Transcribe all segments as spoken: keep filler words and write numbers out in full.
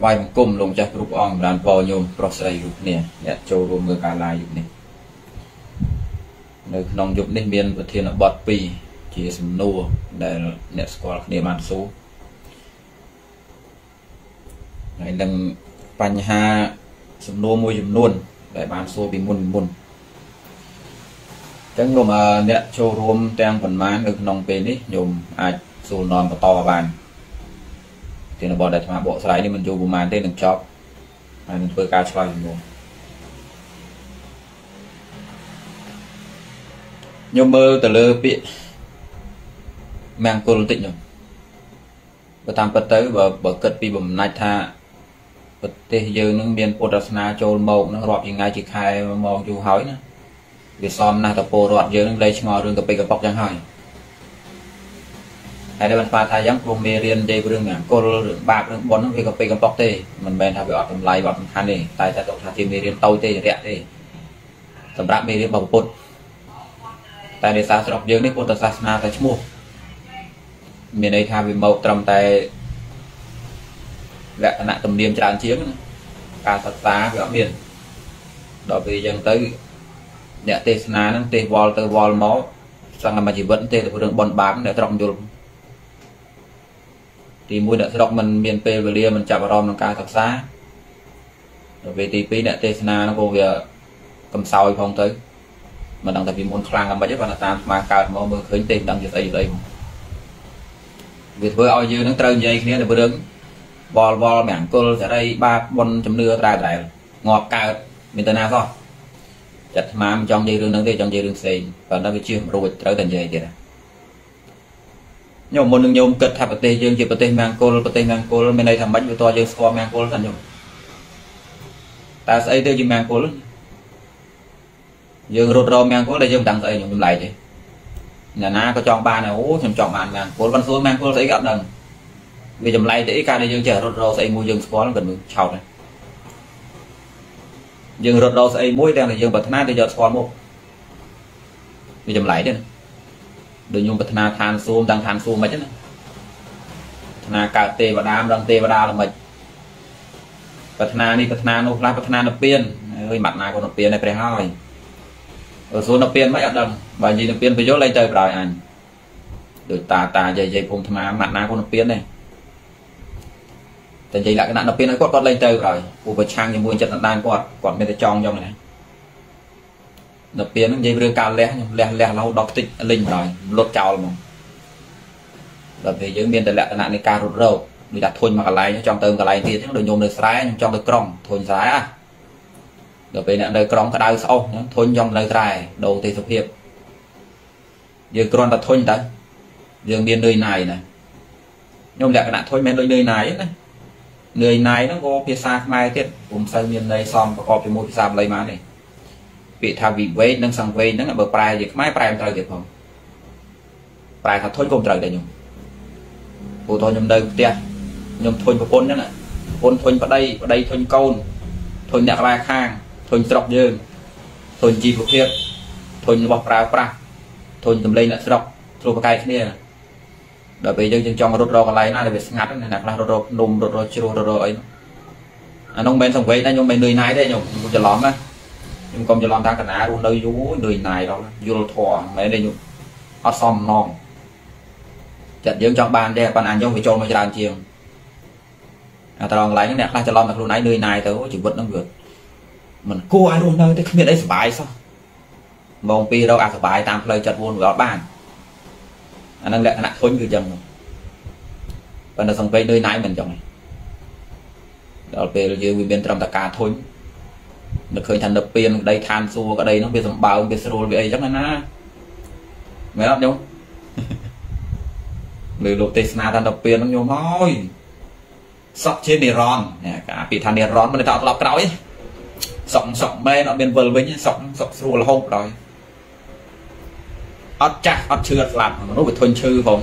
vài một cùng lồng chặt rục ong đàn bò nhôm prosai rục nè nhặt trâu rùm người cà lai rục nè nơi nông dục nên biên vật thiên ở bọt pì chỉ sầm nua để nhặt sọt để bán số này đằng panh ha sầm nua mua sầm luôn để bán số bị mồn mồn chẳng lùm nhặt trâu rùm trang phần má được nông bên đấy nhôm ai dù non và to bàn thì nó bỏ đặt mà bộ xoáy đi mình dù bùm màn tên đừng chọc mà mình vừa cao xoay mình buồn nhưng mơ từ lơ bị mang cô tịnh rồi và tham vật tới và bởi cất bị bùm nạch tha vật thế giờ nâng biên bộ đặc na cho màu nó rọt gì ngay chỉ khai màu dù hói nữa vì xóm nà tập bộ rọt giờ nâng lấy cho ngò rừng cặp bì cặp bọc chẳng hỏi hay là mình pha thay giống vùng miền riêng đây của đường ngã cô đường bạc đường bốn cái cà phê cà phê tê mình bên thay vào tầm lái vào tầm khăn này tại tại tàu thay thêm miền riêng tàu tê rẻ tê tầm rác miền riêng bằng bột tại để sáng sọc dương đấy cô ta sáng na tại chmua miền đây thay vì màu trầm tại lẽ nặng tầm niêm tràn chiếm cả sát tá cả miền đó vì dân tới nhẹ tê na nó tê vol tê vol máu sang là mà chỉ vẫn tê được đường bòn bám để trồng được thì mùi đã đọc mình miền P và Lia mình chạm vào rộm nó cao thật xa về tí phí đã tê xa nó vô về cầm sau hay không tới mà đang tại vì muốn khăn làm bá chất và là ta mà cao mà mơ khuyến tìm đang dịch ấy đây việc với oi dư nó trơn dây kia là vừa đứng bò bò mảng cô sẽ đây ba bốn chấm nưa ra lại ngọt cao mình tên nào thôi chặt mà trong dây rương nắng tê trong dây rương xe và nó cái chiếc rồi trở thành dây kìa nhôm môn nhôm cật tháp bát tê dương chỉ bát tê mang cô bát tê mang cô bên đây thằng bánh với to dương score mang cô thành nhôm ta xây tê dương mang cô dương rốt rò mang cô đây dương đằng xây nhôm lại chứ nhà na có chọn ba này ố nhôm chọn bạn mang cô văn số mang cô xây gặp đằng vì nhôm lại để ca đây dương chở rốt rò xây mua dương score gần chậu này dương rốt rò xây mũi đang là dương bát na để giờ score một vì nhôm lại đấy đôi nhung bật na than xôm đang than xôm mấy chứ na cà tê và đam đang tê và đa là mấy bật na đi bật na nô la bật na nộp tiền ơi mặt na còn nộp tiền này phải hỏi ở số nộp tiền mấy ở đồng và gì nộp tiền phải dốt lấy chơi đòi anh được tà tà dày dày phồng thà mặt na còn nộp tiền này tại vì lại cái nạn nộp tiền nó quật quật lấy chơi rồi u bờ trang như mua chất nạn đan quật quật bên tay trong trong này nộp tiền nó dây rương cao lé lé lé lâu đọc tích linh rồi lột chào luôn là vì những biên tài lệ nạn này cao rụt râu mình đặt thôi mà cả lái trong tôm cả lái thì nó được nhôm được trái trong được còng thôi trái à được về nạn đời còng cả đau sau thôi trong đời trái đầu thì thực hiện giờ con đặt thôi đấy dương biên nơi này này nhôm lệ nạn thôi men đôi nơi này đấy nơi này nó có pizza mai tiết cùng sơn miền đây xong và có cái mua pizza lấy má này bị thà vì vây nâng sang vây nâng ở bờ prai gì máy prai em trời kịp không prai thật thôi không trời đây nhung cô thôi nhung đây tiền nhung thôi một con nữa nè con thôi vào đây vào đây thôi con thôi nhạc lai khang thôi sọc dương thôi chi phục thiệt thôi bọc prai prai thôi tầm lên là sọc rồi vào cái kia đợi bây giờ trong rốt rò còn lại là về ngắt này là rốt rò nôm rốt rò chua rốt rò ấy nông bên sang vây đây nhung bên nơi này đây nhung cũng chờ lóm á nhưng công cho làm ta cả ná luôn nơi dú người này đó vô thò mấy đây nhung ở xong non chặt dưỡng trong bàn đây bàn ăn giống với trôn mà làm chiều à ta làm lấy nè ta cho làm được luôn ấy nơi này tới chỉ vượt nó vượt mình cô ai luôn nơi thế miền đấy bài sao mong pi đâu à bài tam play chặt buồn vào bàn anh đang lẹ nặng khốn người chồng và nó xong về nơi này mình chồng này đó về dưới bên trong ta cả thôi được khởi thành lập tiền đây than xua ở đây nó biết dòng bao biết sơ về ấy chắc là na mấy lắm nhung người lục tê na thành lập tiền nó nhiều thôi sọc trên nề ron nè cả bị thành nề ron mình tạo lập cái đấy sọc sọc bên nó bên vườn với sọc sọc sơ là hộp rồi ớt chặt ớt chưa làm nó bị thôn chư không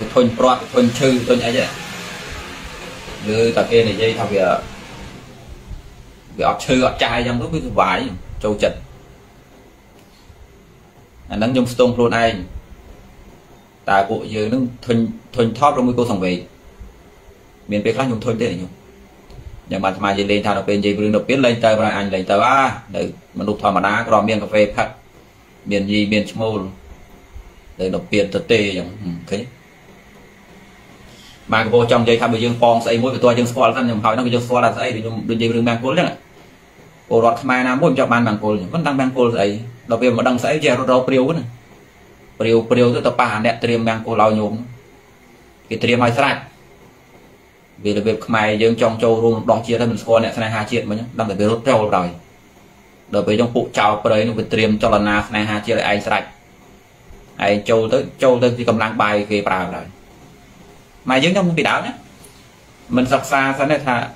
bị thôn pro thôn chư thôn ấy chứ người ta kia này dây thằng kia họ chơi họ trai trong lúc cái vải châu trần anh đang dùng stone luôn anh tại bộ giờ nó thuần thuần thoát trong cái cô thằng về miền Bắc lắm nhung thôi thế này nhung nhà bạn mà gì lên thao đọc bên gì đừng đọc biết lên tờ và anh lên tờ à để mà đục thò mà đá còn miền cà phê khác miền gì miền small để đọc biệt thực tế giống thế mà cô trong dây tham với dương phong xây mỗi cái toa dương xoa là nhầm hỏi nó cái dương xoa là xây thì nhung đừng gì đừng mang cuốn đấy cô đọt mai nào muốn cho bạn bằng cô vẫn đang mang cô ấy đọc biệt mà đang xây che rô priêu nữa priêu priêu tới tập ba đẹp triềm mang cô lao nhung cái triềm hai sạch vì là việc mày dương trong châu luôn đo chia ra mình coi này hai chuyện mà nhá đang phải về rút treo rồi đợi về trong cụ chào cái đấy nó phải tiêm cho lần nào này hai chia lại anh sạch anh châu tới châu tới thì cầm lang bài về vào rồi mày dương trong bị đảo nhá mình sặc xa sáng này thà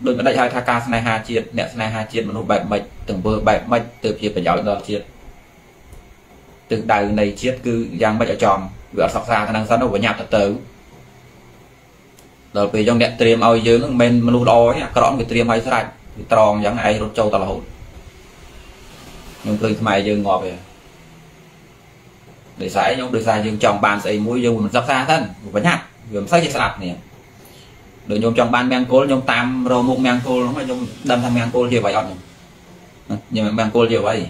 đôi bên đại hai thà ca này hai chuyện nè này hai chuyện mình hụt bẹp mệt từng vừa bẹp mệt từ khi phải giáo đo chuyện từ đài này chiết cứ giang bắt ở tròn vừa sặc xa đang sẵn đâu với nhà thật tử rồi vì trong đẹp tiêm ao dương bên menu đo ấy các đoạn người tiêm hay sạch tròn giống ai rốt châu tao là hồn nhưng khi mày dương ngọt về để sải nhóm được sai dương trong bàn xây mũi dương mình sắp xa thân và nhát vừa sách sạch nè được nhóm trong ban mang cố nhóm tam rồi một mang cô nó trong đâm thằng mang cô thì vậy ọt nhưng mà mang cô nhiều vậy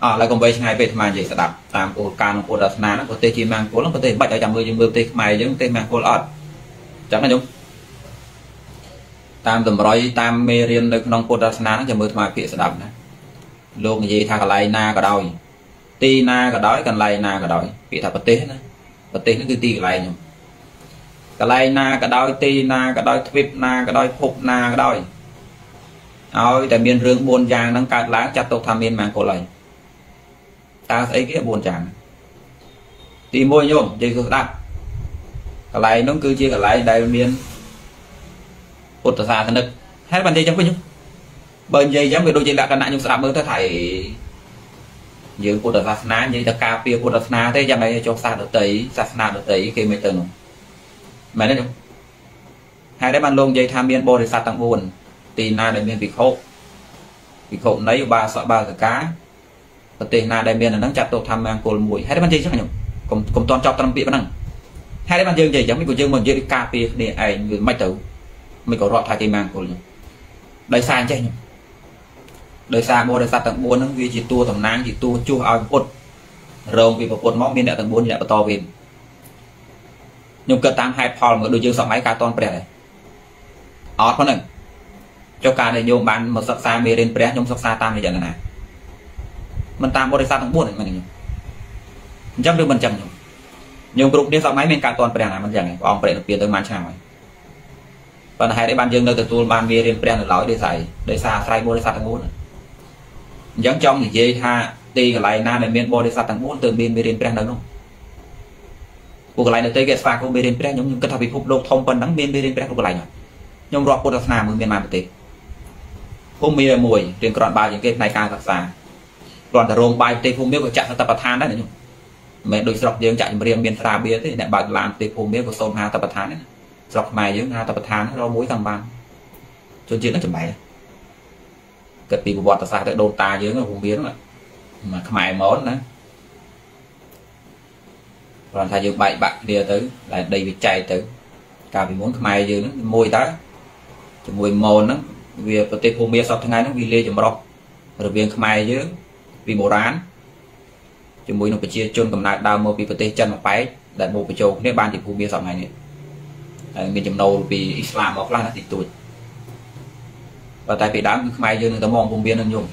à lại còn về ngày về mà gì sẽ đạp tam cô can cô đặt nà nó có tê chi mang cố nó có tê bạch ở trong mưa dương mưa tê mày dương tê mang cô ọt chẳng là đúng tam tầm rồi tam mê riêng nơi con cô sáng cho mưa mà kia sẽ đập luôn gì thằng lại na cả đôi ti na cả đói cần lại na cả đói bị thằng bật tế nữa bật tế nó cứ ti lại nhung cả lại na cả đói ti na cả đói thuyết na cả đói phục na cả đói ôi tại miền rương buồn giang đang cạt lá chặt tục tham miên màng cổ lầy ta thấy cái buồn chán ti môi nhung chơi cứ đập cái này nó cứ chia cái này đại miền Phật xa thân lực hết bàn dây chẳng có nhung bên dây giống người đôi dây đã cân nặng nhung sạp mới ta thải như Phật xa ná như ta cà phê Phật xa thế giờ này cho xa được tí xa xa được tí khi mới từng mày nói nhung hai đấy bàn luôn dây tham miên bồ để xa tăng buồn tì na đại miền bị khổ bị khổ lấy ba sọ ba cá và tì na đại miền là nắng chặt tổ tham mang cồn mùi hết đấy bàn dây chẳng nhung cùng cùng toàn chọc tăng bị năng hai bạn dương gì giống như của dương mình chơi cà phê để ảnh người mai tử mình có rõ thay cái màng của mình đời xa chơi đời xa mua đời xa tầng buôn nó vì chỉ tua tầm nắng chỉ tua chua ao cột rồi vì một cột móc bên đã tầng buôn lại to bên nhưng cơ tam hai phòng ở đôi dương sọc máy cá toàn bè này ót con này cho cá này nhiều bạn một sọc xa mê lên bè nhung sọc xa tam như vậy này mình tam mua đời xa tầng buôn này mình chắc được mình chẳng nhưng group đi sau máy mình cả toàn bè này mình chẳng này còn bè được tiền tới màn chào này còn hai đấy ban dương nơi từ tuôn ban bia lên bè được lói để giải để xa sai bôi để xa thằng bốn giống trong thì dây tha tì cái này na để miền bôi để xa thằng bốn từ miền bia lên bè đấy không cuộc này được tới cái pha của bia lên bè giống như cái thằng bị phục độc thông phần đắng miền bia lên bè cuộc này nhưng rõ cuộc là mười miền mà một tí hôm mìa mùi trên còn bài những cái này càng thật xa còn là rôm bài tây không biết có chặt tập bát than đấy mẹ đôi sọc dương chạy riêng miền xa bia thế này bạn làm tịch hôm biết của sông hà tập tháng đấy sọc mày dương hà tập tháng nó mũi thằng ban cho chuyện nó chuẩn mày cật bị bọt xa tại đồn ta dưới nó không biết mà mà mày món đấy còn thay dương bậy bạn bia tới là đây bị chạy tới cả vì muốn mày dương môi tá mùi mồn nó vì tịch hôm biết sọc thằng ấy nó vì lê chồng bọc rồi viên mày dưới vì bộ rán chúng mui nó phải chia chôn cầm lại đào mô bị vật tê chân một phái đại bộ bị châu nếu ban thì phù bia sòng này này miền chấm đầu vì Islam hoặc là thịt tuổi và tại vì đám mai dương người ta mong vùng biên nhung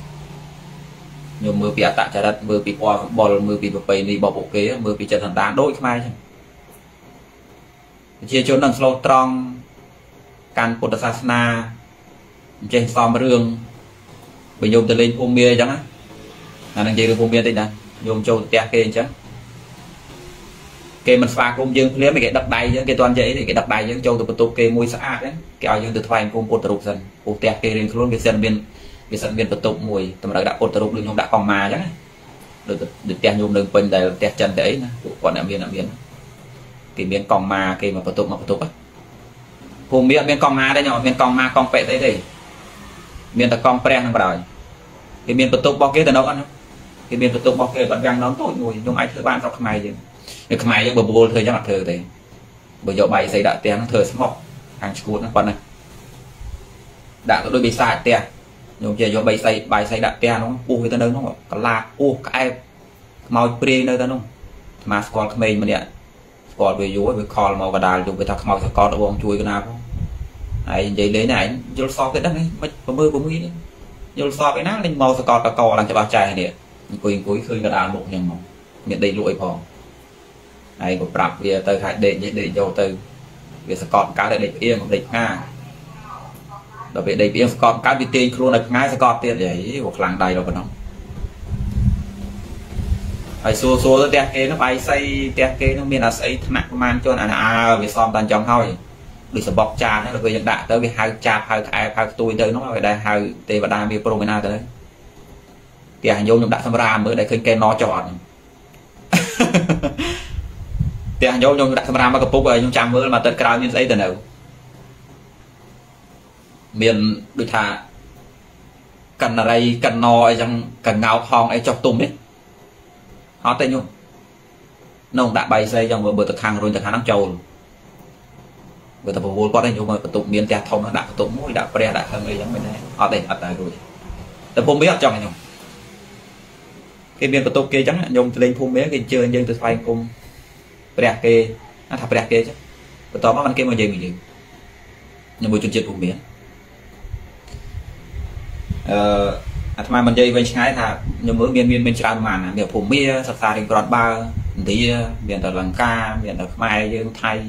nhung mưa bị ạt tạ trả đất mưa bị bò bò mưa bị bầy đi bò bộ kế mưa bị trận thần đá đôi mai chia chôn đằng slow trong can cột sa na trên xóm rương bình nhung từ lên vùng bia chẳng là đang chơi được vùng bia thế này nhôm châu tè kê chứ kê mình pha cùng dương lấy mấy cái đập đai chứ cái toàn dễ thì cái đập đai dương châu từ tụ kê mùi xã đấy cái ao dương từ thoải cùng cột rục dần cột tè kê lên luôn cái sân biên cái sân biên tụ mùi tầm đã đã cột rục được nhôm đã còn mà chứ được được tè nhôm đường quanh đầy tè chân đấy còn ở biên ở biên cái biên còn mà kê mà tụ mà tụ á cùng biên biên còn mà đây nhỏ biên còn mà còn pẹt đấy thì biên ta còn pren vào đời cái biên tụ bao kia từ đâu ăn cái biên tụng bọc kề vẫn găng nón tội ngồi nhưng ai thưa ban trong ngày gì, ngày bờ bồ thời gian mặt thời thì bờ dậu bài xây đại tiếng thời sắm học hàng chuột nó phần này đã có đôi bì sai tiền nhiều giờ do bày xây bài xây đặt tiền nó u người ta đơn không có là u cái em màu pre nơi ta không mà còn mình mà điện còn về dúa với còn màu và đào dùng cái thật màu thật con ông chui cái nào không này vậy đấy này vô so cái đất đấy có mưa có mưa vô so cái nát lên màu thật con cả cò làm cho bao trai này cuối cuối khơi cả đàn bộ nhàng màu miền đây lụi phòng này của bạc về từ hại để để vô từ về thật con cá để để yên để nga đặc biệt đây bây giờ còn các vị tiền luôn là ngay sẽ có tiền để hoặc làng đầy rồi còn không phải xua xua cái kia nó bay xây cái kia nó miền là xây nặng man cho là à vì xong toàn chồng thôi được sập bọc trà nó là về hiện đại tới vì hai trà hai cái hai tôi tới nó về đây hai tê và đa vi pro bên nào tới tiền vô nhung đã tham gia mới đây khơi kê nó chọn tiền vô nhung đã tham gia mà gặp bốc rồi nhung chạm mới mà tới cái như giấy từ đầu miền bị thả cần ở đây cần nói rằng cần ngáo hòn ấy chọc tùm ấy họ tên nhung nông đã bay dây trong vừa bữa thực hàng rồi thực hàng nắng trầu vừa tập vô có đây nhung mà tụng miền tẹt thông nó đã tụng mũi đã pre đã hơn người giống mình này họ tên ở tại rồi tập không biết trong này nhung cái miền tụng kia trắng nhung lên phun mía cái chơi nhưng tôi xoay cùng pre kia nó thập pre kia chứ tôi tóm nó ăn kia mà gì mình gì nhưng mà chuyện chuyện phun mía mà mình chơi với trái là nhóm mới miền miền miền Trung mà miền Phú Mỹ sắp xa đến còn ba tí miền Tây Lăng Ca miền Tây Mai Dương Thái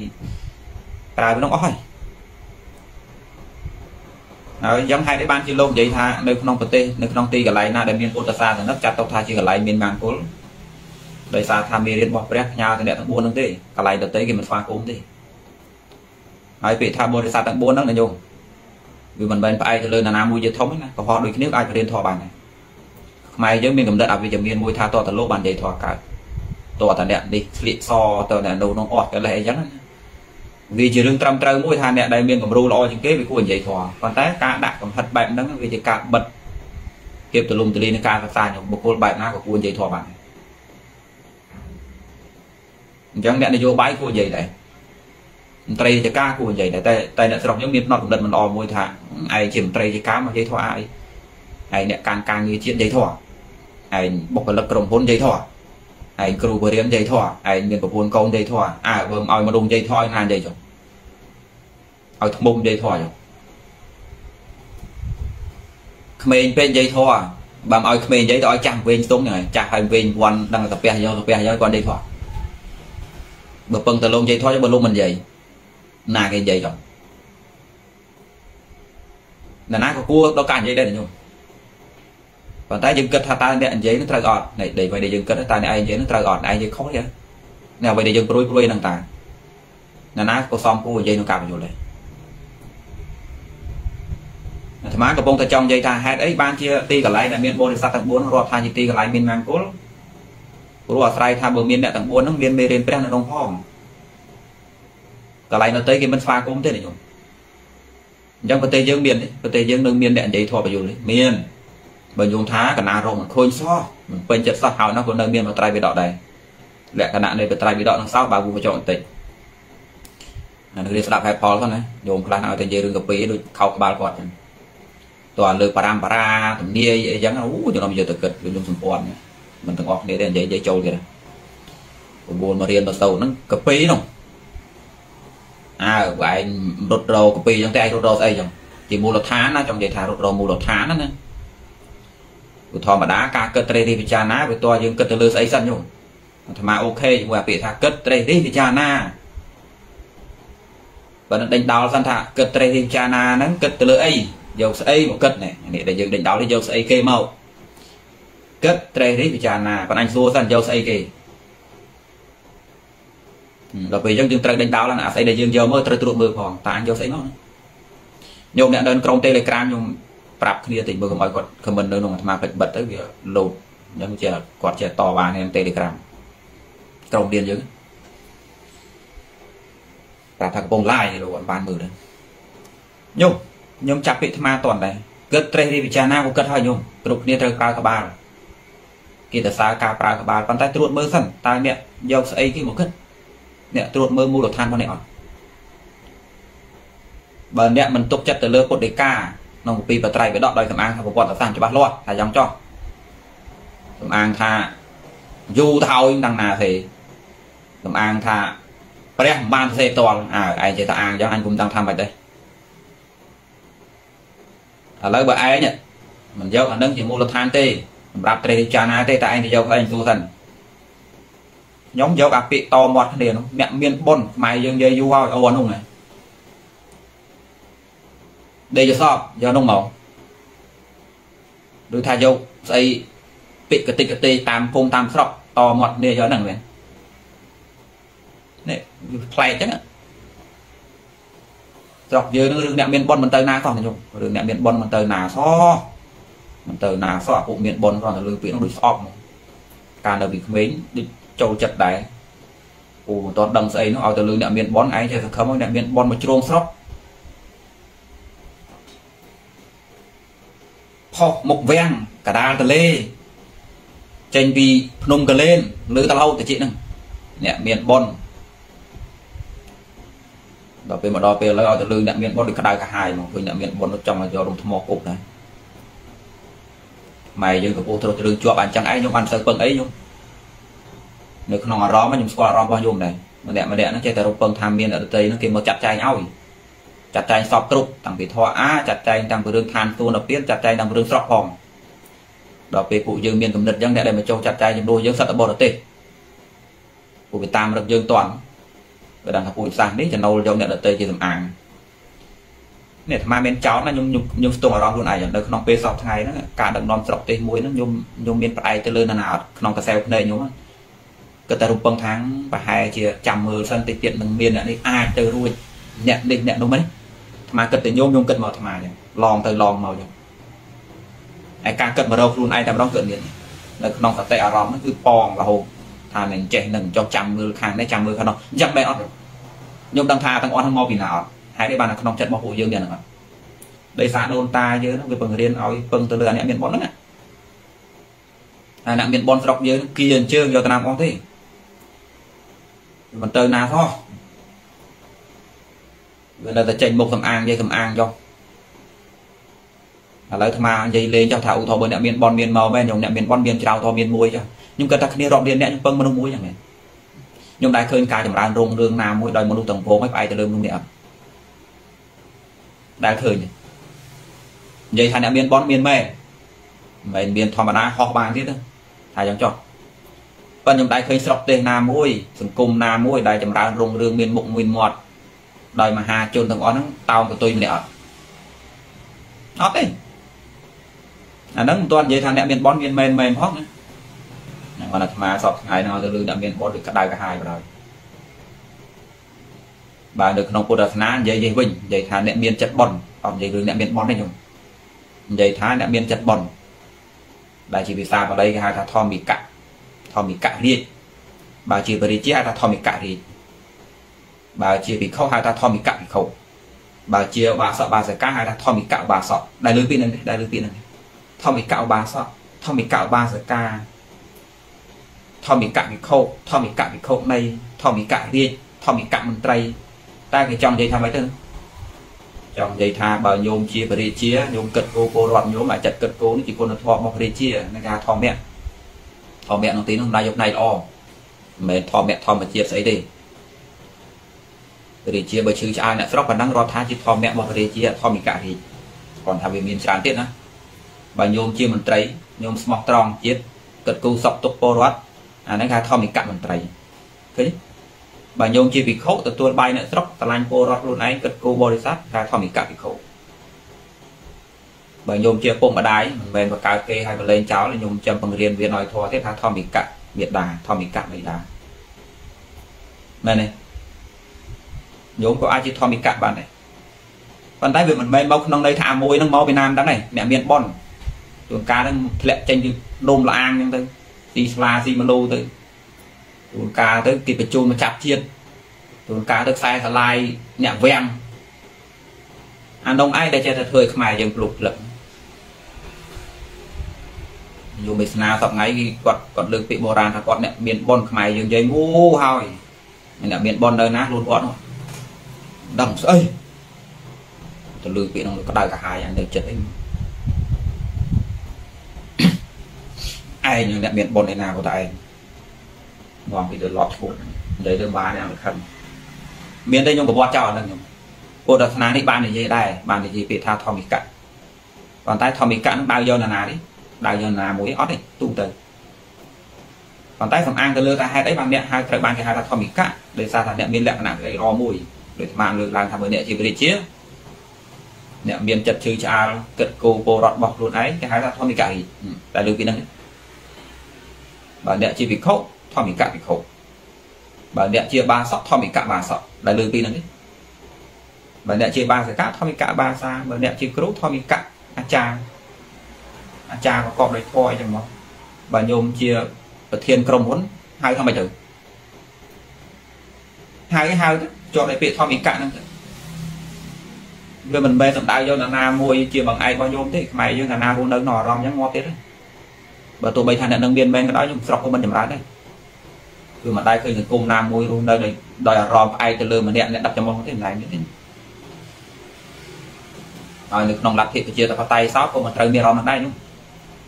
ra nó có rồi giống hai cái ban chỉ lông vậy tha nơi không có tê nơi không tê cả lại na để miền Ota xa thì nó chặt tàu tha chỉ cả lại miền Bang Cốt đời xa tham miền bọt rác nhau thì đẹp thằng buôn thằng tê cả lại đợt tới cái mình pha cốm tê ấy bị tham buôn đời xa thằng buôn nó là nhung vì mình bên phải thì lên là nam môi dây thống này, có họ đôi khi nước ai phải lên thọ bàn này, mai giống mình cầm đất ở việt miền môi tha to từ lỗ bàn để thọ cả, to từ đẹp đi, lịt so từ đẹp đầu nó ọt cái này giống, vì chỉ lương trăm trâu môi tha đẹp đây miền cầm rô lo những cái bị cuộn dây thọ, còn tái cá đã cầm hất bẹn đó vì chỉ cá bật, kịp từ lùm từ lên cá phát tài một cô bẹn nó có cuộn dây thọ bàn, giống đẹp này vô bãi cuộn dây này. Tây chỉ cá của vậy để tay đã sọc những miếng nọ cũng đợt mình o môi thả ai chìm tây chỉ cá mà dây thọ ai ai nè càng càng như chuyện dây thọ ai bọc vào lớp đồng vốn dây thọ ai kêu bờ đếm dây thọ ai miền của vốn công dây thọ à vừa ao mà đùng dây thọ ai nàn dây rồi ao thằng bông dây thọ rồi khmer bên dây thọ bà ao khmer dây thọ chẳng bên tốn này chẳng hay bên quan đang tập pe do tập pe do quan dây thọ bờ bưng từ lông dây thọ cho bờ lông mình vậy nà cái dây rồi nà nát của cua đâu cản dây đây này nhung còn tay dừng cất thà ta để dây nó trai gọt này để vậy để dừng cất ta này ai dây nó trai gọt ai dây khó vậy nào vậy để dừng prui prui năng tàn nà nát của xong cua dây nó cào vào rồi thằng má của bông ta trong dây ta hết ấy ban chia ti cả lại đại miền bồn sát thằng bốn rọt hai ti cả lại miền mang cốt rọt trai tham bờ miền đại thằng bốn nó miền mê lên bèn nó đông phong cả lại nó tới cái bên pha cũng thế này nhung, trong cái tây dương miền đấy, cái tây dương đường miền đạn giấy thọ bao nhiêu đấy, miền, bao nhiêu thá cả na rồng khôi so, bên trận sát hào nó còn đường miền mà trai bị đọt đây, lẹ cả nạn này bị trai bị đọt làm sao bà vua chọn tỉnh, nó đi sát hại Paul thôi này, nhung cả na ở tây dương đường gặp bỉ đôi khâu ba quạt, toàn lừa param para, thằng nia, giống nó ú, cho nó bây giờ tự cực, nhung sùng quan, mình từng học này đạn giấy giấy trâu kìa, buồn mà riêng mà sâu nó gặp bỉ không. À vậy rốt râu copy trong tay rốt râu ấy chẳng chỉ mua lột thán á trong đề thả rốt râu mua lột thán á nè của thò mà đá cá cất tre đi với cha ná với to dương cất từ lư ấy sẵn nhung thằng mà ok mua bị thả cất tre đi với cha na và đánh đào sẵn thả cất tre đi cha na nắng cất từ lư ấy dầu ấy một cất này để để dương đánh đào đi dầu ấy kê màu cất tre đi với cha na còn anh xua sẵn dầu ấy kê đặc biệt trong trường trai đánh đảo là nãy xây đại dương giàu mới trai trụ mưa phòng ta anh giàu xây nó nhôm đã đơn trong telegram nhôm bạc kia tỉnh mưa của mọi quật comment đơn mà mà bật tới việc lột những trẻ quạt trẻ to và nên telegram trong điền dữ là thằng bông lai rồi bọn ban mưa đấy nhôm nhôm chặt bị tham toàn này cất trai đi bị cha na của cất hơi nhôm trụ kia trai cao cả ba kia ta xa cao cả ba còn tay trụ mưa sẵn ta miệng giàu xây kia một cất nè tôi mơ mua được than con này Bởi nẹ mình tục chất từ lơ cột đề ca nó một pi và trai với đọt đòi thầm ăn và quạt thầm cho bát loa thà giống cho thầm ăn thà du thao đằng nào thì thầm ăn thà bè ban xe toàn à ai chơi thà ăn cho anh cũng đang thầm vậy đây ở lấy bờ ai nhỉ mình dâu anh đứng chỉ mua lợn than tê đạp tê cha na tê tại anh thì dâu anh du thần nhóm dâu cà pị to mọt liền mẹ miên bôn mày dương dây du hoa ôn hùng này đây cho sao do nông mẫu đôi thay dâu xây bị cái tê cái tê tam phong tam sọc to mọt đây cho đằng này này play chắc dọc dưới nó đường nẹm miền Bôn mình tới na còn thì đường nẹm miền Bôn mình tới na so mình tới na so cũng miền Bôn còn là lưới biển nó bị sọp càng là bị mến đi trâu chật đấy ủ toàn đầm sấy nó ở từ lưới nẹm miền Bôn ấy thì không nẹm miền Bôn mà trôn sọp học một ven cả đa từ lê trên vì nung cả lên lưới ta lâu từ chị nè nẹm miền Bôn đó về mà đo về lấy ở từ lư nhận miền bốn được cái cả hai mà với nhận miền bốn trong là do đồng thô mộc cục này mày như cái ô tô từ lư cho bạn chẳng ấy nhung ăn sợi bông ấy nhung nếu không là róm mà nhung qua róm bao nhung này mà đẻ mà đẻ nó chơi từ đồng bông tham miên ở tây nó kia mà chặt chai nhau chặt chai sọp trục tăng vị thoa á chặt chai tăng về đường than tu nó biết chặt chai tăng về đường sọp hòm đó về cụ dương miền cầm đợt dân đẻ đây mà châu chặt chai nhung đôi dân sắt ở bờ đất tây cụ bị tam được dương toàn và đang học buổi sáng đấy cho nâu trong nhận được tê chỉ làm ăn này mà bên cháu là nhung nhung nhung tuồng ở luôn này chẳng đâu không bê sọt ngày nó cả đằng non sọt tê muối nó nhung nhung bên phải tê lên là nào non cả xe này nhung cái ta rụng bằng tháng và hai chia chầm mưa sân tê tiện bằng miền là đi ai tê ruồi nhận định nhận đúng đấy mà cần tê nhung nhung cần màu mà lòn tê lòn màu nhung ai càng cần màu đâu luôn ai làm đó cần liền là non sọt tê ở ròng nó cứ pòn là hồ thà mình chạy đừng cho chầm mưa hàng đấy chầm mưa không dập bẹo nhung đang thà đang on thằng mò vì nào hai cái bàn là con chặt bao phủ dương tiền rồi đây xã đôn ta chứ nó về phần riêng ao phần từ lừa nẹm miền bón nữa à nẹm miền bón đọc dưới kia chưa giờ ta làm con thế còn tơ nào thôi bây giờ ta chạy một thầm an dây thầm an cho à lấy thầm an dây lên cho thảo thọ bên nẹm miền bón miền màu bên nhung nẹm miền bón miền trào thọ miền muối cho nhưng cái ta kia rọt liền nẹm những phần mà nó muối chẳng hạn nhưng đại khơi ca chậm rãi rung rương nam mỗi đời một lúc tầng phố mấy bài từ lưng luôn đẹp đại khơi này vậy thằng em miền bón miền mê miền miền thò mà đá ho bàn thế đó thầy chẳng cho còn nhưng đại khơi sọc tên nam mỗi sừng cung nam mỗi đại chậm rãi rung rương miền mộng miền mọt đời mà hà chôn thằng on tao của tôi lẹ nó đấy là nó toàn vậy thằng em miền bón miền mê mềm hót còn là mà sọt ngày nào từ lư đã miền bón được cả đài cả hai rồi bà được nông cốt ná dây dây bình dây thán nẹm miền chặt bòn còn dây lư nẹm miền bón này nhung dây thán nẹm miền chặt bòn bà chỉ bị xa vào đây hai thà thom bị cạn thom bị cạn đi bà chỉ bị chia hai thà thom bị cạn đi bà chỉ bị khâu hai thà thom bị cạn khâu bà chia bà sợ bà sẽ cắt hai thà thom bị cạo bà sợ đại lư pin này đại lư pin này thom bị cạo bà sợ thom bị cạo bà sẽ ca thom bị cạn bị khâu thom bị cạn bị khâu này thom bị cạn đi thom bị cạn mình tây ta cái trong dây tham ấy thôi trong dây tham bà nhôm chia bờ chia nhôm cật cô cô loạn nhôm lại chặt cật cô nó chỉ còn là thọ bọc chia nó ra thọ mẹ thọ mẹ nó tí nó ra dọc này o mẹ thọ mẹ thọ mà chia sấy đi bờ chia bờ chữ ai lại sóc và đang rót tha chỉ thọ mẹ bọc chia thọ bị cạn thì còn tham về miền tràn tiết nữa bà nhôm chia mình tây nhôm smart strong chia cật cô sọc tốc cô loạn à nó ra thọ bị cạn mình tây thấy bà nhôm chia bị khổ từ tuôn bay nữa sốc ta lan cô rót luôn ấy cật cô body sát ra thọ bị cạn bị khổ bà nhôm chia cô mà đái về và cá kê hay mà lên cháo là nhôm châm bằng riêng viên nói thua thế tha thọ bị cạn biệt đà thọ bị cạn bị đà này này nhôm có ai chứ thọ bị cạn bạn này còn tay việc mình mê bốc nông đây thả môi nông máu Việt Nam đám này mẹ miền Bôn tuần cá đang lẹ tranh như đôm là an nhưng tới đi sla gì mà lâu tới tuần cá tới kịp phải chôn mà chặt chiên tuần cá tới sai thà lai nhẹ vẹn anh đông ai đây chơi thật hơi mày dừng lục lận dù mình nào sập ngay quật quật lực bị bò ran thà quật nhẹ miền Bôn mày dừng dây ngu hoi nhẹ miền Bôn đời nát luôn quật rồi đầm ơi từ lưỡi bị nó có đau cả hai anh đều chết ai nhưng đặc biệt bọn này nào của tại ngon bị được lọt cuộn lấy được ba này không miền đây nhung của bọn trò lần nhung cô đặt nán đi ban để gì đây bàn để gì bị tha thò bị cạn còn tay thò bị cạn bao giờ là nào đi bao giờ là mũi ót đi tung từ còn tay phòng an từ lưa ra hai tay bàn miệng hai tay bàn thì hai tay thò bị cạn để xa thành miệng miền lẹn nặng để lo mùi để mang được làm thành vấn đề gì về chiếc nẹm miền chật chừ cha cật cô cô rọt bọc luôn ấy cái hai là thò bị cạn là được kỹ năng và nẹm chỉ bị khổ thò bị cạn bị khổ và nẹm chia ba sọt thò bị cạn ba sọt là được kỹ năng đấy và nẹm chia ba sợi cát thò bị cạn ba sa và nẹm chia cốt thò bị cạn a cha a cha có cọp đấy coi chẳng mà và nhôm chia thiên cầm muốn hai thằng mày thử hai cái hai cho đại biệt thò bị cạn rồi mình bê tầm đai vô là na môi chia bằng ai bao nhiêu thế mày như là na luôn đỡ nò rom nhắm ngó thế đấy và tụi bây thành là đăng viên bên cái đó dùng sọc của mình điểm lái đây từ mà đây khi người cùng na môi luôn đây này đòi rom ai từ lơ mà nẹn nẹn đập cho mông thế này như thế rồi được nòng lạt thịt chia tập tay sáu của mình trời miền rom ở đây luôn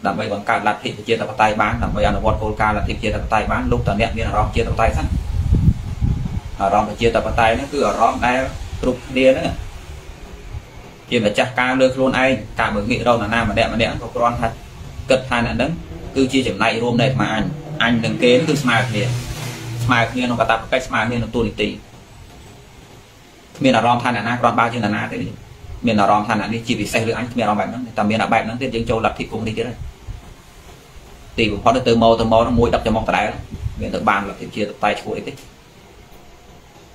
đập bây bằng cả lạt thịt chia tập tay bán đập bây ăn một con cá lạt thịt chia tập tay bán lúc tờ nẹn miền rom chia tập tay sẵn ở rom chia tập tay nó cứ ở rom đây trục đĩa nữa thì mà chắc ca lược luôn anh cả bởi nghĩ đâu là nam mà đẹp mà đẹp có con thật cực hai là đứng cứ chia chậm này hôm nay mà anh anh đừng kế cứ smart liền smart như nó có tập cách smart như nó tu tí miền là rom than là na còn bao nhiêu là na đấy miền là rom than là đi chỉ vì say lừa anh miền là bạch nó tầm miền là bạch nó tiết chứng châu lập thì cũng đi thế này thì cũng có được từ màu từ màu nó mũi đập cho mong tay miền tự bàn lập thì chia tay chuỗi tích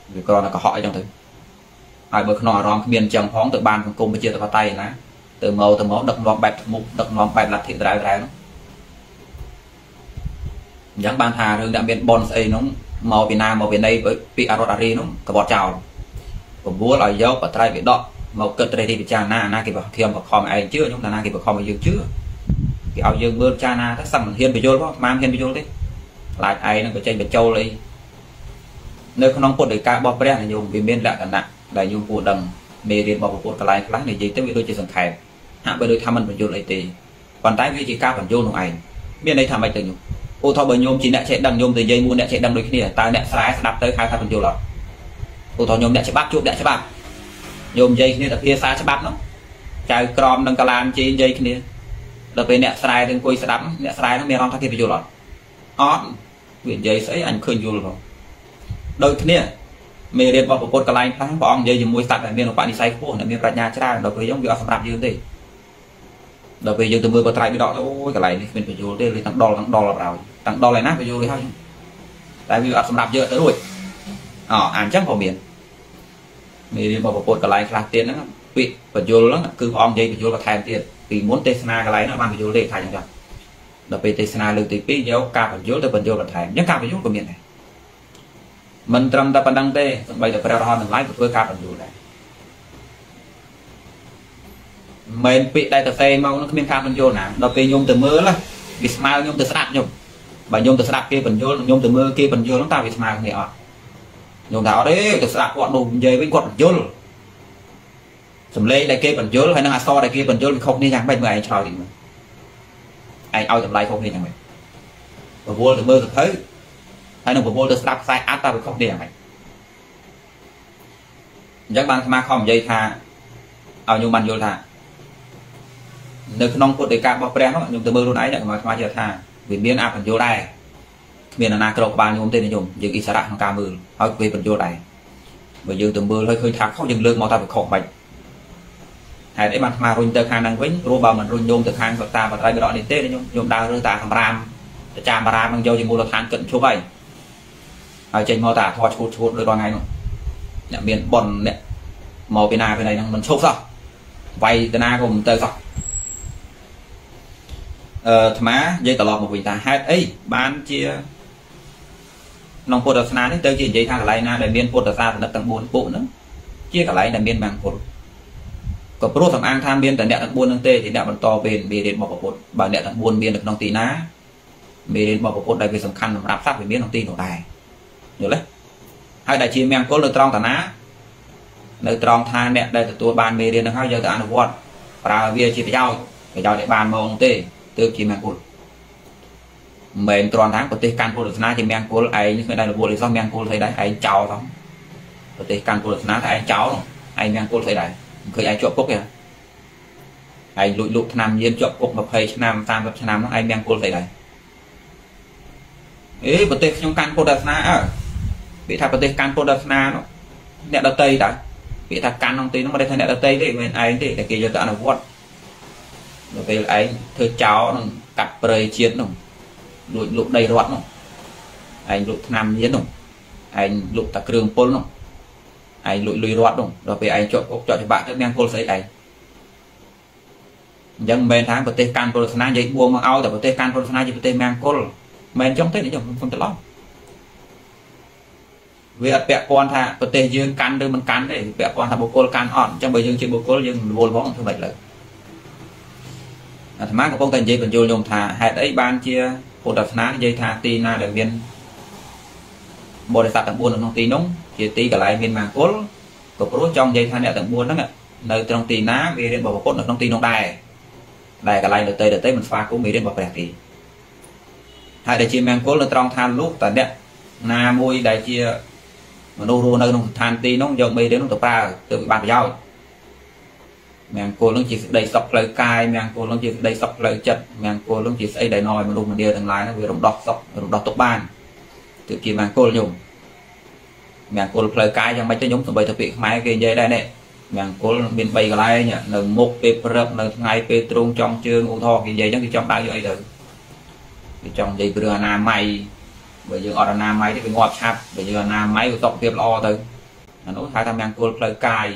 vì con là có hỏi trong thứ ai bực nọ rong miền chồng phóng tự ban cùng bây giờ tự vào tay là từ màu từ màu đập nòng bẹt mục đập nòng bẹt là thịt ra ra nó những ban hà thường đặc biệt bon xây nó màu Việt Nam màu Việt đây với piarotari nó cả bọt chào của búa là dấu và tay bị đọ màu cật đây thì bị cha na na kì vào thêm vào kho này chưa chúng ta na kì vào kho mà dương chưa cái áo dương bươn cha na các sầm hiên bị vô đó mang hiên bị vô đấy lại ai đang bị chơi bị trâu đấy nơi con nông cột để cá bọt bẹt này dùng vì bên lại cả nặng đại dung của đằng mê điện bảo của cái lái này gì tới bị đôi chỉ sừng khẹp hạ bên đôi tham ăn vô lại tì còn tái với chỉ cao còn vô nông ảnh bên đây tham bạch từng ô thọ bởi nhôm chỉ đã chạy đằng nhôm từ dây mua đã chạy đằng đôi khi này ta đã sai đạp tới khai thác còn vô lắm ô thọ nhôm đã chạy bắp chuột đã chạy bắp nhôm dây kia là kia sai chạy bắp lắm chạy crom đằng cà lan trên dây kia là bên đã sai đằng quay sẽ đắm đã sai nó mê ron thắt thì vô lắm ót biển dây sẽ ảnh khơi vô rồi đôi kia mê điện bảo của cái lái phán của ông dây dùng môi sạch là miền của bạn đi say khô là miền bạch nhà ra đầu với giống như ông làm như thế đầu về giờ từ mưa vào tay bị đỏ thôi cái này mình phải vô đây lấy tặng đo tặng đo là vào tặng đo lại nát phải vô đấy thôi tại vì ông làm giờ tới rồi à ăn chắc vào biển mê điện bảo của cái lái là tiền đó bị phải vô lắm cứ ông dây phải vô là thay tiền vì muốn tesna cái lái nó bạn phải vô để thay cho đầu về tesna lưu tí pí dấu ca phải vô tới phần vô là thay nhất ca phải vô của miền này mình trầm ta phần đăng tê bây giờ phải ra mình lái của tôi ca phần dù này mình bị đây tập xe mau nó miếng ca phần vô nè đầu tiên nhung từ mưa là vì sao nhung từ sạch nhung và nhung từ sạch kia phần vô nhung từ mưa kia phần vô nó ta vì sao này ạ nhung thảo đấy từ sạch quạt đùm dây với quạt vô sầm lê đây kia phần vô hay là so đây kia phần vô không đi chẳng mấy người anh trời anh ao tập lại không đi chẳng mấy và vua từ mưa được thấy hay là một bộ được sắp sai áp ta bị khóc đèn này chắc bạn mà không dây thà ở nhiều bàn vô thà nơi nông cốt để cả bọc đen không nhưng từ mưa luôn ấy nhận mà mà giờ thà vì miền áp phần vô đây miền là na cầu bàn nhôm tên nhôm những ít sạt hàng cà mưa hỏi về phần vô này bởi dương từ mưa hơi hơi thà không dừng lương màu ta bị khóc bệnh hãy để bạn mà run từ hàng đang vĩnh rô bờ mình run nhôm từ hàng của ta và tay cái đó đến tên nhôm nhôm đào rơi ta hàng ram cha bà ram đang vô thì mua được hàng cận số bảy trên mô tả thoa chút chút đôi con ngay luôn nhận miền bồn đấy màu bên này bên này mình sốt sao vay tên na cùng tơi sao ờ má dây tờ lọt một vị ta hai ấy bán chia nông cột ở na đấy tơi chỉ dây thang lại na để miền cột ở xa là tầng bốn bộ nữa chia cả lại là miền bằng cột còn pro thằng an tham miền tận đẹp tầng bốn tầng tê thì đẹp bằng to bền bề đến một cột bằng đẹp tầng bốn miền được nông tí ná bề đến một cột đại về sầm khăn làm sát về miền nông tí nổ đài được đấy hai đại chi men có lực trong tàn á nơi trong than đẹp đây tụi bàn mê đến nó giờ ta ăn vót và về chỉ giao cái giao để bàn mông tê từ khi mà cột mền tròn tháng của tê can cột được na thì men cột ấy người ta được buộc để xong men cột thấy đấy ấy cháu không của tê can cột được na thấy cháu không ấy men cột thấy đấy người ấy chụp cốc kìa ấy lụi lụi nam nhiên chụp cốc bập hay nam tam bập nam nó ấy men cột thấy đấy ấy của tê trong can cột được na bị thà của tê can cột được na nó nẹt đầu tây đấy bị thà can không tê nó mà đây thay nẹt đầu tây đấy mình ấy để để kia cho ta là vót rồi về ấy thưa cháu cặp bơi chiến đồng lụt lụt đầy loạn không anh lụt nam chiến đồng anh lụt tạc đường pol không anh lụt lùi loạn đồng rồi về anh chọn chọn cho bạn các men cô sấy này dân bên tháng của tây can cô sơn giấy mua mà ao tại của tây can cô sơn chỉ của tây men cô men trong thế này chồng không tự lo về bẹ con thà của tây dương can đôi mình can để bẹ con thà bồ cô can on trong bờ dương trên bồ cô dương vô võ không phải lợi má của công ty dây còn vô nhôm thà hạt ấy ban chia cô đặt ná dây thà tì na để viên bộ để sạc tặng buôn được không tì núng chia tì cả lại viên mà cốt cột rút trong dây thà để tặng buôn đó nè nơi trong tì ná vì đến bộ cốt được trong tì nông đài đài cả lại được tê được tê mình pha cũng bị đến bọc đẹp thì hạt để chia mang cốt là trong than lúc tại đẹp na môi đại chia mà nô rô nơi nông than tì nông dòng mì đến nông tập ba từ bàn giao màng cô luôn chỉ đầy sọc lời cay màng cô luôn chỉ đầy sọc lời chật màng cô luôn chỉ xây đầy nồi mà đùng mà điều thằng lái nó vừa đùng đọt sọc đùng đọt tốc ban từ khi màng cô nhung màng cô lời cay trong mấy cái nhúng tụi bây thực hiện máy cái dây đây này màng cô bên bây cái lái nhở lần một pê rập lần hai pê trung trong chương ô thò cái dây trong cái trong bao nhiêu ấy được trong dây bừa na máy bây giờ ở na máy thì bị ngọt sáp bây giờ na máy của tộc tiếp lo tới nó thay thằng màng cô lời cay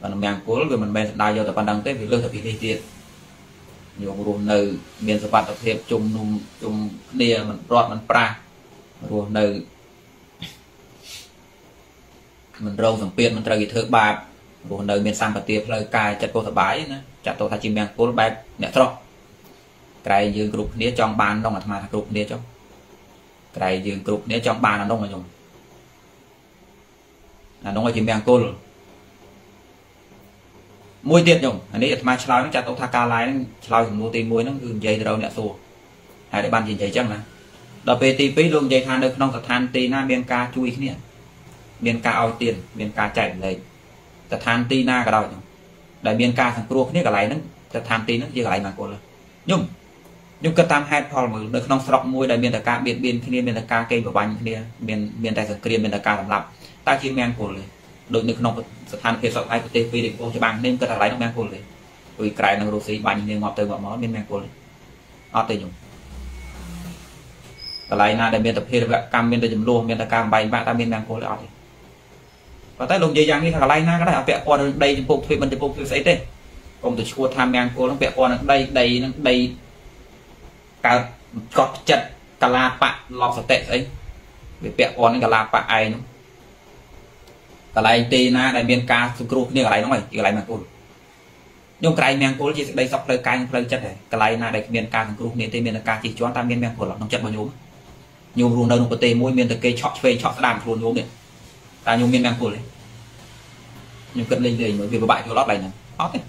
và làm màng cố mình bên đại do tập ban đăng tới việc lương tập đi tiền nhiều gồm nơi miền tập tập hiệp chung nung chung nia mình rót mình pra gồm nơi mình râu thằng tiền mình trời thưa bà gồm nơi miền sang tập tiệp lời cài chặt cô thợ bái nữa chặt tôi thay chim màng cố bẹp nhẹ thôi cái dương group nia trong bàn đông mà tham gia group nia trong cái dương group nia trong bàn là đông mà dùng là đông ở chim màng cố môi tiệt nhung anh ấy mai chơi nó chặt ông thà lai chơi thằng môi tiền môi nó cứ dây đâu nè xù hai để bàn gì dây chăng nè đợt về tv luôn dây than được không thật than tì na miền ca chui cái nè miền ca ao tiền miền ca chạy này thật than tì na cả đời nhung đại miền ca thằng pro cái nè cả lại nó thật than tì nó gì cả lại mà còn nhung nhung cứ tam hai pol mà được không sọc môi đại miền đại ca biển biển cái nè miền đại ca cây và bánh cái nè miền miền đại sườn kia miền đại ca làm lạp ta chỉ men còn đội nước nông sản hành phê sọc ai của tê pê để cho bạn nên cơ thể lấy nó mang cồn rồi cái này nó xí bánh nên ngọt từ ngọt món nên mang cồn ngọt từ nhung cái này là để miền tập phê được cam miền tập chấm luôn miền tập cam bay bạn ta miền mang cồn ngọt và tới lùng dây giang như thằng này na cái này vẽ con đây chụp phục phê mình chụp phục phê sấy thế còn từ chua tham mang cồn nó vẽ con đây đây đây cả cọt chật cả la pạ lọt sọt tệ ấy vẽ con cả la pạ ai nó cái này tì na đại miền ca súp cua này cái này nó mày cái này mà cồn nhưng cái miền cồn chỉ đây sọc lời cay lời chất này cái này na đại miền ca súp cua này tì miền ca chỉ cho ta miền miền cồn lọc nông chất bao nhiêu nhiều ruộng đâu nó có tì mỗi miền từ cây chọt về chọt đàm ruộng nhiều này ta nhiều miền miền cồn này nhiều cận lên đây mới về bãi chỗ lót này này lót này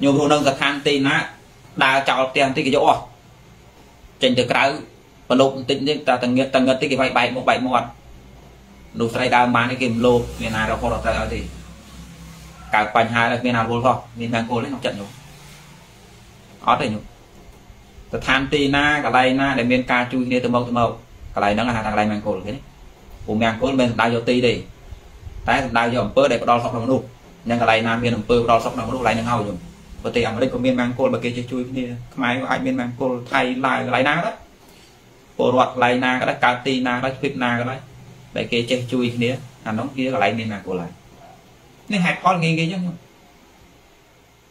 nhiều ruộng đâu giặt khăn tì na đào chảo tiền tì cái chỗ trên từ cái và lục tì ta tầng nghiệt tầng nghiệt tì cái vải bảy một bảy một đủ say đào mà cái game lô miền nào đâu có đặt ra thì cả quanh hai là miền nào vô không miền nào cô lấy nó trận nhung ó thì nhung từ than tì na cả này na để miền ca chui này từ màu từ màu cả này nó là hàng thằng này miền cô thế của miền cô bên đào vô tì đi tái đào vô bơ để đo sọc đồng đủ nhưng cả này na miền đồng bơ đo sọc đồng đủ lại nó hao nhung có tì ở đây có miền mang cô mà kia chơi chui cái này máy của anh miền mang cô thay lại lại na đó bộ loạt lại na cái đó cá tì na cái phim na cái đó đại kia chơi chui kia là nóng kia lại nên là của lại nên hạt con nghe kia chứ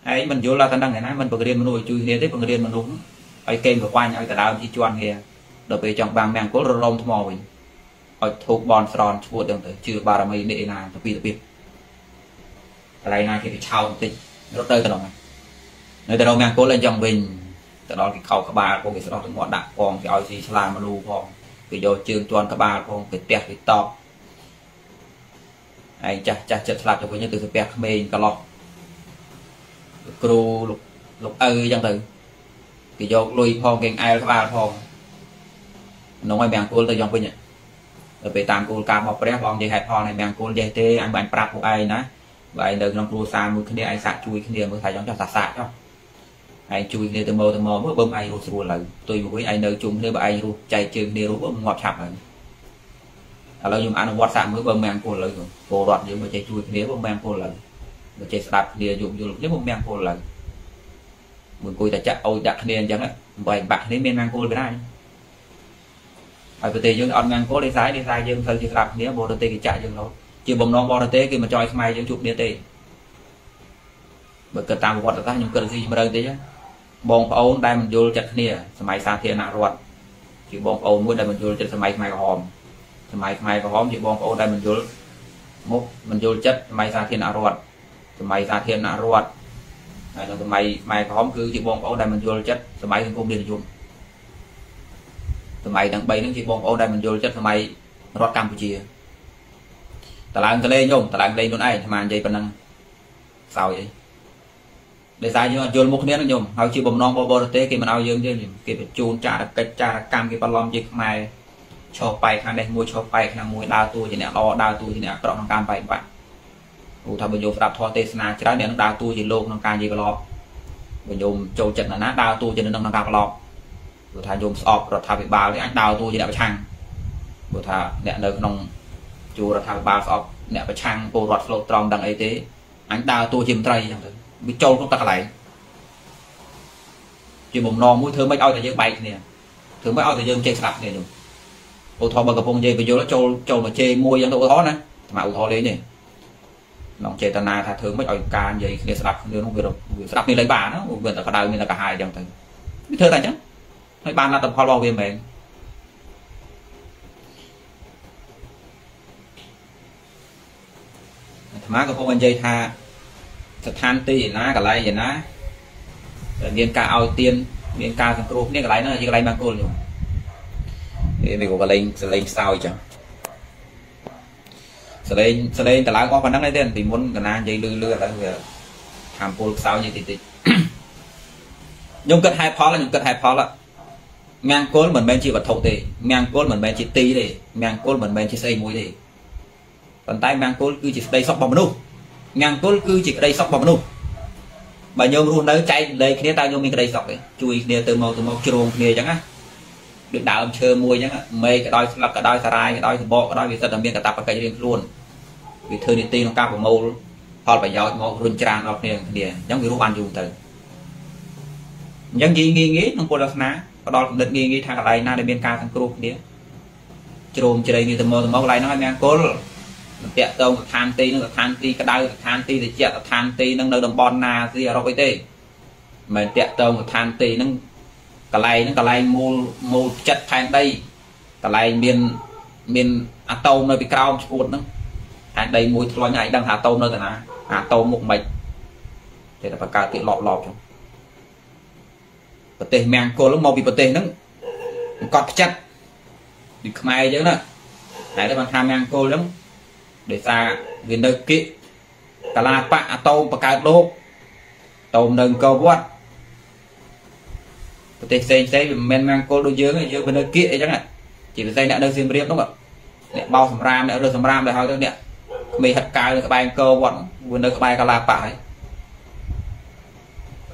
ấy mình vô là tận đăng này nói mình bực điên mình nuôi chui kia thế bực điên mình đúng ấy kênh vừa qua nhau ta đào chi chuan kia đợt về trong bang mèn cố lông thô mồi ấy thuộc bòn tròn chua đường tới chưa ba mươi để là tập biệt tập biệt lại là cái chào thì rất tơi tao này nơi tao mèn cố lên dòng mình tao đó cái khâu cả ba cô cái đó cũng ngọn đạn còn cái ao gì làm mà lu còn cái do chương toàn các bà con cái tẹt cái to ai chặt chặt chặt sập cho cái như từ bẹt mềm cả lọt cù lục lục ơi chẳng từ thì do lui phong keng ai ba phong nó ngoài bèn côn tới dòng bên nhỉ rồi về tam côn cam học bẹt phong dây hạt phong này bèn côn dây tê anh bạn prap của ai nè vậy được trong cù xa một cái này ai sạc chui cái này mới thấy giống cho sạc sạc không ai chui cái này từ màu từ màu mới bơm ai luôn xua lại tôi với ai nơi chung nơi bà ai luôn chạy chừng đi luôn bơm ngọt chặt rồi là dùng ăn quạt sạm mới bơm men cồn lần cổ đoạn nhưng mà chạy chui nếu bơm men cồn lần mà chạy sạp thì dùng dùng nếu bơm men cồn lần mình coi tại chợ ôi đặt liền chẳng đấy vậy bạn lấy men men cồn bên này phải tự dùng ăn men cồn lấy trái lấy trái dùng thôi chỉ sạp nếu bò tê thì chạy dùng nó chỉ bấm nó bò tê kia mà chọi may dùng chụp đĩa tê bởi cần tam quạt ra nhưng cần gì mà đơn thế chứ bong ấu đây mình vô chặt liền máy xa thiên nặng ruột chỉ bong ấu mới đây mình vô chặt máy máy hòm mày mày có hôm thì bong ô đây mình vô mốt mình vô chất mày ra thiên nã ruột mày ra thiên nã ruột mày mày có hôm cứ chị bong ô đây mình vô chất mày không đi dùng mày đang bay những chị bong ô đây mình vô chất mày rót Campuchia ta làm cái lên nhung ta làm lên luôn ai mà vậy còn năng sao vậy để ra như vô một nén nhung hầu chị bong non bò bò tế kia mình ao dương chứ kia phải chôn trả cái trả cam cái ballon gì mày cho bay khang đây mua cho bay khang mua đào tu thì nè lo đào tu thì nè trọn trong cam bay bạn u thà bình dùng đạp thò tê sna chỉ đó nè đào tu thì lô trong cam gì lo bình dùng châu trận là nát đào tu cho nên trong cam lo u thà dùng sọp rồi thà bị bao thì anh đào tu thì nè bị chăng u thà nè nơi trong chùa rồi thà bị bao sọp nè bị chăng bồ rọt lô tròn đằng ấy thế anh đào tu chìm trai chẳng được bị châu trong ta lại chìm bụng no mũi thơm mấy ao thì dễ bay nè thơm mấy ao thì dễ chơi sập nè ô thọ bờ cổng dây bây giờ nó trâu trâu mà chê môi giống ô thọ này mà ô thọ đấy nè lòng chê ta na thà thường mấy ỏi ca dây kia sập đưa nó về rồi sập đi lấy bà nó về cả đời mình là cả hai dòng thằng biết thơ này chứ mấy ban là tập kho lo về mẹ má cái cổng dây tha thật than ti vậy ná cả lấy vậy ná miền ca ao tiên miền ca thằng cô miền cái lấy nó chỉ cái lấy mang cô rồi mình cũng lên lên sao chẳng lên lên ta lá có phần năng đấy tiền thì muốn cái na dây lưa lưa là hàm pol sao như thì thì nhung cất hai pháo là nhung cất hai pháo là ngang côn mình bên chị vật thầu thì ngang côn mình bên chị tì thì ngang côn mình bên chị xây mũi thì còn tay ngang côn cứ chỉ đây sọc bầm luôn ngang côn cứ chỉ đây sọc bầm luôn bà nhung luôn đấy chạy đây kia tao nhung mình đây sọc đấy chui kia từ màu từ màu trường kia chẳng á được đạo âm chơi mua nhá mê cái đôi là cái đôi xà rai cái đôi thì bộ cái đôi vì sao làm việc cả tập và cái riêng luôn vì thưa đi ti nó cao của mâu họ phải giỏi mâu run tràn nó liền liền giống như lúc ăn dùng từ những gì nghi nghĩ nó cô là ná có đôi đợt nghi nghĩ thằng cái này na để bên ca thằng cô kia trôm chơi đây như từ mâu từ mâu này nó ngang cố tiện tông than ti nó than ti cái đôi than ti thì chuyện than ti nó đâu đồng bon na gì đó cái tê mình tiện tông than ti nó cái này nó cái này mô mô chất thành đây cái này miền miền à tôm nơi bị cao một nó thành đây mùi loài này đang hạ tôm nơi rồi nè hạ tôm một mạch thì là phải cả tự lọp lọp trong bờ tê mèn cô lúc màu bị bờ tê nó cọt chất đi khai chứ nữa này là bằng ham mèn cô lắm để xa vì nơi kĩ cái là bạ tôm và cá đố tôm đừng câu quát tê xe xe men mang cô đôi dưới dưới bên nơi kia chắc này chỉ là dây đã đơn riêng riêng đúng không ạ bao sầm ram đã rồi sầm ram để hỏi tôi nè mì hạt cài được bài cơ bọn quên được bài cala phải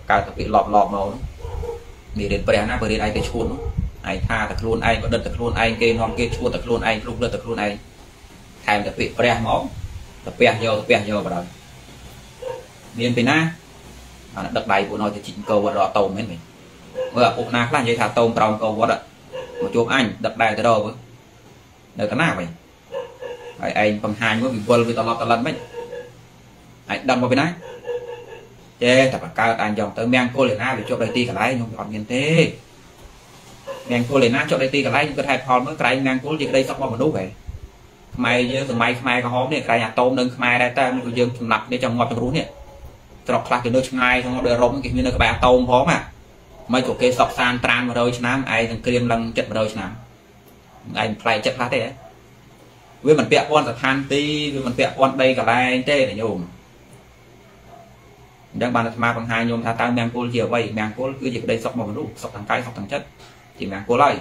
cài bị lọp lọp màu mì đến bè nó vừa đến ai cái chuột ai tha thật luôn ai có đợt thật luôn ai kê non kê chuột thật luôn ai lúc đợt thật luôn ai thèm thật bị bè máu thật bè nhiều thật bè nhiều vào đó miền phía na đợt này của nó thì chỉnh cơ và đỏ tàu hết mình vừa cũng nát là như thà tôm tròn cầu vót ạ một chụp anh đập đài tới đâu với nơi cái nào vậy anh anh còn hai với quần với tao lo tao lăn mấy anh đâm vào bên ấy che tập cao anh dòng tới men cô liền na để chụp đầy ti cả lái nhưng còn nhìn thế men cô liền na chụp đầy ti cả lái nhưng cái hai con mới cái men cô gì đây sắp vào một nút vậy mày giờ từ mày mày có hôm này cái nhà tôm đừng mày đây ta mình dương nặng để trong ngọt trong rú này trọc lại cái nơi ngay trong đời rộng cái như là các bạn tôm khó mà mấy của cái sọc san tran vào đôi chân ai thằng kia lăng chật vào đôi chân anh play chật lá thế với mình bẹo con là than ti với mình bẹo con đây cả lai tê này nhôm đang bàn mà còn hai nhôm tha tăng mang cô chiều vậy mang cô cứ việc đây sọc màu đủ sọc thằng cái sọc thằng chất thì mang cô lại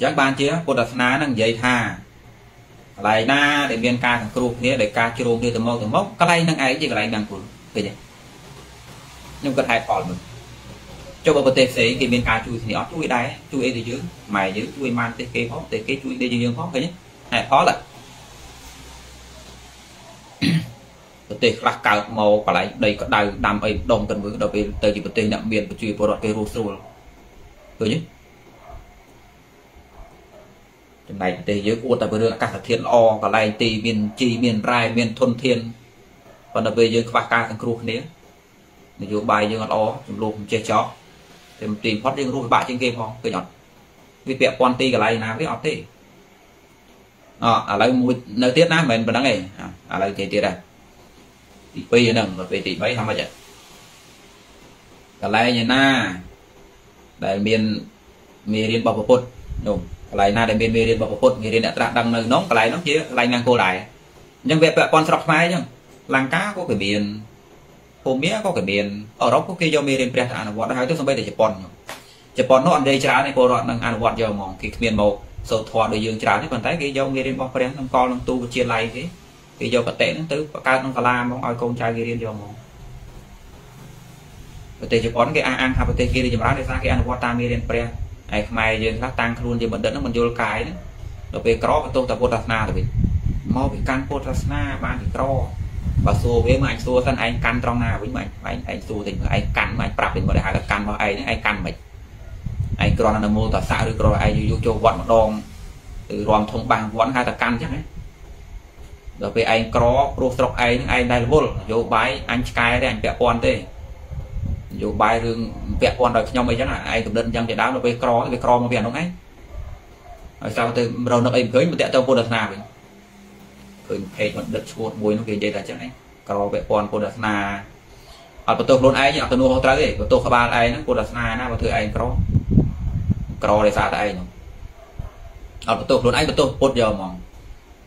chẳng bàn chia cô đặt ná năng dây tha lại na để biên ca thằng kêu nghĩa để ca kêu kia từ mâu từ mốc cái này năng ấy gì cái này mang cô cái gì nhưng cần hai phỏn mình cho bộ tế sĩ cái biên ca chui thì nó chui đáy chui thì chứ mày giữ chui man tế kê phó tế kê chui đây dương phó cái nhé hai phó là tế là cả màu và lại đây có đầy đam ấy đồng cần với đầu tiên tới chỉ bộ tế nhận biên và chui bộ đoạn kê rô xô rồi nhé trong này tế dưới của ta vừa đưa các thiên o và lại tì biên chi biên rai biên thôn thiên và đặc biệt dưới các ca thằng kru nếu dù bài như nó chúng luôn chơi chó thì tìm phát riêng luôn bạn trên game không cái nhọt vì vẹn quan ti cái này là biết học thì ở lại một nơi tiết nam mình vẫn đang này ở lại cái tiết này thì bây giờ là về tỷ mấy không bao giờ cái này như na đại miền miền liên bảo phật đúng cái này na đại miền miền liên bảo phật người liên đã đăng nơi nóng cái này nó chứ lại ngang cô lại nhưng về vẹn quan sọc mai nhưng làng cá có cái miền hôm mía có cái miền ở đó có kia do miền Việt Nam nó hai tới bây giờ Japan Japan nó ăn đây trà này cô đoạn đang ăn quạt giờ mỏng cái miền màu sầu thoa đời dương trà thế còn thấy cái do miền Bắc Việt Nam con long tu chia lại thế cái do vật tệ nó tứ và ca nó làm mong ai con trai kia riêng giờ mỏng vật tệ Japan cái ăn ăn hạt vật tệ kia thì Japan để ra cái ăn quạt ta miền Việt này mai giờ lát tăng luôn thì mình đỡ nó mình vô cái đấy rồi về cỏ và tô tập potasna rồi mau bị can potasna ban thì cỏ và xua với mà anh xua thân anh căn trong nào với mình anh anh xua thì anh căn mà anh bạc thì mà để hai cái căn vào anh anh căn mình anh còn là mô tả xã được rồi anh vô cho bọn đòn từ đoàn thông bằng bọn hai ta căn chắc đấy rồi về anh có pro sọc anh anh đây vô vô bái anh cái anh vẽ con thế vô bài rừng vẽ con rồi nhau mấy chắc là anh cũng đơn giản để đá nó về cỏ về cỏ mà biển đúng ấy rồi sao từ đầu nó em cưới một tẹo tao vô đợt nào vậy hay còn đất chuột muối nó kia dây là chẳng này, cỏ bẹ con cô đặt na, ở bờ tôi luôn ai nhỉ, ở tôi nuôi hoa trái bờ tôi có ba ai nó cô đặt na na bờ tôi ai cỏ, cỏ để xả tại nó, ở bờ tôi luôn ai bờ tôi cột giờ mà,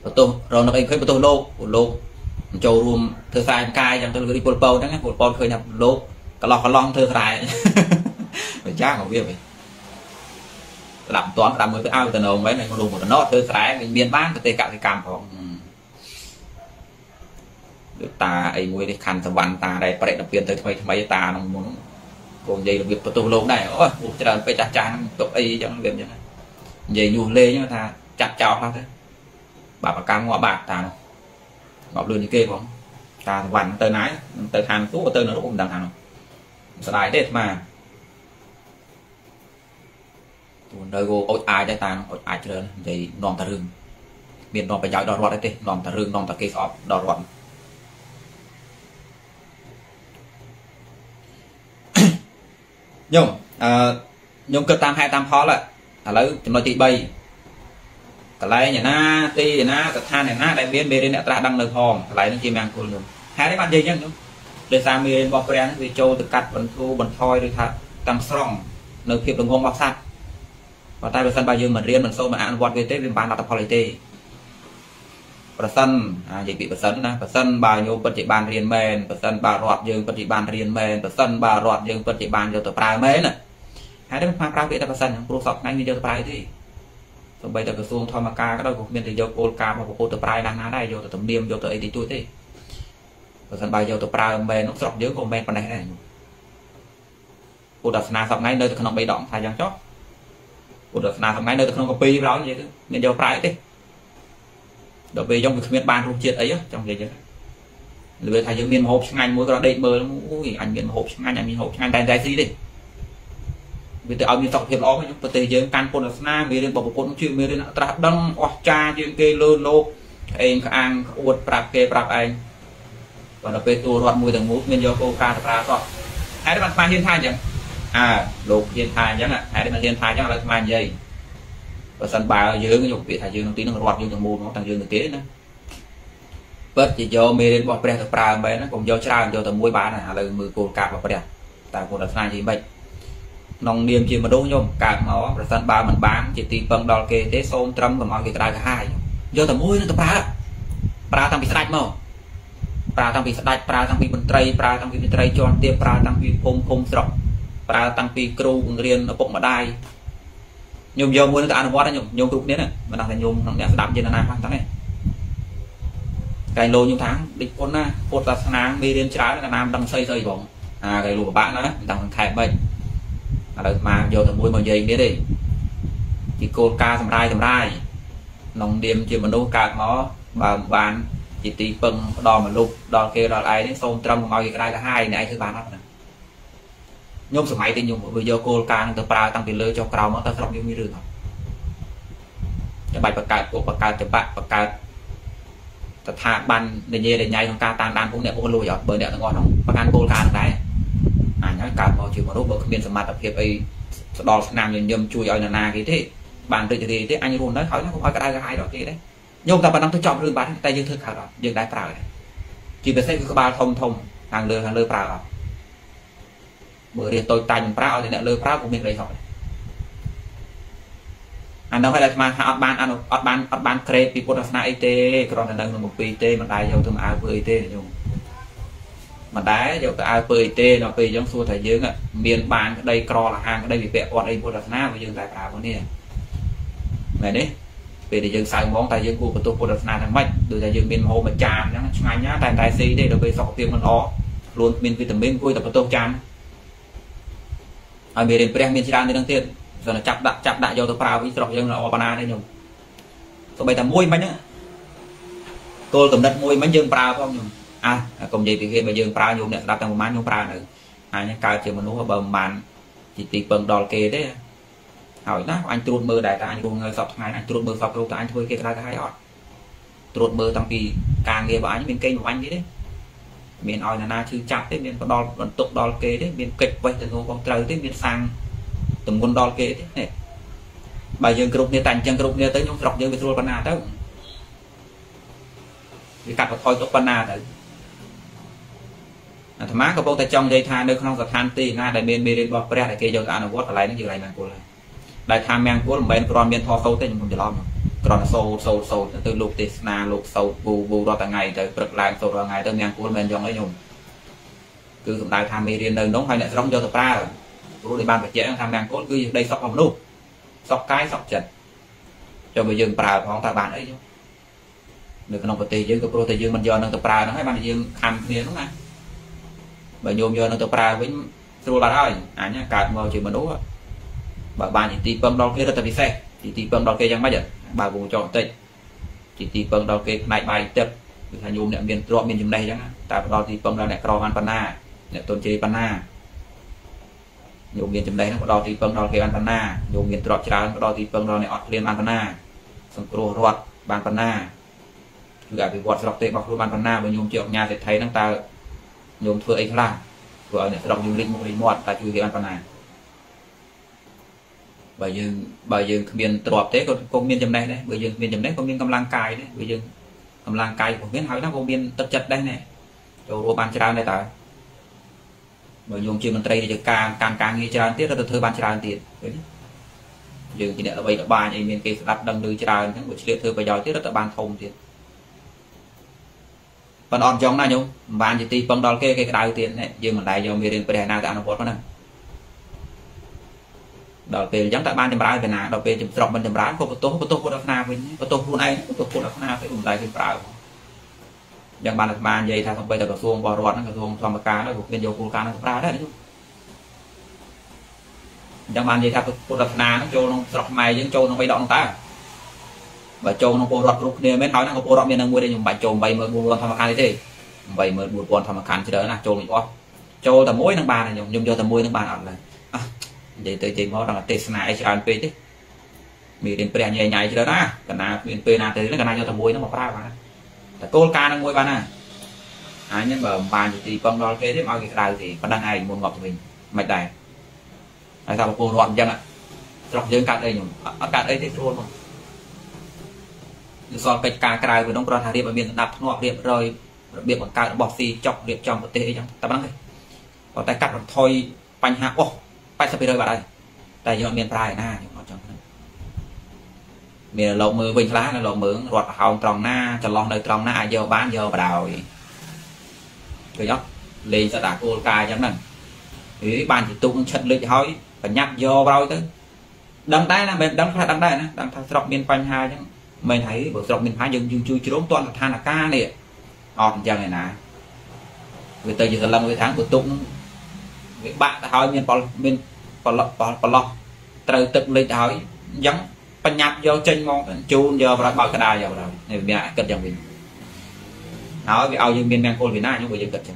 bờ tôi rồi nó anh khơi bờ tôi lô, lô, trầu rùm thưa sai cai chẳng tôi đi cột bầu chẳng nhá, cột bầu khơi nhập lô, cả lò cả lon thưa sai, phải chắc không biết vậy, làm toán làm mới với ao từ đầu mấy này con lùn của nó thưa sai mình biên bán cái cả cái cam của ta ấy mùi đi khăn thầm văn ta đây bà đẹp đập viên tới mấy mấy ta nó muốn còn dây là việc tôi lâu này ôi một trận phải chặt chán tụi ấy chẳng việc như này dây nhu lê nhá ta chặt chào ra thế bà bà cam ngọa bạc ta ngọt luôn như kia không ta thầm văn tới nái tới hàng tú của tôi nó cũng đằng hàng này đấy mà nơi gô ôi ai đây ta ôi ai chơi dây non ta rừng miền non phải giỏi đòn loạn đấy non ta rừng non ta kia sọp đòn loạn nhung nhung cơ tam hai tam khó là lấy chúng nó chỉ bay cái này nhà na ti nhà na cái than nhà na đại biến bê lên đã đăng lời hòm cái này nó chỉ mang cồn nhung hai đấy bạn gì nhung để sang miền bắc bèn vì châu từ cắt bẩn thu bẩn thoi rồi thà tăng sòng nơi kiệp đồng hông bắp sắt và tay bẩn sân bao nhiêu mình riêng mình sâu mà ăn quạt về tết bên bàn đặt tập holiday tê bẩn sân dịch bị bẩn sân na bẩn sân bao nhiêu bẩn chỉ bàn riêng men bẩn sân bà rọt dương bẩn chỉ bàn riêng men bẩn sân bà rọt dương bẩn chỉ bàn nhiều tập bài mấy này hai đứa mang ra về tập bẩn sân không sọc ngay như nhiều tập bài thì xong bây giờ cái xuông thoi mà ca cái đôi của miền thì vô cô ca mà cô tập bài đang ná đây vô tập tầm điểm vô tập ấy thì tôi thế bẩn sân bao nhiêu tập bài men nó sọc dương của men còn này này cô đặt na sọc ngay nơi tôi không bị động thay giang chót cô đặt na sọc ngay nơi tôi không copy đó như thế miền nhiều bài thế đó về trong việc miền ban không chuyện ấy trong gì chứ, người thầy giáo miền hộp ngành mỗi cái đây mờ lắm, ui anh miền hộp ngành anh miền hộp ngành đại đại gì đi, vì từ ông miền tộc thiệt lắm, nhưng từ giờ can quân là na miền lên bảo quân cũng chuyện miền lên trà đông, oa cha chuyện kia lơn lô, anh ăn uất prap kia prap anh, và đó về tour đoạn mùi từng mút miền do cô ca prap rồi, hãy để bạn pha hiên thai chẳng, à lục hiên thai chẳng là hãy để bạn hiên thai chẳng là làm gì và sân bà dưới cái dụng vị thầy dương tí nó hoạt dương trong môn nó thằng dương thực tế nữa bớt chỉ do mê đến bọn bè thật ra bé nó còn do tra do tầm mối bán là lời mười cồn cạp và bè ta còn đặt ra gì bệnh nông niêm chỉ mà đôi nhôm cả máu là sàn ba mình bán chỉ tìm bằng đòn kề thế xôm trâm và mọi người cả hai do thầm môi nó tập ra ra thằng bị sạch màu ra thằng bị sạch ra thằng bị bẩn tray ra thằng bị bẩn tray tròn tiệp ra thằng bị khom khom sọc ra thằng bị kêu riêng ở bụng mà đai nhôm vô môi nó ăn quá đấy nhôm nhôm cục đấy này mà đang là nhôm đang đẹp đậm trên là nam tháng này cái lô nhôm tháng địch con na cột là sáng mì đen trái là nam đang xây xây bóng à cái lùa bạn đó đang thải bệnh mà vô thằng môi màu dây biết đi thì cô ca thầm rai thầm rai nòng điểm chỉ mà đôi cả nó và bán chỉ tí phần đo mà lục đo kêu đo lại đến xong trăm ngồi cái là hai này thứ bán nó nhôm sửa máy thì nhôm vừa vô cô càng từ ba tăng tiền lưỡi cho cầu nó ta không giống như được bài bạc cài của bạc cài cho bạn bạc cài thật hạ bàn để nhẹ để nhảy thằng ca tan đan cũng đẹp cũng lùi giọt bởi đẹp ngon không bạc ăn cô càng này à nhớ cả vào chiều một lúc bữa biên sầm mặt tập hiệp ấy đo làm nhôm nhôm chui ở nhà na cái thế bàn tự thì thế anh luôn nói hỏi nó cũng hỏi cái đây là hai đó kia đấy nhôm ta bạn đang tôi chọn lương bán tay dương thư khảo đó dương đáy phào chỉ phải xây cái ba thông thông hàng lừa hàng lừa phào bởi vì tôi tành pháo thì lại lơ pháo của mình đấy thôi anh đâu phải là mà ăn ban ăn ban ăn ban crepe thì còn là it còn là đang một pt mà đại dầu từ áo it nhung mà đá dầu từ áo it nó về giống xua thời dưới ạ miền bàn đây cro là hàng đây bị vẽ còn đây còn là na và dương đại pháo vấn đề này đấy về để dương sai món tại dương của tôi còn là na thằng mày từ tại dương miền hồ mà chạm nhá ngày nhá tại tại si đây là về sọc tiền mà nó luôn miền vitamin vui tập tôi chạm ở miền miền Bắc miền Nam thì đang tiền rồi là chặt đạn chặt đạn vô tôi phá với trò chơi là Obana đấy nhung tôi bày làm mui mấy nhá tôi cầm đất mui mấy dương phá không nhung à cùng gì thì khi mà dương phá nhung đặt tầng một mán nhung phá nữa anh ấy cao chiều mình uống bầm màn chỉ tì bầm đòn kề đấy hỏi đó anh trút mưa đại ta anh buông người sọc ngày anh trút mưa sọc đâu ta anh thôi kia ra cái hai họ trút mưa tăng kỳ càng nghe vào anh bên kênh của anh đấy miền oi là na chư chặt thế miền có đo vận tốc đo kê đấy miền kịch vậy từ ngô con trời thế miền sang từng quân đo kê thế này bài dương cột miền tành chân cột miền tới nhung sọc dương bị thua panna đó bị cắt vào coi tốc panna đấy thằng má có bông tay trong dây than nơi không giật than tì na đại miền miền bọt bẹt đại kia giờ ăn ở vót ở lại nó gì lại mà cô này đại tham miền cô là miền còn miền thò sâu thế nhưng không chỉ lo mà còn sâu sâu sâu từ lục tít na lục sâu bù bù đó cả ngày tới bật lại sâu vào ngày tới ngang cuốn bên trong đấy nhung cứ cũng đại tham riêng đơn đóng hay lại đóng cho tập ra rồi rồi để bàn về chuyện tham ngang cuốn cứ đây sọc hồng luôn sọc cái sọc chật cho bây giờ bà của ta bàn ấy chứ được nông vật tì chứ cái protein dương mình do nông tập ra nó hay bàn dương ăn miếng đúng không bà nhôm do nông tập ra với rồi bà thôi à nhá cả vào chỉ mình uống bà bàn chỉ tiêm đo kia là tập đi xe chỉ tiêm đo kia chẳng bao giờ bà vùng chọn tịnh chỉ tì phần đầu cái này bài tập là nhôm nệm miền trọ miền này chẳng tại đó thì phần là nẹp trò ăn panna nẹp tôn chế panna nhôm miền chấm đấy đó thì phần đó cái ăn panna nhôm miền trọ chả đó thì phần đó này ọt liên ăn panna sừng cua ruột bàn panna cả cái quạt sọc tệ bọc luôn bàn panna và nhôm triệu nhà sẽ thấy năng ta nhôm thừa ấy là của nẹp đọc nhôm linh một linh một tại chui cái ăn panna bởi dương bởi dương miền trọp thế còn công miền chấm này đấy bởi dương miền chấm đấy công miền cầm lang cài đấy bởi dương cầm lang cài của miền hỏi nó công miền tất chật đây này đồ ban tràn này tại bởi dùng chim mình tây thì càng càng càng nghe tràn tiết là từ thời ban tràn tiết dương thì đã bây đã bài này miền kia đặt đằng đường tràn những buổi chiều thưa bây giờ tiết là ban thông tiền còn on trong này nhung ban chỉ ti bằng đòn kia cái đào tiền đấy dương mình lại do miền bên này đã nó bớt nữa đầu về giống tại ban chấm rái về nào đầu về chấm trọc bên chấm rái có tô có tô có đập na với có tô luôn ấy có tô có đập na phải ủng đại cái bảo giống ban là ban dây thay không bây giờ có xuông bò ruột nó có xuông xoong bạc cá nó gục bên dầu cua cá nó ra đấy giống ban dây thay có đập na nó trâu nó trọc mày giống trâu nó bay động ta và trâu nó bò ruột lúc này mới nói nó có bò ruột miền Nam quê đây dùng bảy trâu bảy mười buôn tham ăn thế bảy mười buôn tham ăn chỉ đỡ là trâu mình có trâu tầm mối thằng ba này dùng cho tầm mối thằng ba ở này vậy tới chỉ món là test này cho anh phê chứ mình đến bè nhảy nhảy cho đó na cả na miền bè na tới nó cả na cho thằng muối nó mọc ra mà là cô ca đang muối bạn à anh nhưng mà bàn thì con đó cái thế mà cái đào thì còn đang ai muốn ngọc mình mạch đài tại sao mà cô loạn chăng ạ loạn dương cạn đây nhỉ cạn đây thì luôn mà do cái ca cài với đông con thằng điệp ở miền đạp ngọc điệp rồi điệp quảng cáo bỏ xì chọc điệp trong một tê chẳng ta bắn này còn tay cắt rồi thôi bánh hạ ô Bạch sắp đi đôi bạn ơi. Tại dọn miền Tây na nhưng họ chọn miền lộ mưa Vinh lá nó lộ mưa ruột hồng tròn na tròn lon đời tròn na giờ bán giờ bà đào gì rồi đó liền sẽ đặt cô cài chẳng nè thì bàn chỉ tung chật lưỡi hói và nhặt giờ bao tới đằng tay là mình đằng đằng tay nè đằng thằng sọc miền Tây hai chứ mình thấy bộ sọc miền Tây dừng dừng chui chui toàn là than là ca này ọt giờ này nè người ta chỉ cần làm cái tháng của tung với bạn đã hỏi miền Bắc miền Bắc Bắc Bắc từ từ lưỡi hói giống bạn nhập vô trên mong chun giờ và bảo cái đài giờ rồi này miền Nam cất chẳng mình nói về ao dương miền Nam côn miền Nam nhưng mà dương cất chẳng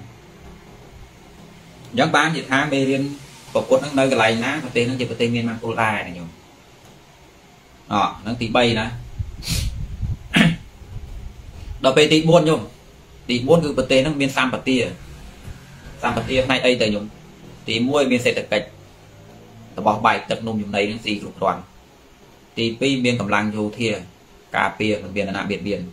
giống bán gì tháng bê liên bọc cốt nó nơi cái này ná và tên nó chỉ có tên miền Nam côn đài này nhiều đó nó tí bay nè đó bê tí buôn nhung tí buôn cứ bê tên nó miền Sam bạc tia Sam bạc tia nay đây tại nhung tí mua miền xe tật cạch tao bỏ bài tật nôm nhung này nó gì lục toàn thì pi biên cầm lăng vô thia cà pia còn biên là nạm biệt biên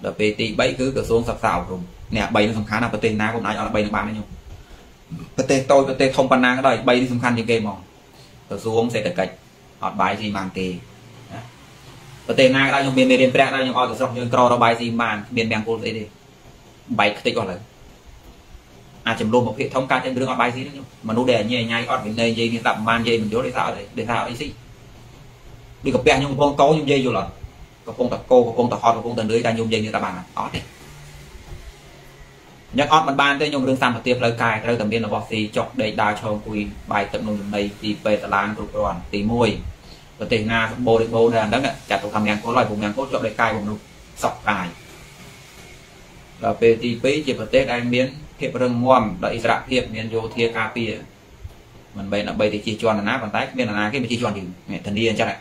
đợt về thì bảy cứ cửa xuống sập sảo rồi nè bảy nó không khá là bê tên na cũng nói cho bảy nó bán đấy nhung bê tên tôi bê tên không bán na cái đời bảy thì không khăn như game mỏng cửa xuống sẽ được cạch họt bài gì màng tì bê tên na cái đời biên biên bẹt đây nhung ở cửa sông nhung cò đó bài gì màng biên bẹt cô đấy đi bảy cái gọi là à chấm luôn một hệ thống ca trên đường ở bài gì đó nhung mà nó đè nhẹ nhảy ở bên đây dây thì tạm man dây mình chỗ để sao đấy để sao ấy gì đi gặp bè nhung con cối nhung dây vô là gặp con tạc cô con tạc hòn con tạc lưới đang nhung dây như ta bàn à ót đi nhắc ót bàn bàn tới nhung đường sàn và tiệp lời cài rồi tầm biên là bọt gì chọc đầy đào cho quỳ bài tập nông này thì về tà lan thuộc đoàn tì môi và tì nga bồ đi bồ đàn đó nè chặt tụ thằng ngàn có loài vùng ngàn cốt chọc đầy cài vùng nục sọc cài là về tì pí chỉ vật tết anh miến thiệp rừng ngoan đợi rạp thiệp miền vô thiệp cà pia mình bây là bây thì chỉ tròn là ná bàn tay miền là ná cái mình chỉ tròn thì mẹ thần điên chắc này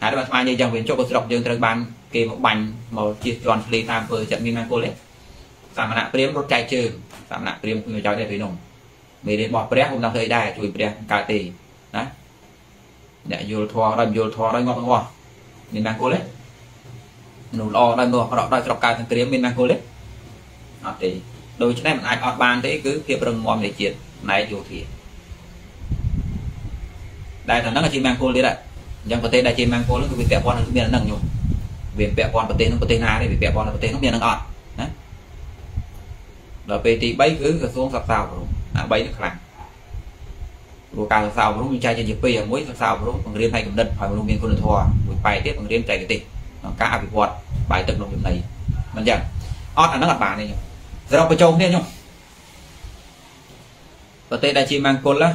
hãy bạn mai như chẳng biến cho cuộc đọc dương ban kê một bánh màu chia tròn lê tam vừa chậm minh mang cô lên sẵn là prem rốt chai trừ sẵn là prem người cháu để với nồng mình đến bỏ prem hôm nào thời đại chùi prem cà tì đó để vô thoa đầm vô thoa đôi ngọt ngọt mình mang cô lên nụ lo đôi ngọt đọc đôi đọc cà thằng prem mình mang cô lên đó thì đôi chỗ này mình ai ọt bàn thế cứ kia rừng mòm để chiến này dù thì đây là nó là chị mang cô lên đấy nhưng có tên đại trên mang cô nó bị bẹp con nó miền nâng nhung vì bẹp con có tên nó có tên na đấy vì bẹp con nó có tên nó miền nâng ọt đấy rồi về thì bấy cứ xuống sập sào rồi à bấy được lành rồi càng sào rồi trai trên giệp ở mũi sào rồi còn riêng hay còn đất phải luôn miền cô được thua buổi bài tiếp còn riêng chạy cái tịch cá bị quật bài tập lồng này mình chẳng ọt là nó là bản này nhung giờ đâu phải trông thế nhung có tên đại trên mang cô lá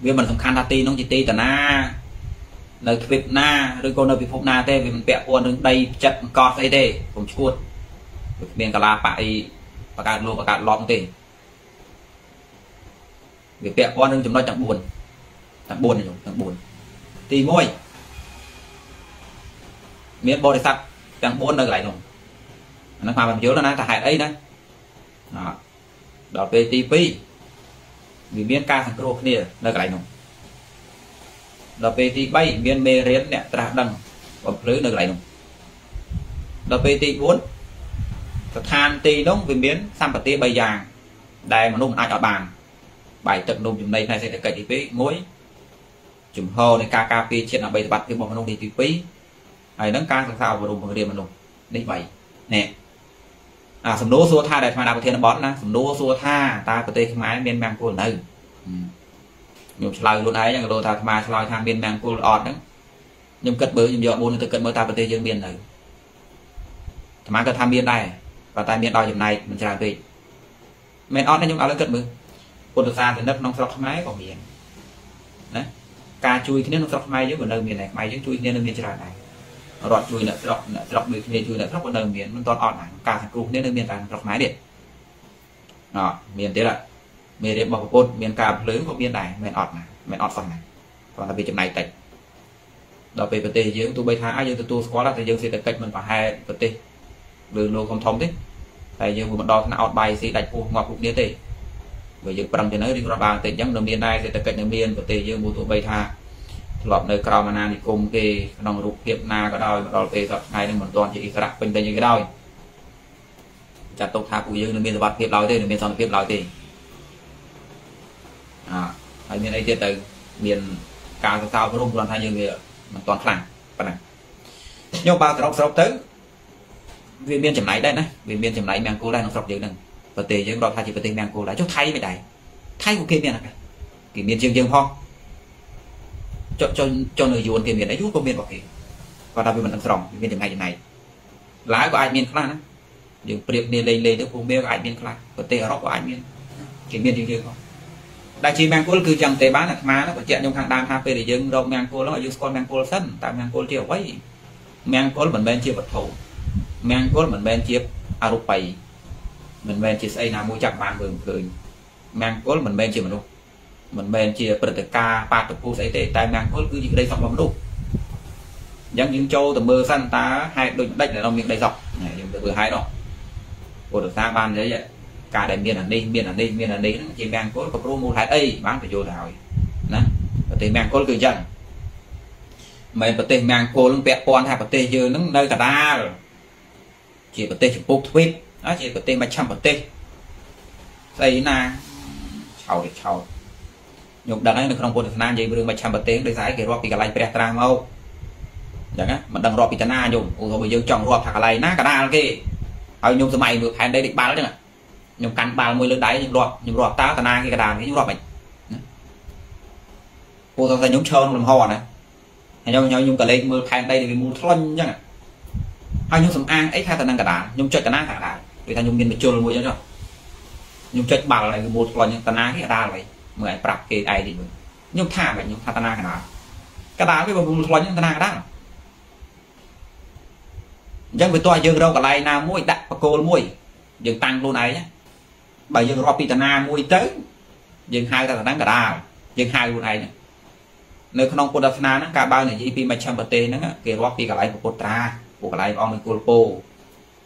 vì mình không khăn ta ti nó chỉ ti tần na nơi Việt Na rồi còn nơi Việt Phúc Na thế vì mình bẹt quân đứng đây chặt cọt ấy thế cũng chuột miền Cà La phải và cả luôn và cả lom tiền việc bẹt quân đứng chúng nó chẳng buồn chẳng buồn rồi chẳng buồn thì môi miền Bồ Đề Sặc chẳng buồn được lại rồi nó mà mình nhớ là nó thải ấy đấy đó đọt về ti vi vì miền Ca thằng Cro kia được lại rồi là pê tê bay miền mê rén nè tra đằng và lưới được lại luôn là pê tê bốn than tì nông về miền Sam Bạc Tê bây giờ đài mà nông ai ở bàn bài tập nông chùm này này sẽ được cậy tí mối chùm hô này ca ca pê chuyện là bây bật thì bọn nông đi tí phí này nâng ca sao vào đùng riêng mà nông đi bảy nè à sầm đố xua tha đại mà đào thiên nó bón nè sầm đố xua tha ta Bạc Tê không ai miền mang của này nhung sờ luôn ấy nhưng đồ ta mà sờ thang biên mang cô ọt đó nhung cất bớ nhung dọ buồn từ cất bớ ta bật tê dương biên này thằng má cất tham biên này và tai biên đòi điểm này mình trả về men ọt đấy nhung áo lên cất bớ quân đội ta thì đất nông sọc máy còn biển đấy cá chui thì nông sọc máy chứ còn nơi biển này máy chứ chui nên nơi biển trả này rọt chui nợ rọt nợ rọt biển thì chui nợ rọt còn nơi biển nó toàn ọt này cá thằng cụt nên nơi biển toàn rọt máy điện đó biển thế là miền địa bọc cốt miền cà lớn của miền này miền ọt này miền ọt phần này còn là vì chụp này tịnh đó về vấn đề dưỡng tôi bây tháng ai dưỡng tôi quá là thì dưỡng sẽ được cách mình phải hai vấn đề đường lô không thông thế tại dưỡng một đo là ọt bài sẽ đặt khu ngọc cục địa tề với dưỡng bằng cho nó đi ra bàn tịnh giống đường miền này sẽ được cách đường miền vấn đề dưỡng mua tôi bây tháng lọt nơi cào mà nè cùng kề đồng rục hiệp na có đòi đòi về tập ngày nên một toàn chỉ đặt bên đây như cái đòi chặt tục tháp của dưỡng đường miền tập hiệp lao thế đường miền toàn hiệp lao thế à hay miền ấy tới miền cao cao có rung toàn thay như vậy toàn phẳng phần này nhau bao sọc sọc tới vì biên chấm này đây này vì biên chấm này miền cô đây nó sọc dữ nè và tề dương đọt thay chỉ và tề miền cô lại cho thay mới đẩy thay của kia miền này kỷ miền dương dương ho cho cho cho người dùng tiền miền đấy chút có miền bảo hiểm và đặc biệt mình làm sòng miền chấm này chấm này lái của ai miền khác nữa điều biệt miền lề lề đó cũng biết ai miền khác và tề róc của ai miền kỷ miền dương dương ho đại chi mang cô cứ chẳng tế bán là má nó có chuyện trong hàng đam hp để dừng đâu mang cô nó ở dưới con mang cô sân tại mang cô triệu ấy mang cô mình bên chia vật thủ mang cô mình bên chia arupay mình bên chia xây nào mua chặt bàn vườn cười mang cô mình bên chia mình luôn mình bên chia prateka ba tập cô xây tệ tại mang cô cứ gì đây xong bóng đủ giống những châu tầm mơ săn tá hai đôi đách là đồng miệng đầy dọc này vừa hai đó cô được ta ban đấy vậy cả đại miền là đi miền là đi miền là đi chỉ mang cốt cặp rô mua thái ấy bán phải vô đảo nè và tiền mang cốt cứ dần mấy và tiền mang cô lưng bẹt con hai và tiền dư nắng nơi cả ta chỉ và tiền chỉ bốc thuyết nó chỉ và tiền ba trăm và tiền xây na chầu để chầu nhục đằng ấy nó không có được na gì với đường ba trăm và tiền để giải cái rock bị cả lại bẹt trang mau chẳng á mà đằng rock bị cả na nhung rồi bây giờ chồng rock thằng này ná cả na kia ở nhung từ mày được hàng đây định bán đấy nè nhung cắn ba mươi lưỡi đáy nhưng đọt nhưng đọt tá ta na cái đàn cái đọt mình cô ta ra nhúng trơn làm hò này nhau nhau nhung cả lên mưa khai đây thì mua thon nhá hai nhung sầm an ấy khai ta năng cả đàn nhung chơi ta na cả đàn vì ta nhung miên bị trơn luôn mua chứ nhung chơi bảo này một còn nhung ta na cái đàn này mười bạc cái ai thì nhung thả vậy nhung thả ta na cả đàn cả đàn cái bông thon nhung ta na cả đàn dân bị toa dương đâu cả lại na mũi đặt cô mũi dương tăng luôn ấy nhá bởi dương ropi tana mui tới dương hai ta đang cả đào dương hai luôn này nơi con ông Podafna nó cả bao này giê pê mà chăm bật tê nó kêu ropi cả lại của Potra của cả lại ông Colpo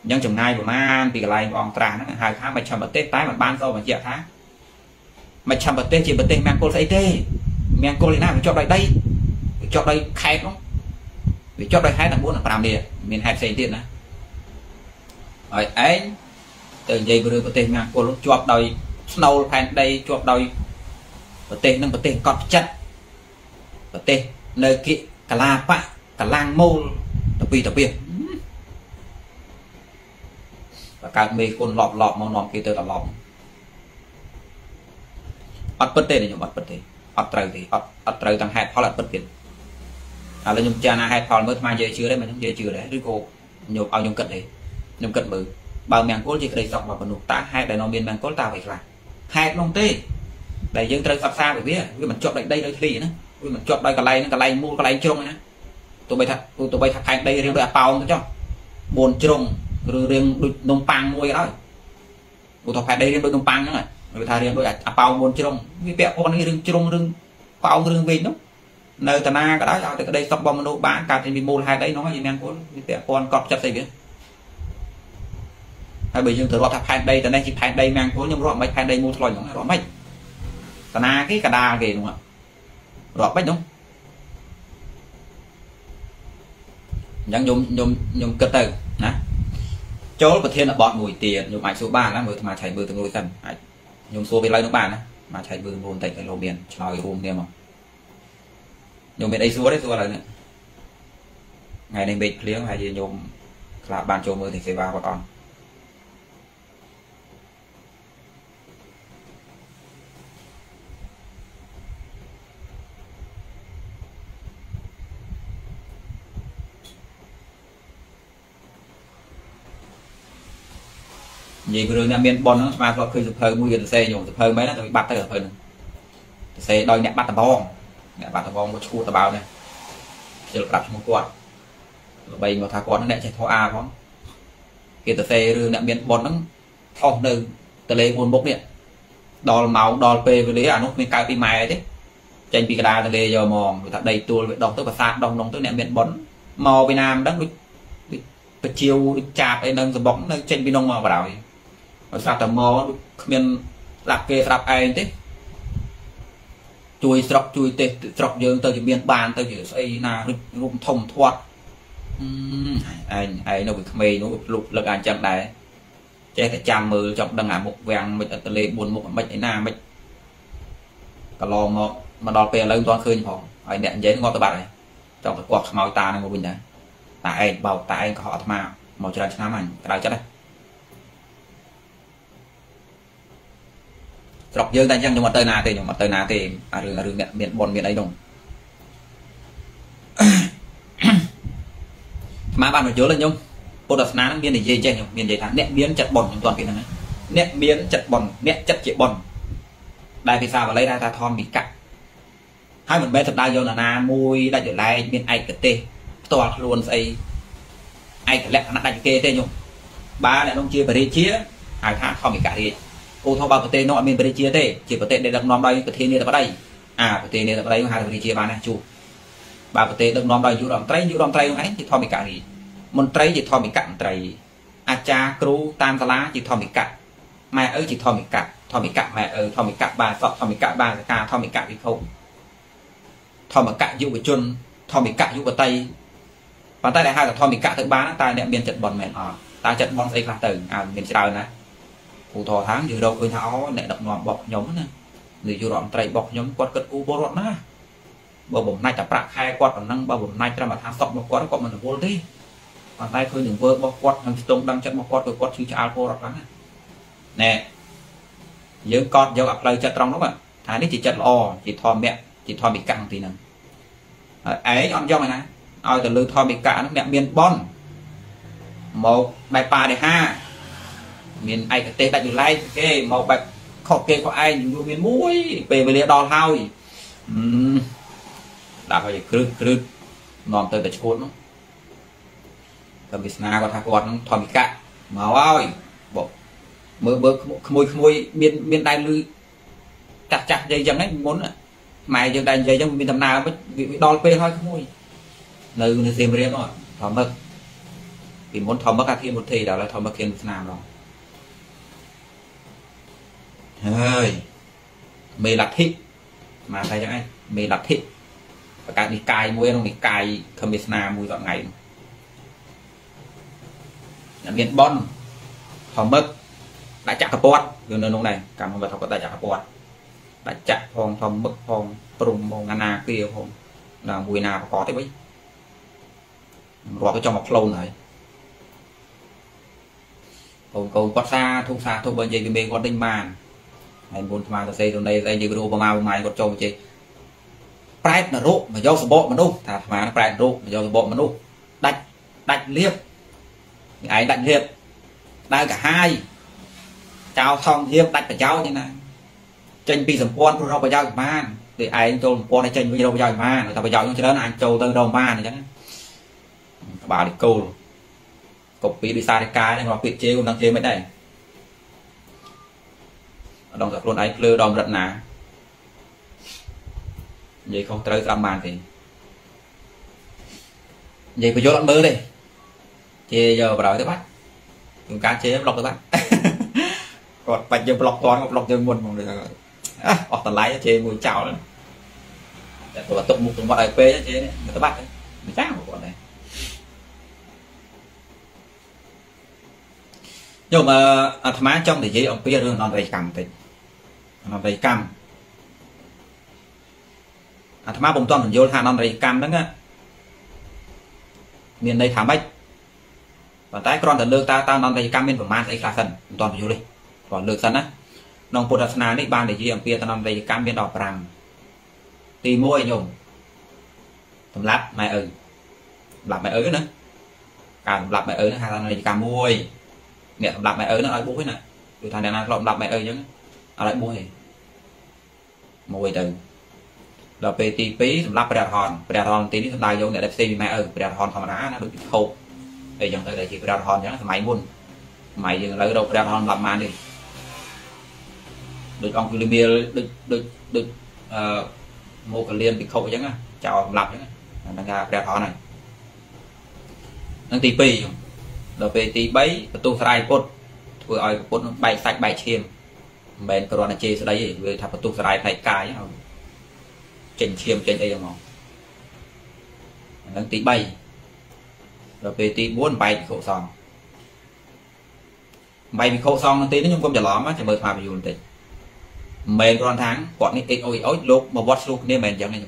nhưng chừng nay của man thì cả lại ông Tra nó hai tháng mà chăm bật tê tái mà ban sau mà chẹt tháng mà chăm bật tê chỉ bật tê mang cô thấy tê mang cô lên nào cho đây đây cho đây khai không vì cho đây khai là muốn là làm gì mình hai xây tiền á rồi ấy từ dây vừa có tên ngang cô lúc chuộc đời snow phan đây chuộc đời có tên nâng có tên cọp chất có tên nơi kỵ cả la phạ cả lang mô đặc biệt đặc biệt và các mê con lọp lọp màu nọp kia từ là lọp ọt bất tê này nhầm ọt bất tê ọt trời thì ọt ọt trời thằng hẹp họ là bất biệt à là nhầm cha na hẹp họ mới mai dễ chưa đấy mà nhầm dễ chưa đấy rồi cô nhầm ao nhầm cận đấy nhầm cận mờ bao miền cố chỉ cây dọc mà còn nục tá hai đại nó miền miền cố ta phải làm hai long tê đại dương trời xa xa phải biết vì mình chọn đại đây đây thì nữa vì mình chọn đây cả lây cả lây mua cả lây trông nữa tụi bay thật tụi bay thật thành đây riêng đôi bao cho buồn trông rồi riêng đôi nông pang môi đó tụi thọ phải đây riêng đôi nông pang nữa này người ta riêng đôi bao buồn trông vì bẹo con riêng trông riêng bao riêng về nó nơi ta na cái đó tại đây dọc bao nó bán cả thì mình mua hai đấy nó gì miền cố vì bẹo con cọp chặt gì bây giờ từ đó tháp đây từ đây chỉ thay đây mang cố nhưng rõ mấy thay đây mua thôi nó rõ mấy ta na cái cả đà kì đúng không rõ mấy đúng nhung nhung nhung nhung cất từ nè chỗ của thiên là bọn mùi tiền nhung ảnh số ba là mới mà chạy bừa từng lối sân nhung số bên lấy nó bàn mà chạy bừa luôn tại cái lô biển trời hôm kia mà nhung bên đây số đấy số là nữa ngày này bị liếng hay gì nhung là bàn chỗ mưa thì sẽ vào còn vì vừa là miền Bon nó mà có khơi sập hơi mua tiền xe nhổ sập hơi mấy nó bị bắt tay sập hơi xe đòi nhẹ bắt tà bom nhẹ bắt tà bom một chục tà bao này giờ đặt một quạt bây mà thà con nó nhẹ chạy thò à con kia từ xe rồi nhẹ miền Bon nó thò từ từ lấy buồn bốc điện đo máu đo p với lấy à nó miền cao đi mài đấy tranh bị đa từ lấy giờ mòn người ta đầy tua đong tới và sát đong đong tới nhẹ miền Bon mò Việt Nam đang bị chiêu chạp ấy đang bóng đang tranh bị nông mò vào đảo sao tầm mò miền lạp kê lạp ai thế chui sọc chui tê sọc dương tới miền bàn tới giữa xây là rung thông thoát anh ấy nó bị mê nó lục lực anh chẳng đấy che cái chạm mờ trong đằng ngã một vàng mình ở tây buồn một mình ấy na mình cả lo ngọ mà đòi về lấy toàn khơi phòng anh đạn giấy ngọ tờ bạc này trong cái quạt màu ta này của mình đấy tại anh bảo tại anh có họ mà màu cho nam ảnh cái đấy đọc dương tay chân nhưng mà tới nà thì nhưng mà tới nà thì à rồi là đường miền bồn miền ấy đồng mà bạn phải nhớ là nhung cô đặt ná miền để dây che nhung miền dây thán nẹt biến chặt bồn toàn cái này nẹt biến chặt bồn nẹt chặt chị bồn đây thì sao mà lấy ra ta thon bị cắt hai mình bé thật đa vô là na môi đã trở lại miền ai cái tê toàn luôn xây ai cái lẹ nó đánh kê tê nhung ba lại đông chia và đi chia hai thằng không bị cãi đi ô thô ba cái tên nó miền bên chia thế chỉ có tên để đâm nón đây cái thiên này là đây à cái tên này là đây hai thằng chia ba này chú ba cái tên đâm nón đây chú đâm trái chú đâm trái không ấy thì thò bị cạn gì môn trái thì thò bị cạn trái acha kru tam sala thì thò bị cạn mẹ ơi thì thò bị cạn thò bị cạn mẹ ơi thò bị cạn ba sọ thò bị cạn ba ca thò bị cạn đi không thò bị cạn dụ cái chân thò bị cạn dụ cái tay bàn tay này hai là thò bị cạn thứ ba tay này miền chật bòn mẹ à ta chật bòn xây là từ à miền trời này cụ thọ tháng dưới đâu ơi tháo lại đập ngọn bọc nhóm này người chưa đoạn tay bọc nhóm quạt cất u bò đoạn na bò bổng này tập bạc hai quạt còn năng bò bổng này ra mà thang sọc một quạt còn mình vô đi bàn tay khơi đừng vơ bò quạt thằng tông đang chân bò quạt rồi quạt chữ chả vô đoạn này nè nhớ con vô gặp lời chặt trong đó mà thái đấy chỉ chặt lò chỉ thò mẹ chỉ thò bị cạn thì nè ấy nhọn nhọn này nè ai từ lư thò bị cạn nó mẹ miền bon một bài pa để ha miền ai cái tê tại miền lai kê màu bạch khọt kê có ai những miền mũi về về lìa đòn hao gì đã phải cứ cứ nòng tới tới chốn nó cầm bít na còn thà còn thò bị cạn màu ơi bộ mơ mơ môi môi miền miền đai lư chặt chặt dây dầm đấy muốn mày dây đai dây dầm miền tầm nào bị bị đòn pê thôi môi nơi nơi xem riêng rồi thò mực vì muốn thò mực à thì một thì đã là thò mực kiên nam rồi hơi mê lạc thị mà thấy cho anh mê lạc thị và cả đi cài môi nó bị cài camera mùi dọn ngày miền Bon hòm bớt đã chặt cả bọt gần nơi này cảm ơn và thọc đã chặt cả bọt đã chặt hòm hòm bớt hòm trùm hòm ngana kia hòm là mùi nào có thế bấy rồi cái trong một lâu này cầu cầu quát xa thu xa thu bên dây bên bên con tinh màn anh muốn mà xây trong đây dây như video bao mao mai còn trông chị pride là rộ mà do số bộ mà đúng thà mà nó pride rộ mà do số bộ mà đúng đặt đặt liệp ấy đặt liệp đang cả hai chào xong liệp đặt cả cháu như này tranh pi sầm quan rồi đâu phải giao man để ai trôn quan này tranh với đâu giao man tao phải giao cho anh trâu từ đầu man này chứ bà đi câu copy đi xa đi cái này nó bị chế cũng đang chế mấy đây đồng giặc luôn ấy lừa đồng rất nà vậy không tới làm bàn thì vậy phải vô lặn mơ đi chế giờ vào đói tới bắt chúng cá chế block tới bắt còn bạch giờ block toàn còn block giờ muôn còn được à hoặc là lái chế mùi chảo nữa tôi tụng một tụng vào ai phê chế người ta bắt đấy mình cháo của bọn này nhưng mà à, má trong thì dễ ông kia luôn non đầy cằm thì non đầy cằm à thám bông toàn mình vô thà non đầy cằm đó nghe miền đây thám ấy và tái con thần lương ta ta non đầy cằm miền vùng man ấy là thần toàn mình vô đi còn lương thần á non Podasana đấy ban để dễ ông kia ta non đầy cằm miền đỏ rằng tì môi nhung thầm lát mày ơi lát mày ơi nữa càng lát mày ơi nữa hai ta non đầy cằm môi nè làm mẹ ơi nó lại bố này từ thằng này nó làm làm mẹ ơi chứ lại bố này mùi từ là pê tê pê làm bẹt hòn bẹt hòn tí nó lại vô để xem mẹ ơi bẹt hòn thằng nó được khâu để chẳng tới đây chỉ bẹt hòn chứ máy buồn máy dừng lấy đâu bẹt hòn làm màn đi được ông Colombia được được được mua cái liên bị khâu chứ á chào làm chứ đang ra bẹt hòn này nó tê pê là về tí bấy và tu sài cốt vừa ai cốt bay sạch bay chìm bên còn là chê sau đấy về tháp tu sài phải cài chỉnh chìm trên đây không đang tí bay là về tí bốn bay khổ xong bay bị khổ xong tí nó không trả lắm á thì mới pha vào dùng tí mềm còn tháng bọn này ôi ôi lốp mà vót lốp nên mềm giống này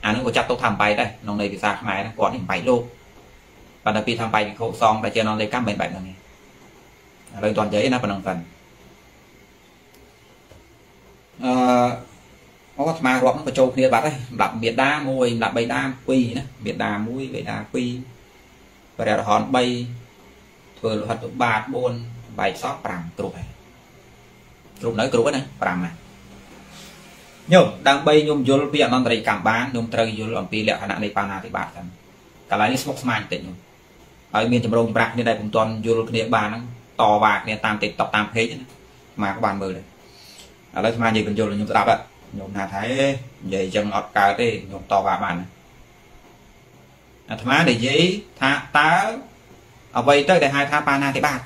à nó có chặt tôi thầm bay đây nòng này bị sạc này bọn này bảy lốp và đặc biệt thầm bay khẩu song đại chơi nó lấy cam mềm bảy này lên toàn giấy nó còn đồng phần có mà hoặc nó phải trộn kia bạn đây đặt biệt đa môi đặt bay đa quy nữa biệt đa mũi về đa quy và đèo hòn bay vừa hoạt động ba bốn bảy sáu bằng trụ này trụ nói trụ này bằng này nhung đang bay nhung vô bây giờ nó đầy cảm bán nhung trời vô làm pi lẹo khả năng này pan thì bạn cần cả lái xbox man tỉnh ở miền trung đông bạc như này cũng toàn vô địa bàn to bạc nên tam tịch tập tam thế mà các bạn mời này ở đây mà gì còn vô là nhung đạp đấy nhung là thấy vậy chân ngọt cả đi nhung to bạc bạn má để giấy tha tá ở vậy tới để hai tha pana thì bạn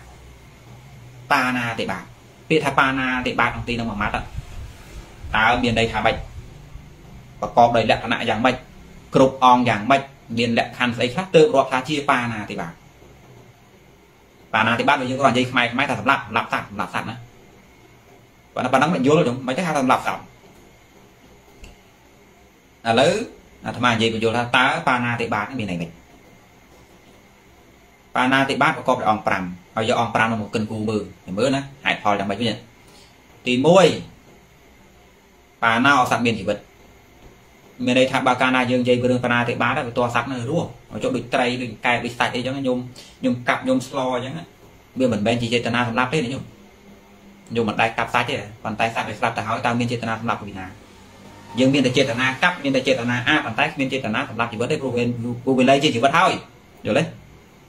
pana thì bạn biết tha pana thì bạn công ty nó mà mát ạ ta ở miền đây thả bạch và có đầy lẹt nạ dạng bạch cục on dạng bạch miền lẹt khăn giấy khác tự rót khá chia pana thì bạn pana thì bạn với những con dây máy máy thả lạp lạp sẵn lạp sẵn á và nó bắn nóng lại vô rồi đúng mấy cái hai thằng lạp sẵn là lỡ thằng mà gì vô là tá pana thì bạn miền này mình pana thì bạn có on pram ở do on pram là một cân cù mờ thì mới nữa hại thòi làm bạch với nhận thì môi bà nào sẵn miền thì vật miền đây thả bà cana dương dây vừa đường pana thì bá đã to sẵn rồi đúng không ở chỗ địch tây địch cài địch sạch đi cho nó nhôm nhôm cặp nhôm slow chẳng á bây mình bên chỉ chơi tana làm lắp đấy nhung nhung mặt đai cặp sạch đấy bàn tay sạch để sạch ta hỏi tao miền chơi tana làm lắp của mình à dương miền để chơi tana cặp miền để chơi tana a bàn tay miền chơi tana làm lắp chỉ vẫn đấy proven proven lấy chơi chỉ vẫn thôi được đấy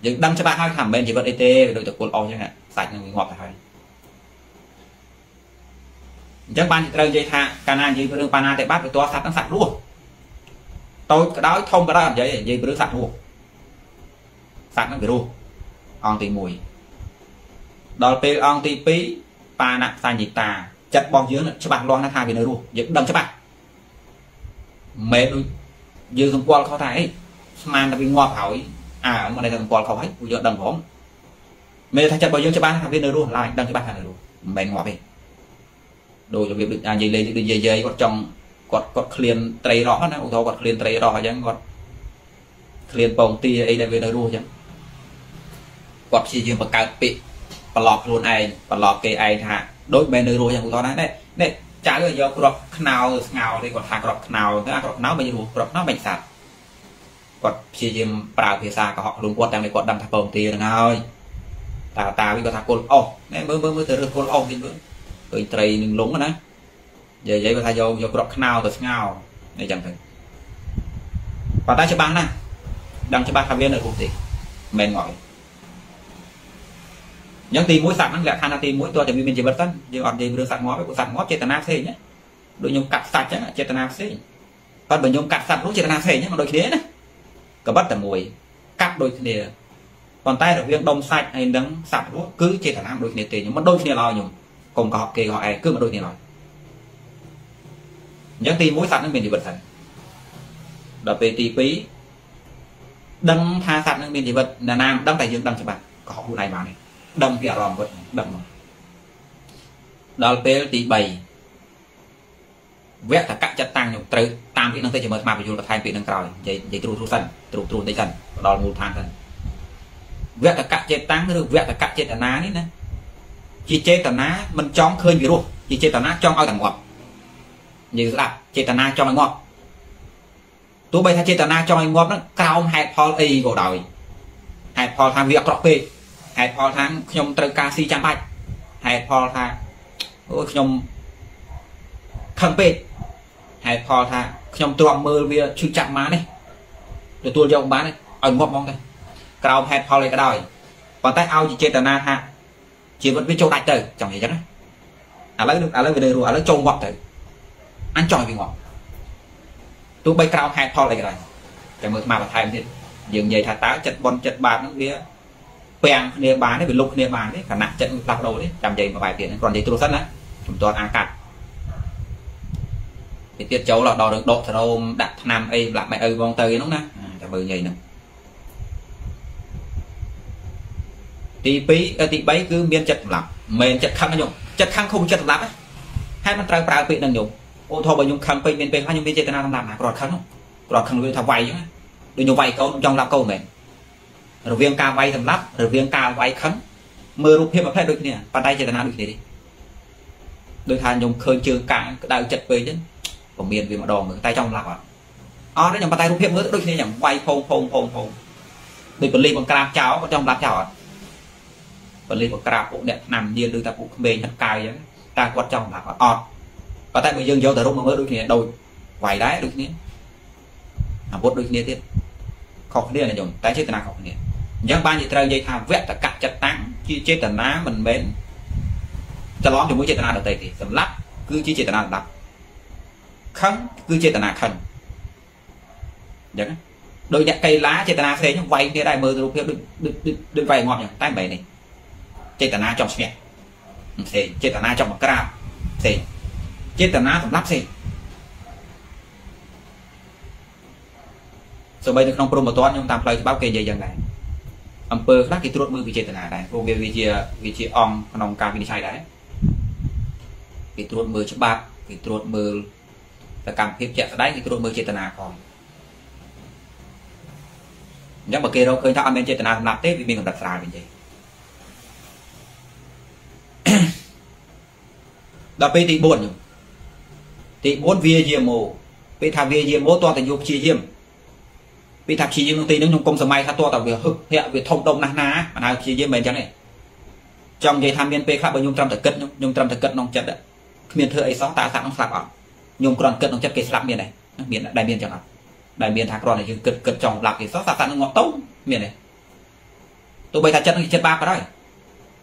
dương đâm cho bạn hai thảm bên chỉ vẫn et đội tập quân on chẳng hạn sạch người ngọt thôi chẳng ban trời dây thang cana dây bự pana để bắt được to sạch nó sạch luôn tôi đói thông cái đó làm vậy dây bự sạch luôn sạch nó bị luôn on tì mùi đòi pe on tì pí pana sạch nhiệt tà chặt bom dưới cho bạn loan nó thay vì nó luôn dựng đâm cho bạn mẹ dư thằng quan khó thấy man là bị ngoa hỏi à mà này thằng quan khó thấy bây giờ đâm hổm mẹ thay chặt bom dưới cho bạn thay vì nó luôn lại đâm cho bạn thay luôn mẹ ngoa về đồ cho việc à dây dây dây dây còn trong còn còn clean tray rõ nữa, ô tô còn clean tray rõ chẳng còn clean bông tia ấy đây về đây luôn chẳng còn chỉ riêng một cái bị và lọt luôn ai và lọt cái ai thà đối bên đây luôn chẳng ô tô đấy đấy đấy trả lời do còn nào ngào thì còn thà còn nào thế còn náo bây giờ còn náo bệnh sạt còn chỉ riêng vào phía xa của họ luôn quan tâm này còn đâm thà bông tia rồi ta ta bây giờ thà côn ôm đấy mới mới mới từ được côn ôm thì nữa tôi trầy nhưng lúng rồi đó vậy vậy mà thay vô vô cọp nào từ ngào này chẳng thử và ta cho bạn nè đang cho bạn tham viên ở cuộc gì mềm ngỏi những tí mũi sạc nó lại khăn là tí mũi tôi thì mình chỉ bật tắt nhưng còn gì đưa sạc ngó với cuộc sạc ngó chết tàn thế nhé đội nhung cặp sạc chắc là chết tàn thế còn bởi nhung cặp sạc lúc chết tàn thế nhé mà đôi khi đấy có bắt tầm mùi cặp đôi khi còn tay được viên đông sạch hay đấng sạc lúc cứ chết tàn đôi khi nhưng mà đôi khi lo nhung còn có họ kì họ ấy cứ mà đôi này nói những tí mũi sẵn nó mình thì vật sẵn đập về tí phí đâm tha sẵn nó mình thì vật là nam đâm tài dương đâm cho bạn có họ vụ này vào này đâm kìa ròm vật đâm rồi đập về tí bày vẽ thật cạnh chất tăng nhục trời tam kỹ năng tay cho mệt mạp dù là thay vì nâng còi dây trụ trụ sẵn trụ trụ tay sẵn đó là mù thang sẵn vẽ thật cạnh chất tăng được vẽ thật cạnh chất ná nít nè chỉ chế tần á mình chọn khơi gì luôn chỉ chế tần á chọn ao tầng ngọt như là chế tần á chọn ngọt tú bây thay chế tần á chọn ngọt nó cao hai pol y cổ đời hai pol thang việc cọp về hai pol thang nhom trừ canxi trăm bạch hai pol thang nhom khăng về hai pol thang nhom tròn mưa về chữ chạm má này rồi tôi cho ông bán này ở ngọt mong đây cao hai pol này cả đời còn tay ao chỉ chế tần á ha chỉ vẫn biết châu đại tử chẳng gì chắc đấy à lấy được à lấy về đây rồi à lấy châu ngọt tử ăn tròn vì ngọt tôi bay cao hai thò lại cái này cái mực mà phải thay thì dừng dây thả tá chật bon chật bàn nó kia bèn nề bàn đấy bị lục nề bàn đấy cả nặng chật lạp đầu đấy làm gì mà bài tiền còn gì tôi sẵn đấy chúng tôi ăn cạn thì tiết châu là đo được độ thằng ông đặt nam ấy làm mẹ ơi con tới đúng nè chả bự gì nữa tí pí tí bấy cứ miên chật lắm mềm chật khăn nó nhung chật khăn không chật lắm Hai mình trao trao bị nâng nhung. Ô thôi bởi nhung khăn bên bên bên hoa nhung đi chơi tên làm làm nào rồi khăn không? Rồi khăn người thằng vay chứ. Đôi nhung vay câu trong làm câu mẹ. Rồi viên ca vay thầm lắp, rồi viên ca vay khấn. Mưa rụp hiếp mà phải đôi kia, bàn tay chơi tên nào được đi. Đôi thằng nhung khơi chưa cả đạo chật về chứ. Của miền vì mà đòn người tay trong lạc ạ. Ở đấy nhầm bàn tay rụp hiếp mưa đôi kia nhầm vay phông phông phông phông. Đôi phần ly bằng cạp cháo trong lạc cháo ạ. Phần ly bằng cạp cũng đẹp nằm nhiên đôi ta cũng mê nhặt cài chứ. Ta quật trong là quật ọt và tại mình dừng vô từ lúc mà mới đôi khi này đôi quẩy đáy đôi khi này làm bút đôi khi này tiếp học kia là dùng tái chế từ nào học kia nhớ ba nhiệt trời dây thao vẽ tất cả chặt tán chi chế từ ná mình bén cho lót chúng mới chế từ nào được tây thì tầm lắc cứ chi chế từ nào đập khấn cứ chế từ nào khẩn nhớ đôi nhặt cây lá chế từ nào thế nhưng vay kia đại mơ từ lúc kia đừng đừng đừng vay ngọt nhở tay mày này chế từ nào trong xe thì chế tà na trong một cái thì chế tà na thầm lắp gì rồi bây giờ không pro một toán nhưng tạm thời báo kê dây dần này âm pơ khác thì trút mưa vì chế tà na này vô về vì chia vì chia on nòng cam vì sai đấy vì trút mưa cho bạc vì trút mưa là cầm hiệp chặt đấy thì trút mưa chế tà na còn nhắc mà kê đâu kê thao anh em chế tà na thầm lắp tiếp vì mình còn đặt ra mình gì đó bây thì buồn thì buồn vía diêm mồ bây thà vía diêm mồ to thành dục chi diêm bây thà chi diêm công ty nước nhung công sớm mai thà to tàu việc hực hệ việc thông đông na ná mà nào chi diêm bền chẳng này trong dây tham biên p khác bởi nhung trăm thật cất nhung nhung trăm thật cất nông chặt đấy miền thưa ấy sáu tạ sẵn nông sạp ở nhung còn cất nông chặt cái sạp miền này miền đại miền chẳng nào đại miền thà còn này chứ cất cất trồng lạc thì sáu tạ sẵn nông ngọt tấu miền này tôi bây thà chất thì chất ba cái đấy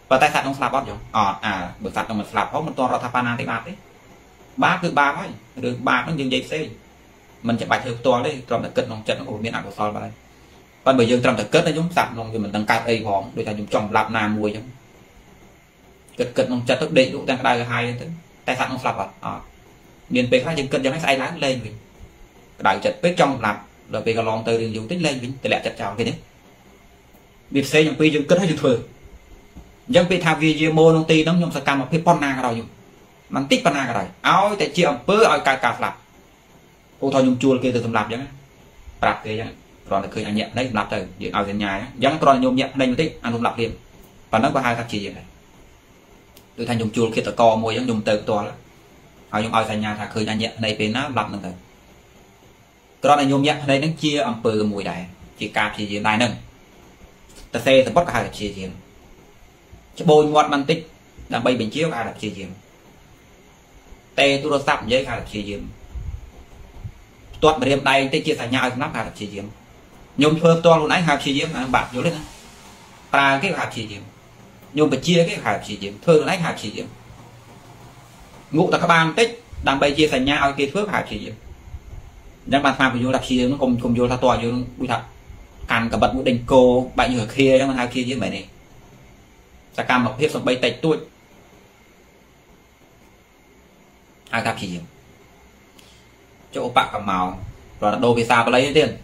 và tại sao ông slap bóp à à bởi sao ông slap bóp một toàn ra thapana thì ba đấy ba cứ ba thôi được ba nó dừng dây xe mình sẽ bài thử toàn đấy trong đặc cất nông chật nó ổn miễn ảo của soi vào đây còn bởi dương trong đặc cất nó giống sạp nông thì mình tăng cao đây hòm đôi ta dùng trồng lạp nà mùi giống cất cất nông chật thức định cũng đang đây là hai tại sao ông slap à miền tây khác dừng cất cho nó say láng lên mình đại chật bếp trong lạp rồi về còn lon từ đường dùng tích lên mình để lại chật chào cái đấy việc xây dòng pi dừng cất hay dừng thừa dân bị thà video nông ti đóng nhung sạc cam mà pon na cái đầu nhung mình tích pon na cái đầu áo tại chiều bữa áo cài cạp lạp ô thôi nhung chua kia từ thầm lạp vậy lạp kia vậy còn là khơi anh nhẹ đấy lạp từ điện áo trên nhà dân còn nhung nhẹ đây một tích anh không lạp liền và nó có hai thằng chị vậy này từ thành nhung chua kia từ co môi dân nhung từ to lắm áo nhung áo trên nhà thà khơi anh nhẹ đây bên nó lạp mình từ còn là nhung nhẹ đây nó chia ẩm pơ mùi đại chỉ cạp chỉ gì đại nâng ta xe thì bắt cả hai chị gì cho bôi ngoặt bàn tích là bay bình chiếu ai đập chi diêm tê tôi sắp với ai đập chi diêm toàn điểm đây tê chia sẻ nhau nắp ai đập chi diêm nhung thưa toàn luôn ấy hạp chi diêm bạn vô lên ta cái hạp chi diêm nhung phải chia cái hạp chi diêm thưa luôn ấy hạp chi diêm ngụ là các bạn tích đang bay chia sẻ nhau kia phước hạp chi diêm đang bàn phàm vô đập chi diêm nó cùng cùng vô là toàn vô quy thật càng cả bật mũi đình cô bạn nhựa kia đang hai kia diêm vậy này ta cam một hiệp xong bay tạch tôi ai gặp gì chỗ bạn cầm màu rồi là đô vì sao lấy tiền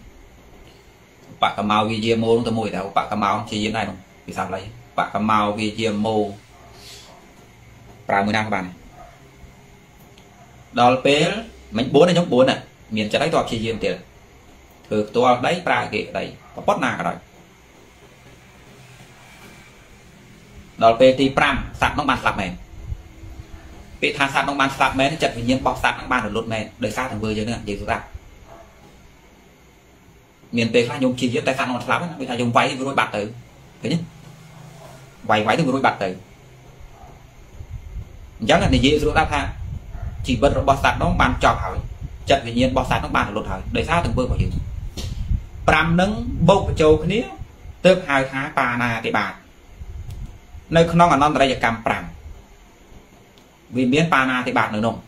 bạn cầm màu video mô tôi mùi là bạn cầm màu chỉ diễn này không vì sao lấy bạn cầm màu video mô và mười năm bạn đó là bé mình bốn này nhóm bốn này miền trái tọa chỉ diễn tiền thử tôi đấy ra kệ đấy có bót nào rồi đó là tê pram sạc nó bàn sạc mềm bị thang sạc nó bàn sạc mềm chật vì nhiên bọc sạc nó bàn được lột mềm đời xa thằng vừa chứ nữa thì chúng ta miền tây khác dùng chi tiết tay sạc nó sạc bị thằng dùng váy thì vừa đôi bạc tới thế nhé váy váy thì vừa đôi bạc tới chắc là thì dễ chúng ta tha chỉ bật bọc sạc nó bàn tròn hỏi chật vì nhiên bọc sạc nó bàn được lột hỏi đời xa thằng vừa của gì pram nâng bốc châu kia tước hai tháng bà nà cái bà nơi không nong non ra giờ cầm pram vì biến pana thì bạn nữa nồng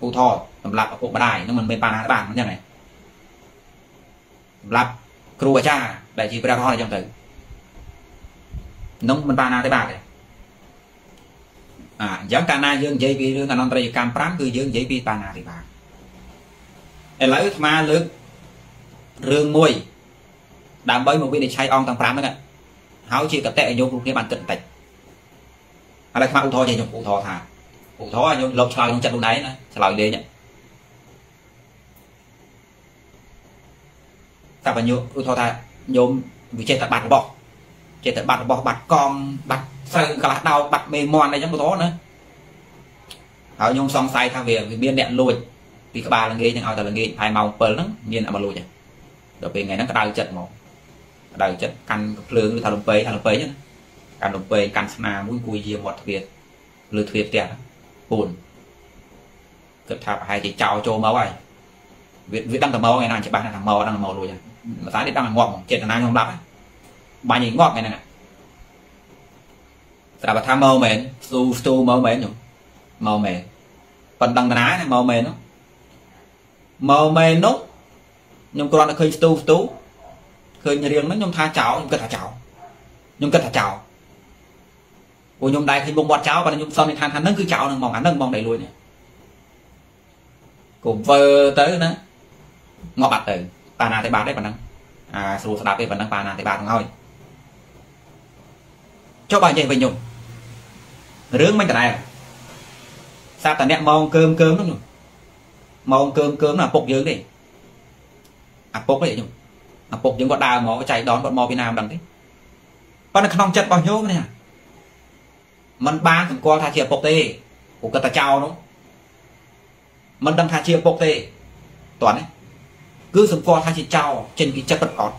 u thò lặp ở cục đài nhưng mình bên pana các bạn như này lặp kêu cha đại chỉ ra thò trong từ nông mình pana thì bạn này à giống cana dương dây vì dương non ra giờ cầm pram cứ dương dây vì pana thì bạn em lấy mà lướt rương môi đám bấy một bên để chay on thằng pram đấy háo chỉ cặp tệ nhôm luôn cái bàn cận tạch, ở đây thằng u thò thì nhôm u thò thà, ឧទាហរណ៍ខ្ញុំលុបឆ្លើយក្នុងចិត្តខ្លួនឯងណាឆ្លើយលេងតែបញ្ញោឧទាហរណ៍ថាខ្ញុំវាចេះតែបាត់របស់ចេះតែបាត់របស់បាត់កង់បាត់ស្រូវកន្លះដោបាត់មេមន់អីចឹងឧទាហរណ៍ណាហើយខ្ញុំសង្ស័យថាវាមានអ្នកលួចពីក្បាលល្ងាចនឹងឲ្យតែល្ងាចហើយម៉ោងbảyហ្នឹងមានអមលួចដល់ពេលថ្ងៃហ្នឹងក្តៅចិត្តហ្មងក្តៅចិត្តកាន់ភ្លើងឬថាលំពេថាលំពេណាកាន់លំពេកាន់ស្នាមួយគួយយាមាត់ទ្វារលើទ្វារផ្ទះពួនគិតថាប្រហែលជាចោលចូលមកហើយវាវាដឹងតែមកថ្ងៃណាច្បាស់ថាមកដឹងមកលួចមិនថានេះដឹងងាប់ចេតនាខ្ញុំដាប់បាញ់ឲ្យងាប់ថ្ងៃហ្នឹងស្រាប់តែថាមកមែនស្ទូស្ទូមកមែនខ្ញុំមកមែនប៉ុណ្ដឹងតាណាណាមកមែនហ្នឹងមកមែននោះខ្ញុំគ្រាន់តែឃើញស្ទូស្ទូឃើញរៀងហ្នឹងខ្ញុំថាចោលខ្ញុំគិតថាចោលខ្ញុំគិតថាចោលពួកខ្ញុំដែរឃើញមុខមាត់ចោលប៉ុន្តែខ្ញុំសន្និដ្ឋានថាហ្នឹងគឺចោលហ្នឹងហ្មងអាហ្នឹងហ្មងដៃលួចនេះកុំវើទៅណាងាប់បាត់ទៅបានណាទេបានទេប៉ុណ្ណឹងអាស្រួលស្ដាប់ទេប៉ុណ្ណឹងបានណាទេបានហ្នឹងហើយចុះបើនិយាយវិញខ្ញុំរឿងមិនដដែលសាប់តាអ្នកមកកើមកើមហ្នឹងខ្ញុំមកកើមកើមហ្នឹងអាពុកយើងទេអាពុកទេខ្ញុំអាពុកយើងគាត់ដើរមកចៃដនគាត់មកពីណាមិនដឹងទេប៉ុន្តែក្នុងចិត្តរបស់ខ្ញុំនេះมันបានសង្កល់ថាជាអាពុកទេព្រោះគាត់តែចោលនោះมันដឹងថាជាអាពុកទេតោះនេះគឺសង្កល់ថាជាចោលចេញពីចិត្តប្រកប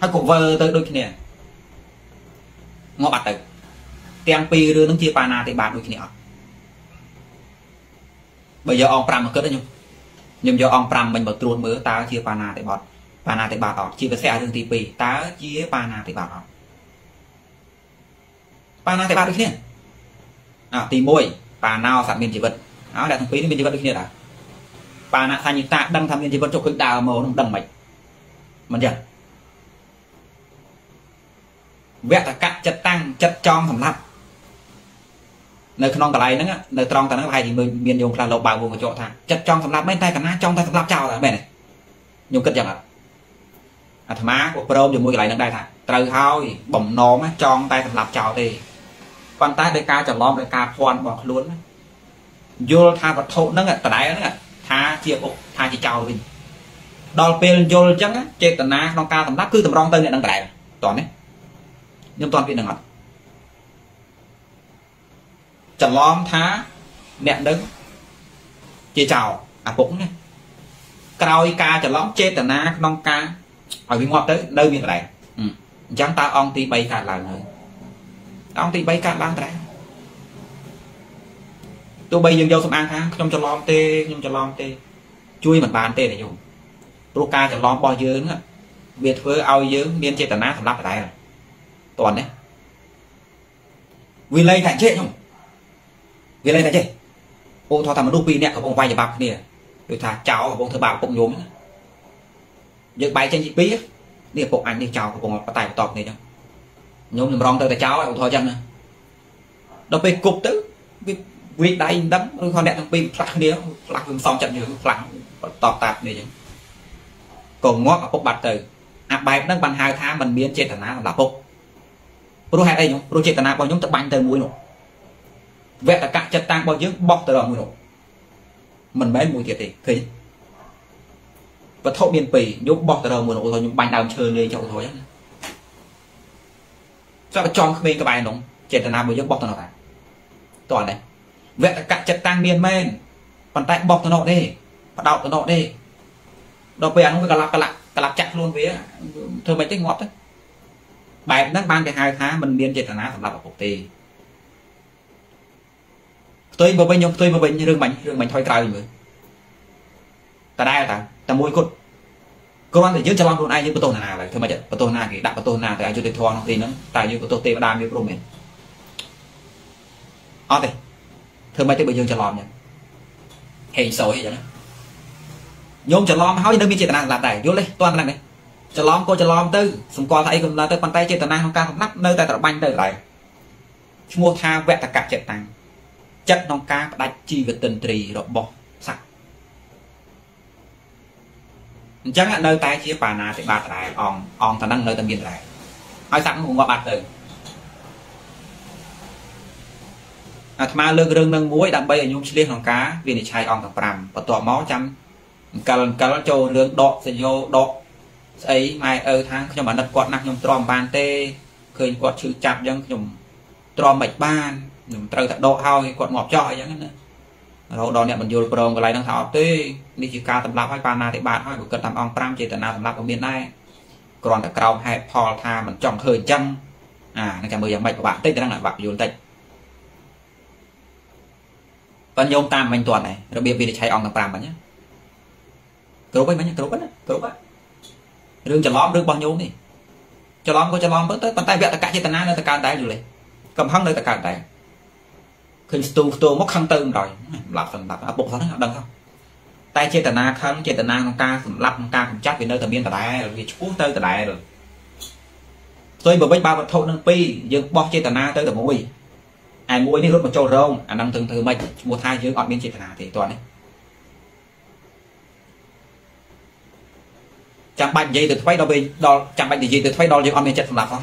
ហើយក៏វើទៅដូចគ្នាងាប់បាត់ទៅទាំងពីររឿងនឹងជាបាណាទេបាទដូចគ្នាអត់បើយកអង្គfiveមកគិតខ្ញុំខ្ញុំយកអង្គfiveមិនបើត្រួតមើលតើជាបាណាទេបាទបាណាទេបាទអត់ជាពិសេសរឿងទីtwoតើជាបាណាទេបាទអត់បាណាទេបាទដូចគ្នាអ่ะទីoneបាណោសត្វមានជីវិតអោអ្នកទាំងពីរនេះមានជីវិតដូចគ្នាដែរបាណាសញ្ញតាដឹងថាមានជីវិតចុះឃើញដើរមកនឹងដឹងមិនមិនចឹងវត្តកៈចិត្តតាំងចិត្តចង់សម្រាប់នៅក្នុងកន្លែងហ្នឹងនៅត្រង់តែហ្នឹងប្រហែលជាមានយោងខ្លះលោកបើវងកញ្ចក់ថាចិត្តចង់សម្រាប់មែនតែកណាចង់តែសម្រាប់ចោលតែមែនទេខ្ញុំគិតយ៉ាងហ្នឹងអាត្មាក៏ព្រមជាមួយកន្លែងហ្នឹងដែរថាត្រូវហើយបំណងចង់តែសម្រាប់ចោលទេប៉ុន្តែដោយការច្រឡំដោយការភ័ន្តរបស់ខ្លួនយល់ថាវត្ថុហ្នឹងដដែលហ្នឹងថាជាអុកថាជាចោលវិញដល់ពេលយល់អញ្ចឹងចេតនាក្នុងការសម្រាប់គឺតម្រង់ទៅអ្នកហ្នឹងដដែលតោះនេះខ្ញុំតន់ពីនឹងអត់ច្រឡំថាអ្នកនឹងជាចោលអាពុកណាក្រោយការច្រឡំចេតនាក្នុងការឲ្យវាងាប់ទៅនៅមានកន្លែងអញ្ចឹងតើអង្គទីthreeកើតឡើងហើយអង្គទីthreeកើតឡើងដែរទោះបីយើងយកសំអាងថាខ្ញុំច្រឡំទេខ្ញុំច្រឡំទេជួយមិនបានទេញោមព្រោះការច្រឡំរបស់យើងវាធ្វើឲ្យយើងមានចេតនាសម្រាប់ដដែលតន់នេះវាលេងថាចេះខ្ញុំវាលេងថាចេះពូថតថាមនុស្សពីរនាក់កំពុងវាយច្បាប់គ្នាដូចថាចៅកំពុងធ្វើបាបពុកញោមយើងបែកចេញពីពីរនេះពុកអញនេះចៅកំពុងបតែបតបគ្នាចឹងញោមតម្រង់ទៅតែចៅឲ្យពូថតចឹងណាដល់ពេលគប់ទៅវាវាដៃដឹងឬខអ្នកទាំងពីរផ្លាស់គ្នាផ្លាស់វាមិនសមចិត្តយើងផ្លាស់បតបតាប់គ្នាចឹងក៏ងាប់ឪពុកបាត់ទៅអាបែបហ្នឹងបានហៅថាមិនមានចេតនាសម្រាប់ពុកព្រោះហេតុអីខ្ញុំព្រោះចេតនារបស់ខ្ញុំទៅបាញ់ទៅមួយនោះវត្តកៈចិត្តតាំងរបស់យើងបោះទៅដល់មួយនោះមិនមែនមួយទៀតទេឃើញវត្ថុមានពីរខ្ញុំបោះទៅដល់មួយនោះខ្ញុំបាញ់ដើមឈើលេងចោលទៅហ្នឹងចាប់ចង់ក្មេងក្បែរនោះចេតនារបស់យើងបោះទៅនោះដែរតោះនេះវត្តកៈចិត្តតាំងមានមែនប៉ុន្តែបោះទៅនោះទេបដោតទៅនោះទេដល់ពេលអានោះវាកលាក់កលាក់កលាក់ចាក់ខ្លួនវាធ្វើមិនទេងាប់ទៅបែបហ្នឹងបានគេហៅថាមិនមានចេតនាសម្រាប់ឪពុកទេផ្ទុយមកវិញខ្ញុំផ្ទុយមកវិញរឿងបាញ់រឿងបាញ់ថយក្រោយមើលតដែលតាតែមួយគត់គ្រាន់តែយើងច្រឡំខ្លួនឯងយើងបន្ទោសណាឡើយធ្វើម៉េចបន្ទោសណាគេដាក់បន្ទោសណាទៅឲ្យយុត្តិធម៌ក្នុងទីហ្នឹងតែយើងបន្ទោសទេវតាមានព្រមមែនអត់ទេធ្វើម៉េចទៅបើយើងច្រឡំហ្នឹងហេងសយអីចឹងខ្ញុំច្រឡំហើយនៅមានចេតនាសម្រាប់ដែរយល់ទេតន់ដល់ហ្នឹងច្រឡំក៏ច្រឡំទៅសង្កល់ថាអីក៏ឡើយទៅប៉ុន្តែចេតនាក្នុងការសម្រាប់នៅតែត្របាញ់ទៅឡើយឈ្មោះថាវត្តកៈចិត្តតាំងចិត្តក្នុងការផ្ដាច់ជីវទិន្ទ្រីរបស់សត្វអញ្ចឹងនៅតែជាបាណាតិបាតដែរអងអងទៅនឹងនៅតែមានដែរហើយសត្វនោះងាប់បាត់ទៅអ Atma lơ rừng nâng muối đập bay nhung xì lông cá vì để chai ong cả pram và tỏ máu chăm cần cần cho lương đọ sẽ vô đọ ấy mai ở tháng cho bạn đặt quạt nặng nhung tròn bàn tê khơi quạt chữ chạm dân nhung tròn bạch ban nhung trâu thật đọ hao quạt ngọt trọi giống như đó đó này mình vô pro cái này đang thọ tê đi chỉ ca tập lạp hai bàn na thì bạn hai của cần làm ong pram chỉ tận nào tập lạp ở miền này còn tập cầu hai pol tha mình chọn khơi chăm à nó cả mười dạng bạch của bạn tê đang lại bạn vô tê bạn nhôm tam mình toàn này đặc biệt vì để chạy ong tập làm bạn nhé cướp ấy mấy nhá cướp ấy cướp á rương chả lóm rương bao nhiêu nè chả lóm có chả lóm vẫn tới bàn tay vẽ tất cả trên tận ná nơi tất cả tay rồi này cầm hăng nơi tất cả tay khi tu tu móc khăn tưng rồi lặp phần lặp áp bụng thôi đó đừng không tay trên tận ná khăn trên tận ná con ca cũng lặp con ca cũng chắc vì nơi tận biên tận đại rồi vì chúa tới tận đại rồi tôi vừa bách ba vật thô nâng pi dừng bóc trên tận ná tới tận mũi ai mũi đi rút một trâu rong anh đang thường thường mệt một hai dưới gọn biên trên tận ná thì toàn đấy chẳng bạch gì từ thay đo bên đo chẳng bạch gì từ thay đo những ông bên chất làm không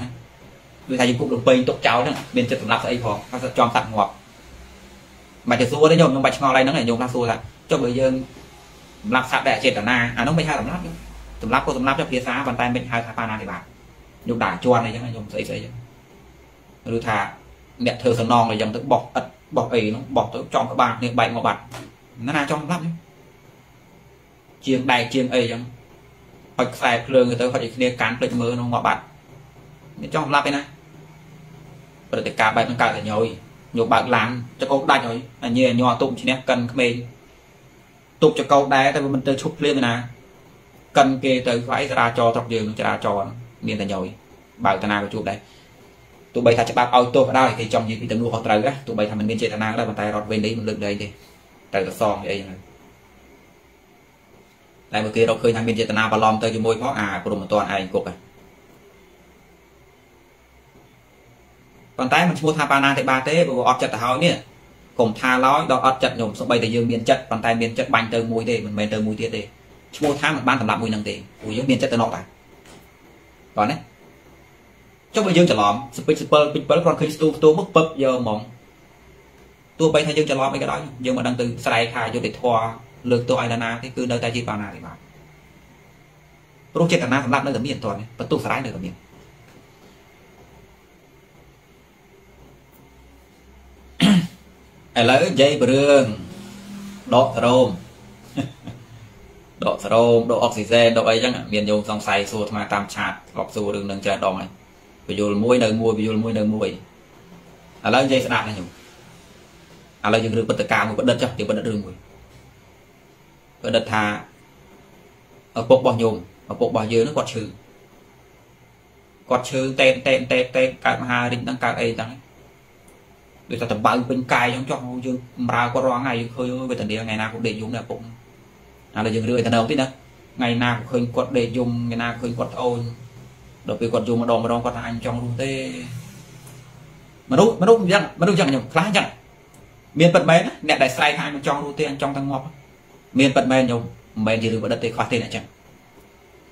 người ta dùng cục được bên tụt cháu nữa bên chất làm sẽ phò nó sẽ tròn tặng ngọt mà chỉ xua đấy nhôm nhưng bạch ngò này nó này nhôm ta xua là cho người dân làm sạp đẻ chết ở na à nó mới hai tầm lắp tầm lắp cô tầm lắp cho phía xa bàn tay mình hai thà pa na thì bạn nhôm đả chuan này chứ này nhôm sấy sấy chứ rồi thà đẹp thơ sơn non này dòng tới bọt ật bọt ấy nó bọt tới tròn các bạn nên bạch ngò bạch nó là trong lắp chiên đài chiên ấy chẳng hoặc xài phơi người ta hoặc để cán phơi mưa nó ngọt bạc để cho lắp cái này rồi tất cả bài tất cả là nhồi nhồi bạc làm cho câu đai nhồi là như là nhò tụng chỉ nè cần mình tụng cho câu đai tại vì mình chơi chụp lên này cần kê tới phải ra cho thọc giường ra cho nên là nhồi bảo ta nào chụp đây tụi bay thà cho bác auto vào đây thì trong gì thì tụi nó tới á tụi bay thà mình bên trên là nào là bàn tay rót bên đấy một lực đây thì tới là xong vậy lại một kia đâu khơi thằng bên Việt Nam và lom tới cho môi khó à của đồng một toàn ai cục à còn tái mình mua tha ba na thì ba tế của ọt chặt hỏi nè cùng tha lói đó ọt chặt nhổm số bay từ dương biên chặt còn tay biên chặt bành từ mùi để mình mền từ mùi tiết để mua tha một ban tầm lạm mùi năng tiền của dương biên chặt từ nọ à còn đấy trong bây dương chặt lòm super super super còn khi tu tu mất bập giờ mỏng tu bay thay dương chặt lòm mấy cái đó dương mà đang từ sài khai vô để thoa lực tôi ai là thì cứ nơi tay chỉ vào nào thì bảo tôi chết là na làm nơi tấm biển toàn và tôi phải nơi tấm biển lỡ dây bơm độ rôm độ rôm độ oxygen độ ấy chẳng hạn miền dùng dòng xài xua mà tam chạt lọc xua đường đường trời đỏ này ví dụ mũi nơi mũi ví dụ mũi nơi mũi lỡ dây sẽ đạt này nhỉ à lỡ dừng được bật tất cả một bật đất chắc thì bật đất đường mũi ở đất thà ở bộ bò nhôm ở bộ bò dưa nó quạt chữ quạt chữ tên tên tên tên cả hai định tăng cả ấy tăng người ta tập bận bên cài trong cho như ra có rõ ngày khơi về tận địa ngày nào cũng để dùng là cũng là dừng rưỡi tận đầu tí nữa ngày nào cũng khơi quạt để dùng ngày nào khơi quạt ôn đối với quạt dùng mà đòn mà đòn quạt anh trong luôn tê mà đúng mà đúng chẳng mà đúng chẳng nhầm khá chẳng miền bật máy nè đại sai hai mà trong luôn tê anh trong thằng ngọt miền bật men nhung men chỉ được bật đất thì khó thế này chẳng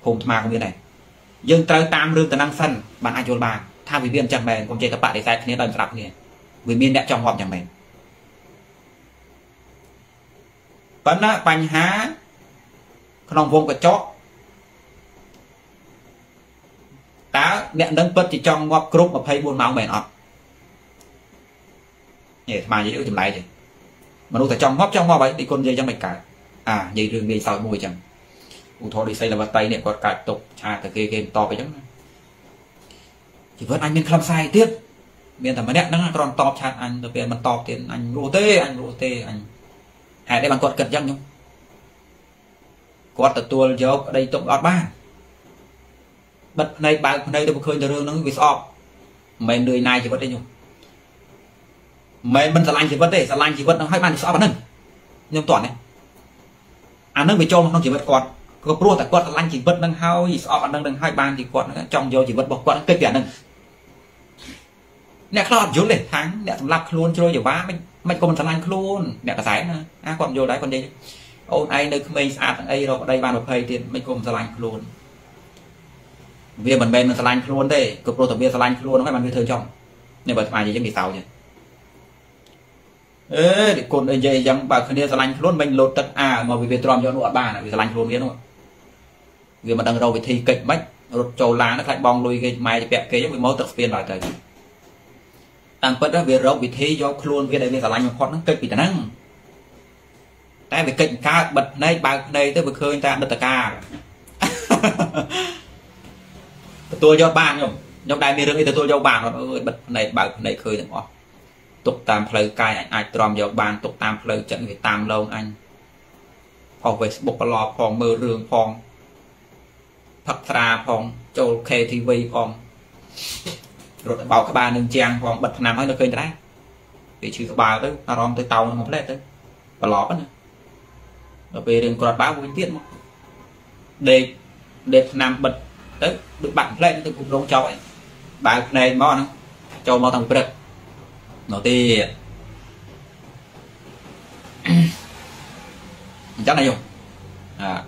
hùng tham không biết này dương trời tam rương tận năng sân bạn ai chôn bà tham vì viên chẳng men cũng chơi tập bạn để sai thế đần sập nghe vì miền đẹp trong hòm chẳng men vẫn á bánh há không vuông cái chó tá đẹp đấng bật chỉ trong ngọc cướp mà thấy buôn máu men ọt nhỉ mà gì nữa chừng lại chứ mà đâu thể trong ngọc trong ngọc vậy thì con dây chẳng mệt cả à dây rừng dây sỏi mùi chẳng u thọ đi xây là vật tay này còn cả tục cha từ kia game to vậy chẳng chỉ vẫn anh nên làm sai tiếp miền thầm mà đẹp nó còn to cha anh đặc biệt mình to tiền anh rô tê anh rô tê anh hãy đây bạn còn cật chẳng nhung còn từ tua dốc ở đây tục ọt ba bật này bạn đây tôi khơi từ rừng nó bị sọp mấy người này chỉ vẫn đây nhung mấy mình sẽ lanh chỉ vẫn đây sẽ lanh chỉ vẫn nó hai bạn sọp bạn nhưng toàn này anh à, nó bị trôn không chỉ vật quạt có pro tại quạt lanh chỉ vật đang hao gì so bạn đang đang hai bàn thì quạt trong vô chỉ vật bọc quạt cây kẻ đừng nè con dối lên tháng nè làm luôn chơi nhiều quá mình mình còn làm luôn nè cả giải à còn vô đấy còn đây ôn ai nơi mình sát đây rồi đây bàn một thầy thì mình còn làm luôn vì mình bên mình làm luôn đây có pro tập viên làm luôn nó phải bàn với thời trong nên bật mày gì chứ bị sao chứ ê thì còn ai dễ dàng bảo khi này luôn mình lột tất à mà vì về tròn cho nó bà này vì lành luôn biết không vì mà đằng đầu vì thì kịch bách lột trầu lá nó lại bong lui cái mày thì bẹp cái với máu tập viên lại tới đang bất đó vì rộng vì thế do luôn cái đây vì lành con nó kịch vì năng tại vì kịch ca bật này bà này tới bực khơi ta đất ca tôi cho bạn không nhóm đại miền thì tôi cho bạn rồi bật này bà này khơi được không tục tam lời cài anh ai tròn vào bàn tục tam lời trận về tam lâu anh phòng Facebook lò phòng mơ rương phòng thật ra phòng châu ca tê vê phòng rồi bảo các bạn đừng trang phòng bật nằm ở nơi cây trái để chữ bà tới nó rong tới tàu nó không lẽ tới và lọ nữa rồi về đừng còn báo vinh tiết mà để để nằm bật tới được bạn lên tôi cũng rong cháu ấy bạn này mò châu mò thằng bật nó thì chắc này dùng à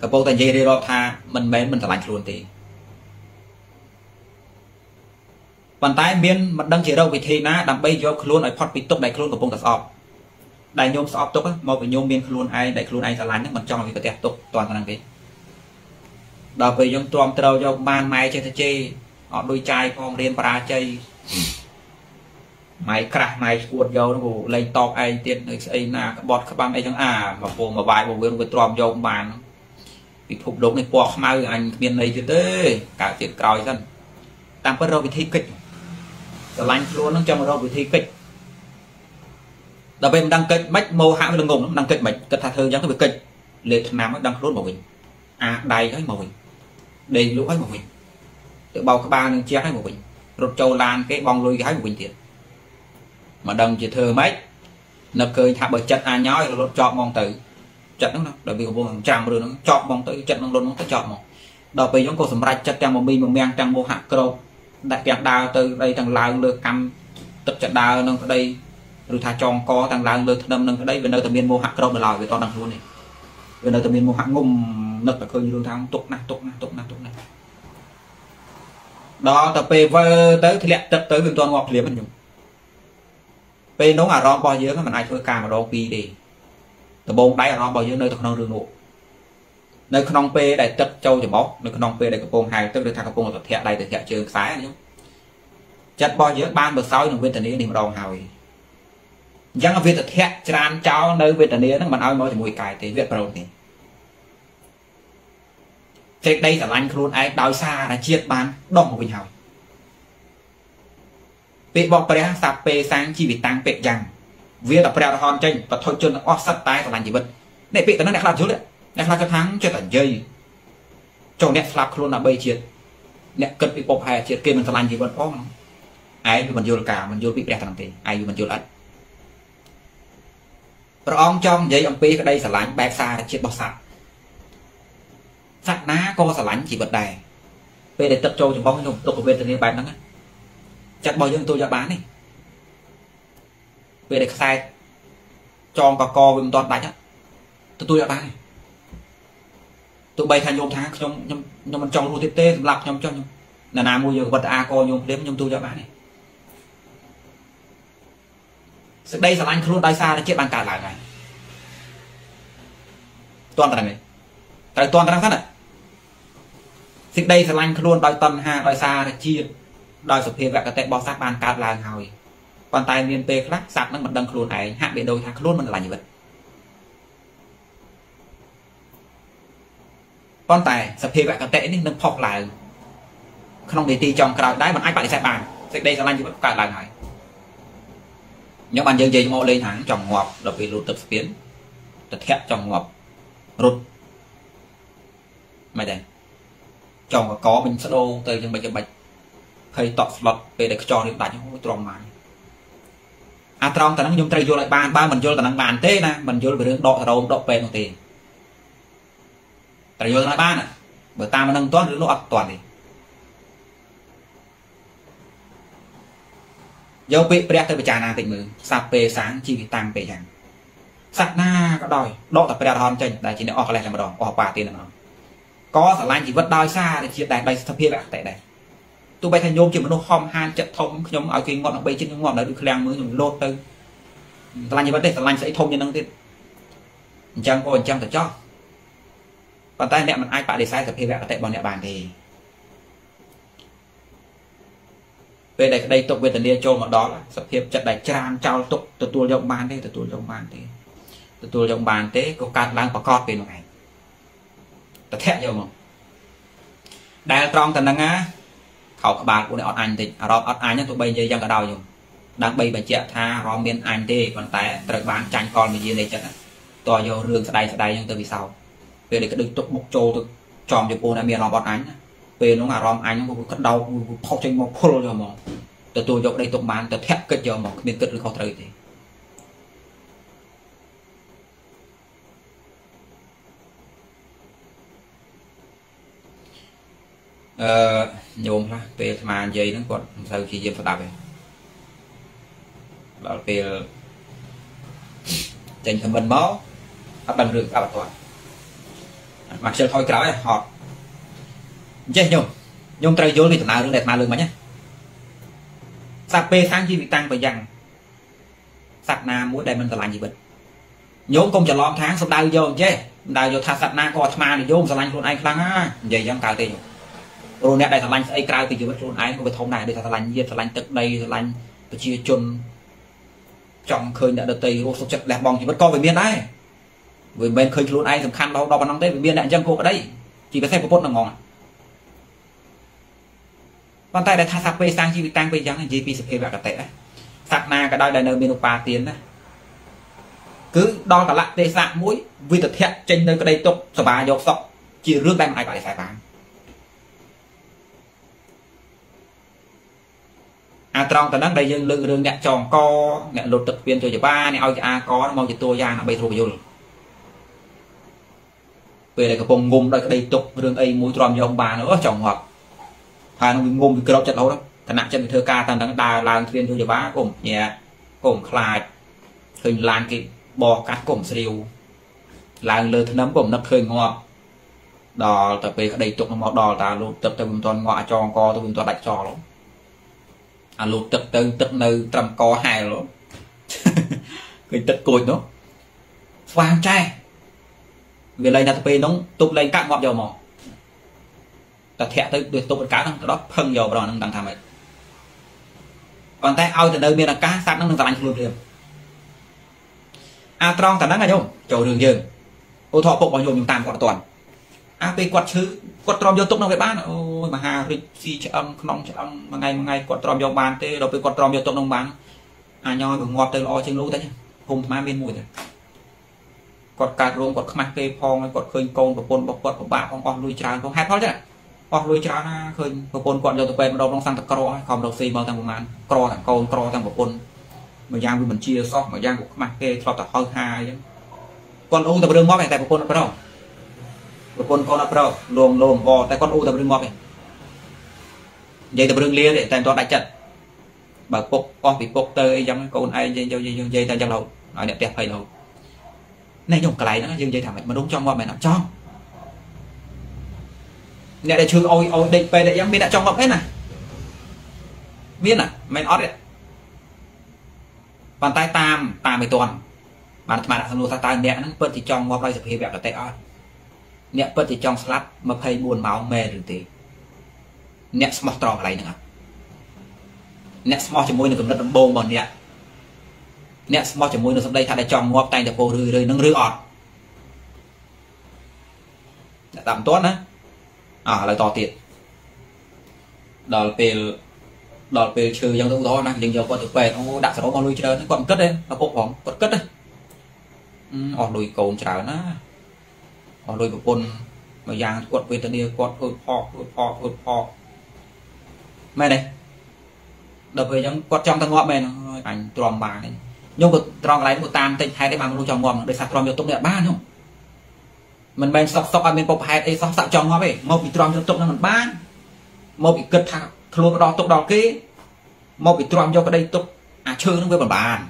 cái bộ tài đi rồi tha mình bén mình lạnh luôn thì bàn tay miên mặt đăng chỉ đâu vì thế ná đằng bây giờ luôn lại phát bị tốc đại luôn của bông cả sọp đại nhôm sọp tốc á mau phải nhôm miên luôn ai đại luôn ai là lạnh mặt trong vì cái đẹp tốc toàn là năng gì đào về trong tròn tàu trong ban mai chơi chơi họ đôi trai con lên para chơi máy crack máy cuộn dầu nó bù lấy to ai tiền ấy là bọt các bạn ấy chẳng à mà bù mà vài bù với tròn dầu bàn bị phục đống này bọt mai anh miền này chứ thế cả chuyện còi dân tam bắt đầu bị thi kịch rồi lanh luôn nó trong đầu bị thi kịch đặc biệt đăng kịch mách mô hãng đừng ngùng đăng kịch mạch cất thà thơ giống cái việc kịch liệt nam nó đăng luôn một mình à đầy hết một mình đầy lũ hết một mình tự bao các bạn chia hết một mình rụt trâu lan cái bong lôi cái hết một mình tiền mà đồng chỉ thơ mấy nó cười thả bởi chặt ai nhói rồi chọn mong tử chặt nó là vì vô hàng trăm rồi nó chọn mong tới chặt nó luôn nó tới chọn mong đọc về giống cô sầm rạch chặt trang một mi một men trang vô hạt cơ đại kẹt đào từ đây thằng lao lơ cam tập chặt đào nó ở đây rồi thả tròn co thằng lao lơ thâm nó ở đây về nơi tầm biên vô hạt cơ mà lòi về to đằng luôn này về nơi tầm biên vô hạt ngum nực là cười như luôn thang tục nè tục nè tục nè tục nè đó tập về tới thì lẹ tập tới về toàn ngọc liếm mình bên đúng là rong bao nhiêu mà ai chơi cà mà rong pi đi từ bốn đáy là rong bao nhiêu nơi không đường ngủ nơi không p đại tật châu chỉ bó nơi không p đại cặp bông hai tức được thằng cặp bông là thẹn đại từ thẹn trường sái nhá chặt bao nhiêu ban bờ sáu đường bên tận này thì rong hào dáng ở việt thẹn tràn trào nơi bên tận này nó mình ai nói thì mùi cài thì việt bầu thì thế đây là anh luôn ai đào xa là chiết ban đong một bình hào bị bọc bẹt sạp bẹ sáng chỉ bị tăng bẹt rằng việc là bẹt hòn tranh và thôi chân off sắt tay còn làm gì vậy để bị tao nó đẹp làm chứ đấy đẹp làm cho thắng cho tận dây cho đẹp làm luôn là bây chiết đẹp cần bị bọc hai chiết kia mình làm gì vậy không ai mình vô cả mình vô bị đẹp thằng thì ai mình vô lận rong trong giấy ông pi cái đây sả lạnh bẹt xa chiết bọc sạc sạc ná co sả lạnh chỉ bật đài về để tập trâu trong bóng nhung tôi có về từ này bài nắng chặt bao nhiêu tôi đã bán này về để sai tròn và co với một toàn đánh á tôi tôi đã bán này tụi bay thành nhôm tháng trong trong trong bên trong luôn tiếp tế lọc trong trong là nào mua nhiều vật a co nhôm đếm nhôm tôi đã bán này sự đây là anh luôn tay xa nó chết bằng cả lại này toàn là này tại toàn đang sát này sự đây là anh luôn đòi tầm hà đòi xa là chia đòi sụp hiệp và cái tệ bò sát bàn cát là hòi còn tay miền tây khác sạc nó mặt đằng luôn này hạ bị đôi thang luôn mình là như vậy con tài sụp hiệp và cái tệ nên nâng phọc lại không để ti trong cái đáy mà anh bạn sẽ bàn sẽ đây sẽ lan như vậy cả là này nhóm bạn dân dây ngộ lên thắng tròng ngọc là vì lụt tập biến tập thẹn tròng ngọc rút mày đây tròng có mình sẽ đô từ những bệnh cho bệnh thầy tọt lọt về để cho điện đánh không tròn màn à tròn tao nhung trai vô lại bàn ba mình vô tao đang bàn thế nè mình vô về đường độ đầu độ về một tiền tao vô lại bàn à bởi ta mà nâng toán được nó ập toàn đi dấu bị bẹt tới bị tràn tình mừng sạp về sáng chỉ vì tăng về hàng sạp na có đòi độ tập bẹt hòn trên đại chỉ để ở lại làm mà đòn ở bà tiền là nó có sản lanh chỉ vất đòi xa để chia đại đại thập hiệp tại đây tụi bay thành nhôm chỉ một nô hom han chặt thông nhóm ở kia ngọn nó bay trên những ngọn đó được khang mới dùng lột từ Tao như vậy đấy, tao lanh sẽ thông như năng tiết. Chẳng có chẳng tao cho. Còn tay mẹ mình ai bạn để sai tập khi vẽ tại bọn địa bàn thì về đây đây tục về tận địa châu mà đó là tập hiệp chặt đại tràn trao tục từ tuôi dòng bàn đây từ tuôi dòng bàn thế từ tuôi dòng bàn thế có cát lang và cọt về này tập thẹn nhiều mà đại trong tận năng á khẩu bạn của đại ọt anh thì ọt ọt anh nhá tụi bây giờ đang cả đầu rồi đang bây bà chị tha rom miên anh thế còn tại tập bàn tranh con về gì đây chặt to vô rương sờ đây sờ đây nhưng từ vì sau về để cái đứt tục một châu được tròn được cô đã miền lòng bọn anh về nó ngả rom anh nó cất đau phao trên một khô rồi mà từ tôi dọc đây tục bán từ thép cất giờ mà miền cất được khó trời thì nhôm ra về mà dây nó còn sao chỉ dây phải đạp về bảo về dành cho mình máu áp bằng rừng áp bằng toàn mặc sẽ thôi cái đó họ chơi nhung nhung trai vô thì thằng nào cũng đẹp mà lương mà nhé sạp bê sang chi bị tăng và dằn sạp na muối đây mình là lành gì bệnh nhúng công chờ lon tháng xong đau vô chứ đau vô thà sạp na có thà này vô lành luôn ai lăng á vậy dám cào tiền rồi nè đây thằng lành sẽ cào tiền luôn ai cũng bị thông này đây thằng lành gì thằng lành tật đây thằng lành chia chun trong khơi đã được tây ô số chật đẹp bong chỉ mất co về miền đấy với bên khơi luôn ai sầm khăn đâu đâu bằng nắng biên đại dân cô ở đây chỉ có xe có bốt là ngon con tay đã tháp về sang chi tăng về dáng gì pê cả tệ sạc na cả đôi đại nơi miền ba tiếng cứ đo cả lại tê sạc mũi vì thực hiện trên nơi cái đây tục sờ bà dọc sọc chỉ rước đem ai phải phải bán à trong tận năng đây dân lư đường nhẹ tròn co nhẹ lột tập viên cho chị ba này ao chị a có mong chị tôi ra là bây thôi về lại cái vùng ngum đây đây tục đường ấy mũi tròn như ông bà nữa chồng hoặc hai nó bị ngum bị kêu chặt lâu lắm thằng nặng chân bị thơ ca thằng đang đà làm thiên thôi giờ bá củng nhẹ củng khai hình lan cái bò cát củng siêu lan lơ thấm củng nó khơi ngọt đò tập về đây tục nó màu đò ta lụt tập từ vùng toàn ngọa tròn co từ vùng toàn đại tròn lắm à lụt tập từ tập nơi trầm co hài lắm cái tật cùi nó vàng trai về lấy nạp nó tụt lấy cạn ngọt dầu mỏ, ta thẹn tới được tụt cá nó đó phăng dầu vào nó đang tham ấy, còn tay ao từ đây miền là cá sát nó đang làm luôn liền, a trong từ đó là nhung, chầu đường dường, ô thọ bộ bao nhiêu chúng ta còn toàn, a pe quạt chứ, quạt tròn vô tụt nó về bán, ôi mà hà rít si chợ âm nong chợ âm, mà ngày mà ngày quạt tròn vô bán thế, rồi pe quạt tròn vô tụt nông bán, à nhoi còn ngọt tới lo trên lũ thế chứ, hùng má bên mũi thế. Cọt cà rôm cọt khăm kê phong cọt khơi con cọt bồn bọc cọt bạc con con lui tràn con hét thôi chứ, con lui tràn khơi cọt bồn cọt giờ tụi quen đâu nó sang tập cò không đầu xì bao thằng công an cò thằng con cò thằng bọc bồn mà giang với mình chia sót mà giang của khăm kê thọ tập hơi hai con u tập đường móp này tại bọc bồn nó đâu bọc bồn con nó đâu lồm lồm vò tại con u tập đường móp này dây tập đường lia để tại toàn đại trận bà cục con bị cục tơi giống con ai dây dây dây dây tại trong đầu nói đẹp đẹp hay đâu này dùng cái này nó dùng dây thảm mà đúng trong mà mày làm cho nè để chứ ôi ôi định về để em biết đã trong ngọc hết này biết à mày ót đấy bàn tay tam tam mày toàn mà mà đã thằng ta tay nè nó bật thì trong ngọc đây sập hiệp là tay ót nè bật thì trong slap mà hay buồn máu mề rồi thì nè smart tròn cái này nữa nè smart chỉ môi nó cũng rất bồn bồn nè nè small cho môi nó sắp đây thà để chọn ngọc tay để cô rơi rơi nâng rơi ọt đã tạm tốt á à lại to tiệt đó là về đó là về trừ trong đó nè dừng giờ con được về nó đặt số con lui chơi nó còn cất lên nó cột vòng cột cất đấy ọt lùi cầu trả nó ọt lùi của con mà giang quật về tận địa quật ướt phò ướt phò ướt phò mày này đập về trong quật trong thằng ngọc mày ảnh tròn bà này nhưng mà tròn lại một tam tinh hai đấy bằng luôn trong ngòm để sạc tròn vô tụng đẹp ba không mình bên sọc sọc bên pop hai ấy sọc sạc trong ngòm ấy một bị tròn vô tụng nó mình ba một bị cật thằng luôn đó tụng đó kia một bị tròn vô cái đây tụng à chơi nó với bản bàn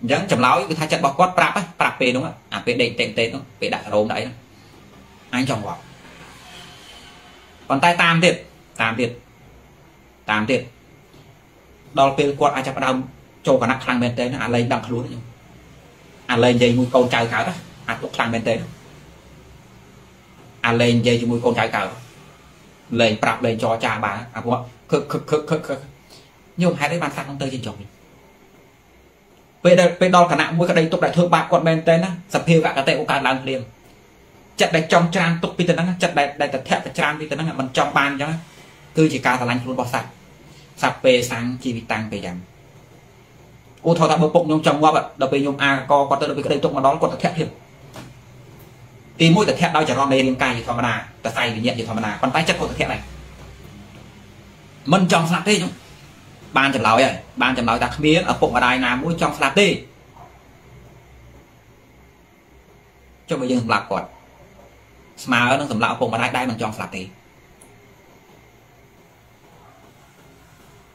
vẫn chậm láo cái thái chặt bọc quát prap á prap về đúng không à về đỉnh tèn tèn nó về đại rôm đấy anh trong ngòm còn tay tam tiệt tam tiệt tam tiệt đòi tiền quạt ai chập đâm cho cả nắp khăn bên tên anh lên đằng luôn đấy anh lên dây mũi con trai cả đó anh tụt khăn bên tên anh lên dây mũi con trai cả lên bạc lên cho cha bà à bố cực cực cực cực nhưng hai đấy bàn tay con tơi trên chồng về đây về đo cả nặng mũi cái đây tụt đại thương bạc quạt bên tên á sập hiu cả cái tệ của cả làng liền chặt đại trong trang tụt pin tên á chặt đại đại thẹn cái trang pin tên á mình trong bàn cho cứ chỉ cả thằng anh luôn bỏ sạch sắp về sáng chỉ bị tăng về dặm ô thọ tạm bốc bụng nhung chồng qua vậy đập về nhung a co con tới đập về cái đây tụng mà đó còn thật thẹn hiểm tìm mũi thật thẹn đau chả non đây liên cài gì thọ mà nà ta say vì nhẹ gì thọ mà nà con tay chất của thật thẹn này mình chồng sạch đi nhung ban chầm lòi vậy ban chầm lòi ta không biết ở bụng ở đây là mũi chồng sạch đi cho bây giờ thầm lạp còn mà ở thầm lạp bụng ở đây đây mình chồng sạch đi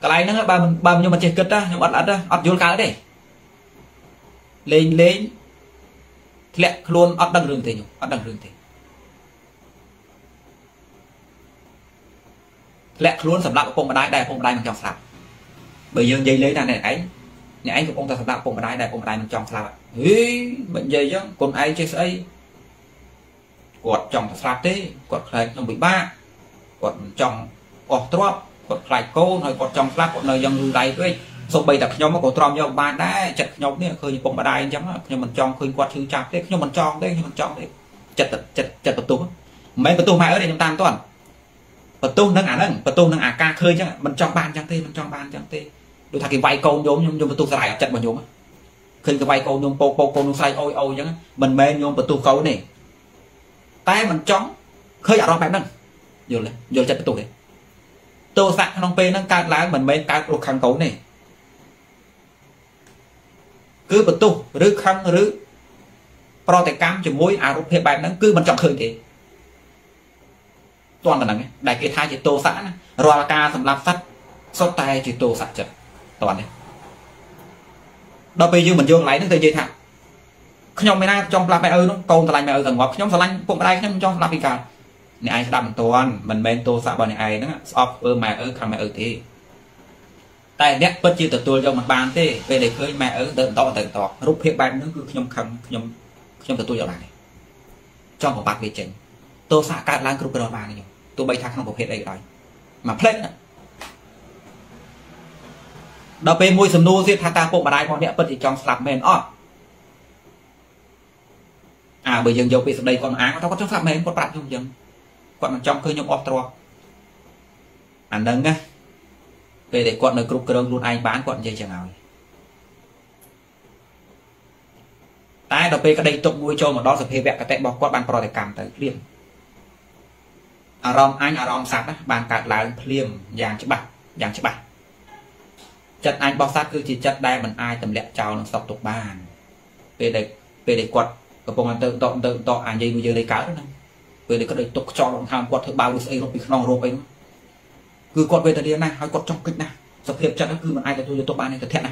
cái này nó ba mình ba mình mà chơi cất đó nhưng mà ăn đó ăn vô cá đấy lên lên lẹ luôn ăn đằng đường thì nhung ăn đằng đường thì lẹ luôn sầm lạp cùng mà đai đai cùng mà đai mình chọn sạp bởi dương dây lấy là này ấy này ấy của ông ta sầm lạp cùng mà đai đai cùng mà đai mình chọn sạp ấy bệnh dây chứ còn ai chơi say quạt chọn sạp thế quạt này nó bị ba quạt chọn quạt trộn còn lại cô rồi còn trong lát còn nơi dân lưu đầy với số bây tập nhau mà có tròn nhau ba đá chặt nhau nữa khơi cũng mà đai chấm nhưng mình trong khơi quạt thứ chạp đấy nhưng mình trong đấy nhưng mình trong đấy chặt chặt chặt tập tú mấy tập tú mai ở đây chúng ta toàn tập tú nâng ảnh nâng tập tú nâng ảnh ca khơi chứ mình trong ban chẳng tê mình trong ban chẳng tê đôi thằng cái vai câu nhôm nhôm nhôm tập tú dài chặt mà nhôm khơi cái vai câu nhôm po po câu nhôm say ôi ôi chứ mình mê nhôm tập tú câu này tay mình trong khơi ở đó phải nâng nhiều lên nhiều chặt tập tú đấy tôi sạc không phê nâng cao lá mình mấy cao lục kháng cấu này cứ bật tu rứ khăn rứ pro tài cam chỉ mối áo rút hiệp bài nâng cứ mình chọn khơi thế toàn là nâng đại kỳ thai chỉ tô sạc roa ca sầm lạp sắt sốt tay chỉ tô sạc chật toàn đấy đó bây giờ mình vô lấy nâng từ dây thẳng không nhóm mấy nay trong lạp mẹ ơi nó câu là mẹ ơi gần ngọt nhóm sà lanh cũng đây nhóm trong lạp đi cả này ai đầm toàn mình men tô sạ bọn này ai đó off mẹ ở không mẹ ở thì tại nét bất chi từ tôi cho mặt bàn thế về để khơi mẹ ở đợt to đợt to rút hết bàn nó cứ nhom khăm nhom nhom từ tôi vào này cho một bạc về chỉnh tô sạ cạn lan cúp vào bàn này tôi bay thang không có hết đây rồi mà play đó về môi sầm nô giết thà ta bộ mà đại con nét bất chỉ trong sạp men off à bởi dừng dầu bị sập đây còn áng tao có trong sạp men còn bạc không dừng quạt trong khơi nhung off tròn anh đừng á về để quạt nơi cục cơm luôn anh bán quạt dây chẳng nào tai đập về cái đây tụng nuôi cho một đó sập hề vẹt cái tay bỏ quạt bàn pro để cảm tới liềm arom anh arom sát á bàn cạt lá liềm vàng chữ bạc vàng chữ bạc chặt anh bao sát cứ chỉ chặt đây mình ai tầm lẹ chào nó sọc tục bàn về để về để quạt cái bông anh tự tọt tự tọt anh dây nuôi dây lấy cá đó nè về để có đầy tục cho đồng tham quật thứ bao nhiêu nó bị non rộp ấy cứ quật về thời điểm này hay quật trong kịch này sập hiệp chặt nó cứ mà ai cái tôi cho tôi ban này thật thiệt này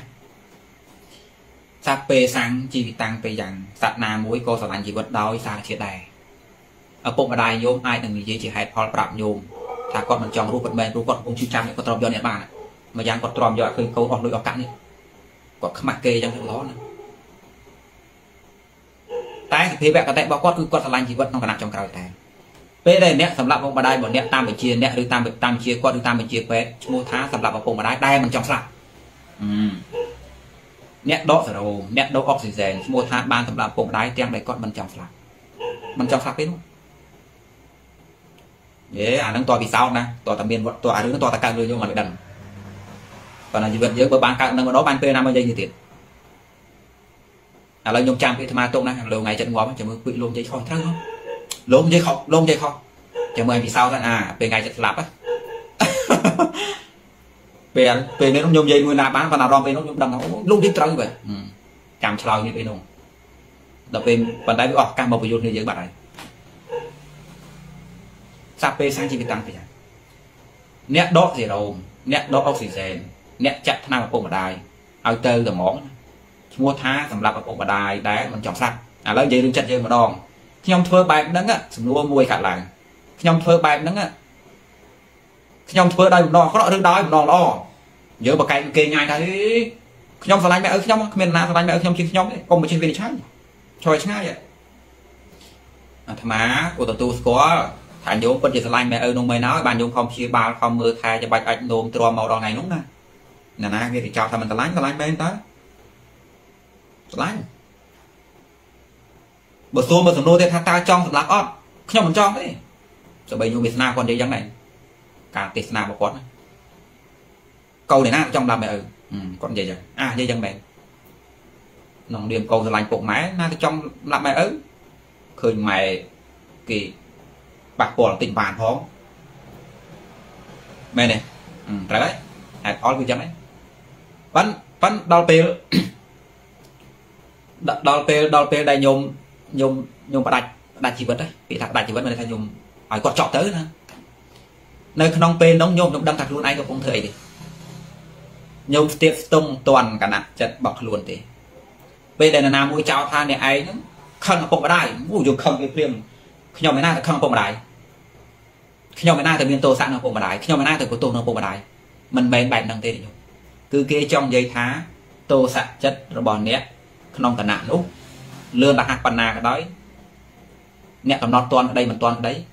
sạp về sáng chỉ tăng về rằng sạt nà mũi co sạt anh chỉ vật đói xa chia đài ở bộ mà đài nhôm ai đừng gì chỉ hay phò bạm nhôm thà con mình chồng rùa vật mềm rùa con cũng chịu trang này con tròn do này bà mà dán con tròn do khơi câu hoặc lưỡi hoặc cắn đi còn khăm mặt kê trong đó này tai thì bẹt cái tay bao quát cứ quật sạt anh chỉ vật không phải nặng trong cào tay bây đây nè sầm lạp bông bà đai bọn nè tam bị chia nè đôi tam bị tam chia qua đôi tam bị chia quẹt mua thá sầm lạp bông bà đai đai mình trong sạp nè đỏ sờ đầu nè đỏ oxygen mua thá ban sầm lạp bông bà đai tiang đầy con mình trong sạp mình trong sạp đấy luôn để à đang to vì sao nè to tầm miền to à đứa nó to tạc cạn rồi nhưng mà lại đần còn là gì vậy nhớ bữa bán cạn nó đó bán p năm mươi giây như tiền à lấy nhung trang cái tham tông này lâu ngày chân ngó chỉ mới quỵ luôn giấy khỏi thang không lôm dây không lôm dây không chào mời vì sao ra à về ngày chặt lạp á về về nên nó nhôm dây nuôi là bán và nào rom về nó nhôm đằng nó lôm dây trắng vậy cam trâu như vậy luôn đập về bàn tay bị off cam màu bị dồn như vậy bạn này sạp về sang chỉ bị tăng phải chẳng nét đỏ gì đâu nét đỏ off gì rèn nét chặt nào bộ bàn đài ao tơ rồi mỏng mua thá làm lạp bộ bàn đài đá mình chọn sạp à lấy dây đừng chặt dây mà đòn nhóm thưa bài nắng á, súng lúa mùi cả làng. Nhóm thưa bài nắng á, nhóm thưa đây một đòn có đỡ đương đói một đòn lo. nhớ bà cái kê nhai thấy nhom phải lái mẹ ơi nhom miền Nam phải lái mẹ ơi nhom chỉ nhom đấy còn một trên viên trái trời trái vậy thằng má của tụi tôi có thằng nhôm con chỉ phải lái mẹ ơi nông mày nói bàn nhôm không chia ba không mưa thay cho bạch ảnh nôm tròn màu đỏ ngày núng nè nè nè kia thì chào thằng mình phải lái phải lái bên tới lái bữa xưa bữa sầm nô thì thằng ta trong thằng lắc ót nhom còn trong đấy rồi bây nhiêu miền Nam còn gì giống này cả miền Nam mà còn câu này nè trong làm mẹ ơi ừ, con vậy vậy à vậy dân mẹ nòng điểm câu là lành cột máy na trong làm mẹ ớ khơi mày kỳ bạc bò tỉnh bàn hóm mẹ này ừ, trái đấy hạt on cái chân đấy vẫn vẫn đào pê đào pê đào pê đại nhôm nhôm nhôm bạc đạch đạch chỉ vật đấy bị thạc đạch chỉ vật mà thay nhôm hỏi quạt chọt tới nữa nơi nòng pê nóng nhôm nóng đâm thạc luôn ai cũng không thể nhôm tiệp tung toàn cả nặng chật bọc luôn thế bây giờ là nào mua cháo than này ấy không không có đai mua dùng không cái phim nhom cái này là không có đai nhom cái này từ miền tô sạn không có đai nhom cái này từ cổ tô không có đai mình bèn bèn đằng thế này cứ kia trong giấy thá tô sạn chất rồi bòn nét không cả nặng lúc lươn là hạt bàn nà cái đói nét còn non toàn ở đây mà toàn đấy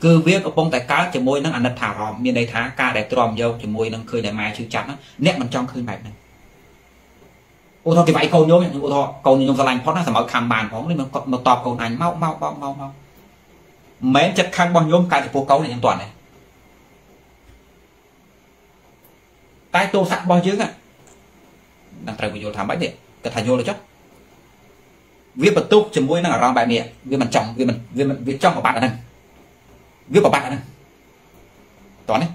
cứ viết ở bông tại cá chỉ môi nó ăn đất thảo hòm miền đây thá ca đẹp tròn dâu chỉ môi nó khơi để mai chưa chắn á nét mình trong khơi mày này ô thọ thì vậy câu nhôm ô thọ câu nhôm ra lành phốt nó sẽ mở khang bàn phóng lên mà mà tọp câu này mau mau mau mau mau mến chặt khang bằng nhôm cái thì phố câu này an toàn này tay tô sẵn bao dưới à đang trời vừa thảm bãi điện cái thằng vô là chắc viết bật túc chỉ môi nó ở rong bài miệng viết mình trong viết mình viết mình viết trong của bạn ở đây viết vào bạn này toán đấy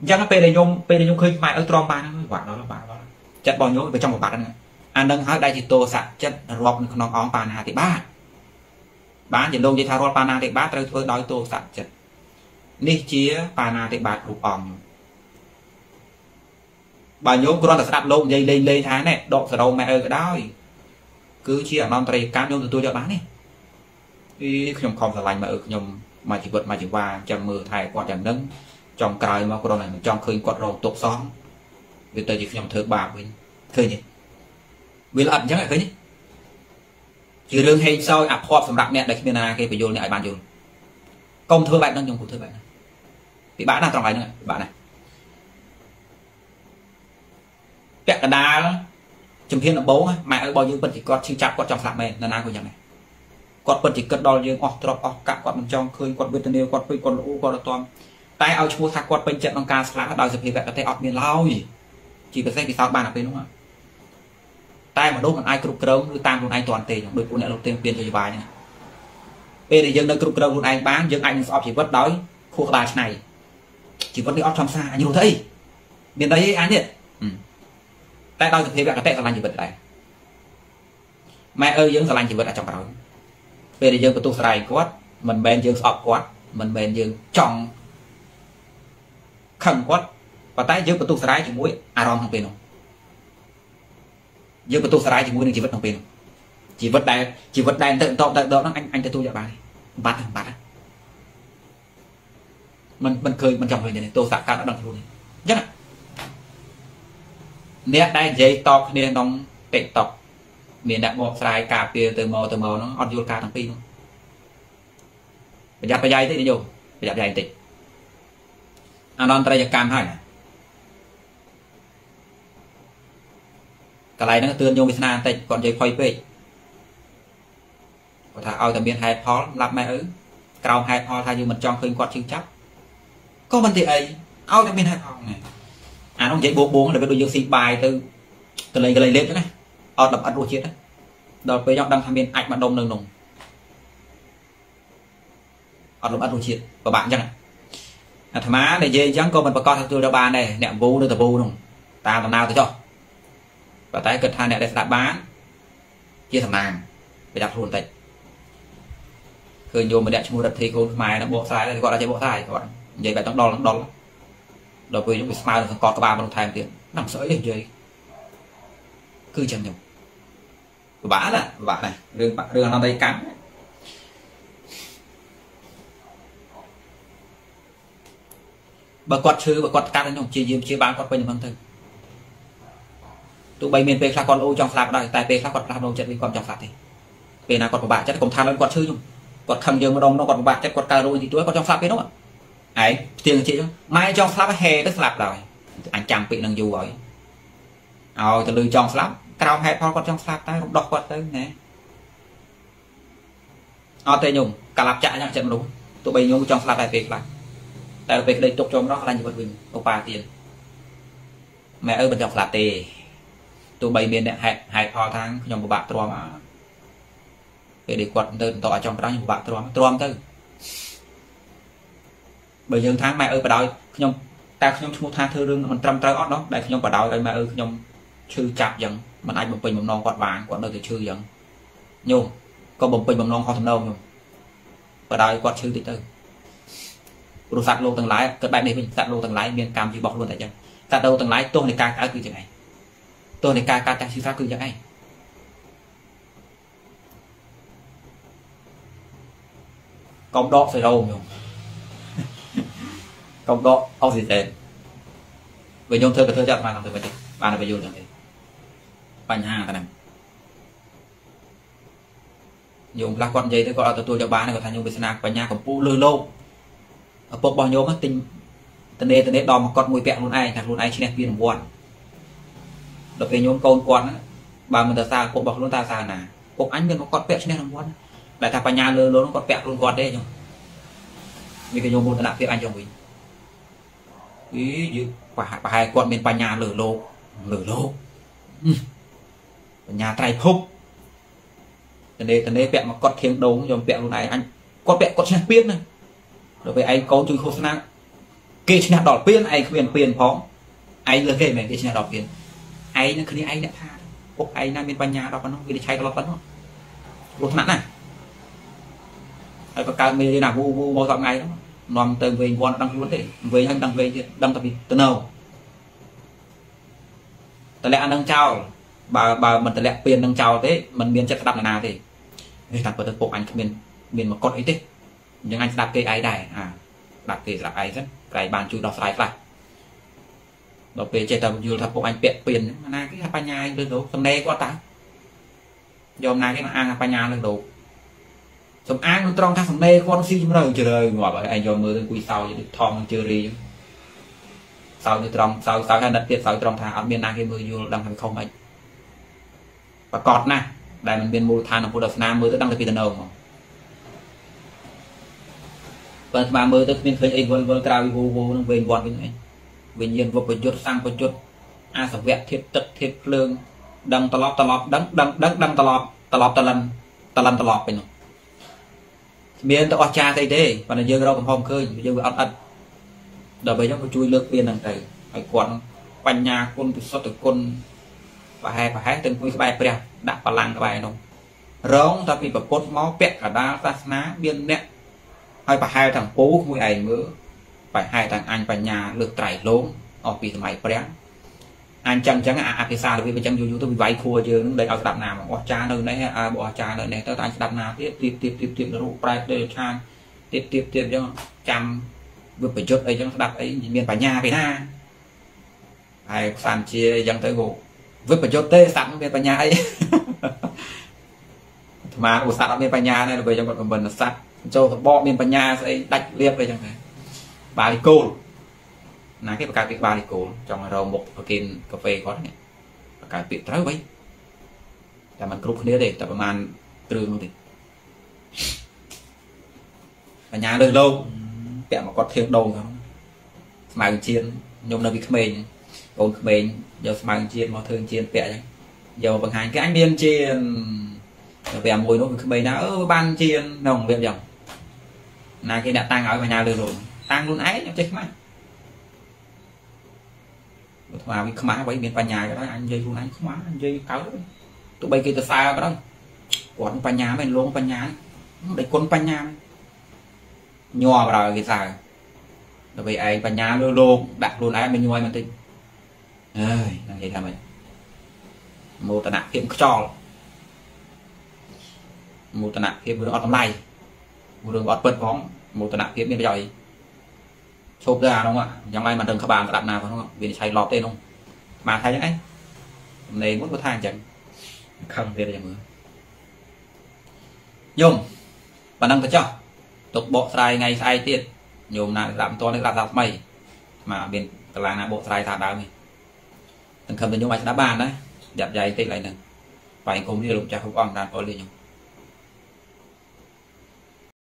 giờ nó pê đây nhôm pê đây nhôm khơi mai ở trong ba nó quả đó là bạn đó chất bao nhôm bên trong một bạn này anh đang hỏi đây thì tô sạch chất rọp nó on bàn hà thì ba bán tiền đông thì thao bàn hà thì ba tôi tôi nói tô sạch chất đi chia bàn hà thì ba cục ỏng bao nhôm con là sạch lông dây lên lên thái này độ sờ đầu mẹ ơi cái đó cứ chia non tây cam nhôm tôi đợi bán này đi không không là lành mà ở nhôm mà chỉ vượt mà chỉ qua chẳng mưa thay qua chẳng nâng trong cài mà con này trong khơi quạt rồng tục xóm vì tôi chỉ nhầm thơ bà mình khơi nhỉ vì là ẩn chẳng lại khơi nhỉ chỉ lương hay soi ạp họp sầm đặc nè đây bên này cái phải vô lại bàn dùng công thơ bạn đang dùng của thơ bạn bị bạn nào trong này nữa bạn này kẹt cả đá chấm thiên là bố mẹ ơi bao nhiêu bận thì con xin chặt con trong sạp mềm là na của nhà này quạt bật chỉ cất đo riêng off drop off cả quạt bên trong khơi quạt bên trên quạt bên còn lũ quạt toàn tay ao chua thạc quạt bên trận bằng cá sá đào dập hiệp vẹn tay off miền lao gì chỉ có xe vì sao bạn ở bên đúng không tay mà đốt còn ai cục cơm đưa tam luôn ai toàn tiền đôi cũng lại đầu tiên tiền cho bài này bây giờ dân đang cục cơm luôn anh bán dân anh off chỉ vất đói khu tài này chỉ vẫn đi off tham xa nhiều thấy miền đấy anh nhỉ tay đào dập hiệp vẹn tay làm gì bật này mẹ ơi dân làm gì bật ở trong đó về để dân có tu sài quát mình bên dân sọp quát mình bên dân chọn khẩn quát và tái dân có tu sài chỉ mũi arom thằng bên không dân có tu sài chỉ mũi đừng chỉ vật thằng bên chỉ vật đài chỉ vật đài tự tọt tự đó nó anh anh tự tu dạy bài bát thằng bát mình mình cười mình chồng người này tu sạc cao đã đằng luôn nhất là nét đây dây to nên đóng tệ tọt miền đại bộ sài cà phê từ màu từ màu nó ăn vô ca thằng pin bây giờ bây giờ thế đi vô bây giờ dài tịch anh non trai cam hay cái này nó tương vô việt nam tịch còn chơi khoai pê có thà ao từ miền hai phó làm mẹ ứ cầu hai phó thay như mình trong khinh quạt chưng chắc có vấn đề ấy ao từ miền hai phó này anh không dễ buồn buồn là biết đôi dương xin bài từ từ lấy cái lấy lên cái này ở đập ăn ruột chết đấy, đợt bây giờ đang tham biên ảnh mà đông nương nùng, ở đập ăn ruột chết và bạn chẳng, à thằng má này dễ dáng coi mình và coi thằng tôi đâu bàn này, nẹm vô nữa thằng vô nùng, ta làm nào thì cho, và tái cật hai nẹm để đặt bán, chia thằng nàng, để đặt ruột tịnh, khơi nhiều mà đẹp mua đặt thì cô mày nó bộ sai thì gọi là chơi bộ sai các bạn, vậy bạn trong đo lắm đo lắm, đợt bây giờ bị smile thằng con các bạn bằng thang tiền, nằm sợi để chơi. Cứ chẳng nhục vả là vả này đường đường nó đây cắn bà quật xứ bà quật cắt nó chỉ dìm chỉ bán quật bên phần thực tụ bay miền pe khạc con ô trong sạp đây tại pe khạc quật làm đồ chất đi còn trong sạp thì pe nào quật của bà chất cũng than lên quật xứ chung quật khăm dương mà đông nó quật của bà chất quật cà rồi thì chuối còn trong sạp cái đó ấy tiền chị mai trong sạp hè đất sạp rồi anh chàng bị năng dù rồi rồi từ từ trong sạp cao hè con quật trong sạp ta đọc quật tới nè ở tây nhung cả lạp chạy nhá trận đúng tụi bay nhung trong sạp tại pe khạc tại về đây tục trong đó là như vậy mình ông bà tiền mẹ ơi mình đọc là tề tụi bay miền hẹp hẹp ho tháng nhóm của bạn tròn mà về để quật đơn tọa trong đó của bạn tròn tròn tư bởi dương tháng mẹ ơi bà đòi nhóm ta nhóm một tháng thư rương mình trăm trái ót đó đại nhóm bà đòi đây mẹ ơi nhóm chư chạp dần mình anh một bình một non quạt vàng quạt nơi thì chư dần nhung có một bình một non không thầm đâu nhung bà đòi quạt chư thì tư rồi sạt lô tầng lái cất bài này mình sạt lô tầng lái miền cam chỉ bọc luôn tại chân sạt đầu tầng lái tôi này ca cá cứ thế này tôi này ca cá trang trí khác cứ thế này công đo phải đâu không công đo ông gì thế về nhôm thơ cái thơ chặt mà làm từ vậy bạn là về dùng làm thế bạn hàng cái này dùng là con dây thế gọi là tôi cho bán này có thành nhôm việt nam và nhà của pu lơ lâu bộ bao nhiêu mất tình từ đây từ đây đo một con mùi bẹn luôn ai thằng luôn ai chỉ đẹp viên một được cái nhóm con con bà mình ta xa bộ bọc luôn ta xa nà bộ ánh viên có con bẹn chỉ đẹp một lại thằng bà nhà lơ lơ nó con bẹn luôn con đấy nhung vì cái nhóm một là việc anh chồng mình ý dữ và hai con bên bà nhà lơ lơ lơ lơ nhà trai phúc từ đây từ đây bẹn một con thiêng đầu nhóm bẹn luôn này anh con bẹn con chỉ đẹp viên này đối với anh có chui khô sáng kê trên đỏ biên anh quyền quyền phóng anh là kê mẹ kê trên đỏ biên anh nó khi anh đã tha ốp anh đang bên ban nhà đọc nó vì cháy nó phấn không lúc nãy này anh có cao mê đi nào vô vô bao dọn ngày đó nòm từ về con đang vấn đề về anh đang về đang tập đi từ nào từ lẽ anh đang chào bà bà mình từ lẽ biên đang chào thế mình biên chất đập là nào thì người ta có được bộ anh biên biên một con ấy thế nhưng anh đạp cây ai đài à đạp cây đạp ai rất cái bàn chui đọc lại lại đọc về chơi tầm nhiều thập bộ anh bẹn tiền na cái hạt nhà anh lên đồ tầm đây có tá dòm na cái ăn hạt nhà lên đồ tầm ăn nó trong thang tầm đây con siêu chim rừng chờ đợi ngỏ bởi anh dòm mưa lên quỳ sau như thòng chưa đi sau như trong sau sau hai đặt tiền sau trong thang ở miền na cái mưa nhiều đang thành không anh và cọt nè đại mình bên mùa than ở phố đập nam mưa tới đang là tiền đồng và mà mơ tới mình thấy anh vơi vơi cào vô vô nó về vòn cái này về nhiên vô phần chốt sang phần chốt a sập vẹt thiết tật thiết lương đăng tơ lọt tơ lọt đăng đăng đăng đăng tơ lọt tơ lọt tơ lần tơ lần tơ lọt vậy nè miền tây ở cha tây thế và là dưa rau còn hòm khơi dưa vừa ăn ăn đợi bây giờ có chui lược biên đằng này phải quấn quanh nhà quân từ sau từ quân và hai và hai từng quân bài bèo đã và làng bài nông rống ta bị bật cốt máu bẹt cả đá ta ná biên nẹt và hai thằng phố mũi ảnh mỡ phải hai thằng anh và nhà được trải lốm ở vì máy bén anh chăm chắn à cái sao vì trong YouTube vay khua chưa đấy ở đạp nào mà cha nơi đấy à bỏ cha nơi này tới anh đạp nào tiếp tiếp tiếp tiếp tiếp nó price để chan tiếp tiếp tiếp cho chăm vừa phải chốt ấy cho nó đạp ấy miền bà nhà vậy ha ai sàn chia dân tới ngủ vừa phải chốt tê sẵn miền bà nhà ấy mà của sẵn miền bà nhà này là về trong bọn mình là sẵn cho bọn mình vào nhà sẽ đạch liếp đây chẳng thế bà đi cồn là cái cái việc bà đi cồn trong rồi một cái kìm cà phê có này cái việc trái vậy là mình cúp nữa để tập màn từ luôn đi và nhà đời lâu kẹo mà có thêm đồ không màng chiên nhôm là bị mình còn mình giờ màng chiên màu thường chiên kẹo giờ bằng hàng cái anh biên chiên về mùi nó bị nó ở ban chiên đồng việc dòng là cái đã tăng ở nhà được rồi tăng luôn ấy chết mà vào cái má quay miền nhà cái đó anh dây luôn anh má anh dây cáo tụi bay kia từ xa cái đó còn vào nhà mình luôn vào nhà để con vào nhà nhòa vào cái sao rồi bị ấy vào nhà luôn luôn đặt luôn ấy mình nhoi mình tin ơi làm gì làm mình một tận hiểm trò một tận nạp kia vừa ở tầm này vừa được bật bật phóng một tận nạp kia bên dưới chộp ra đúng không ạ? Trong này màn hình các bạn đặt nào phải không ạ? Vì xài lọt tên không? Mà thay những ấy này muốn có thang chẳng không về được nhôm bạn đang phải cho tục bộ xài ngày xài tiền nhôm là làm to nên là đặt mày mà bên là là bộ xài thả đá mình từng cầm được nhôm mày đã bàn đấy dập dày tê lại nè phải cùng đi lục cha không còn đàn có liền nhôm.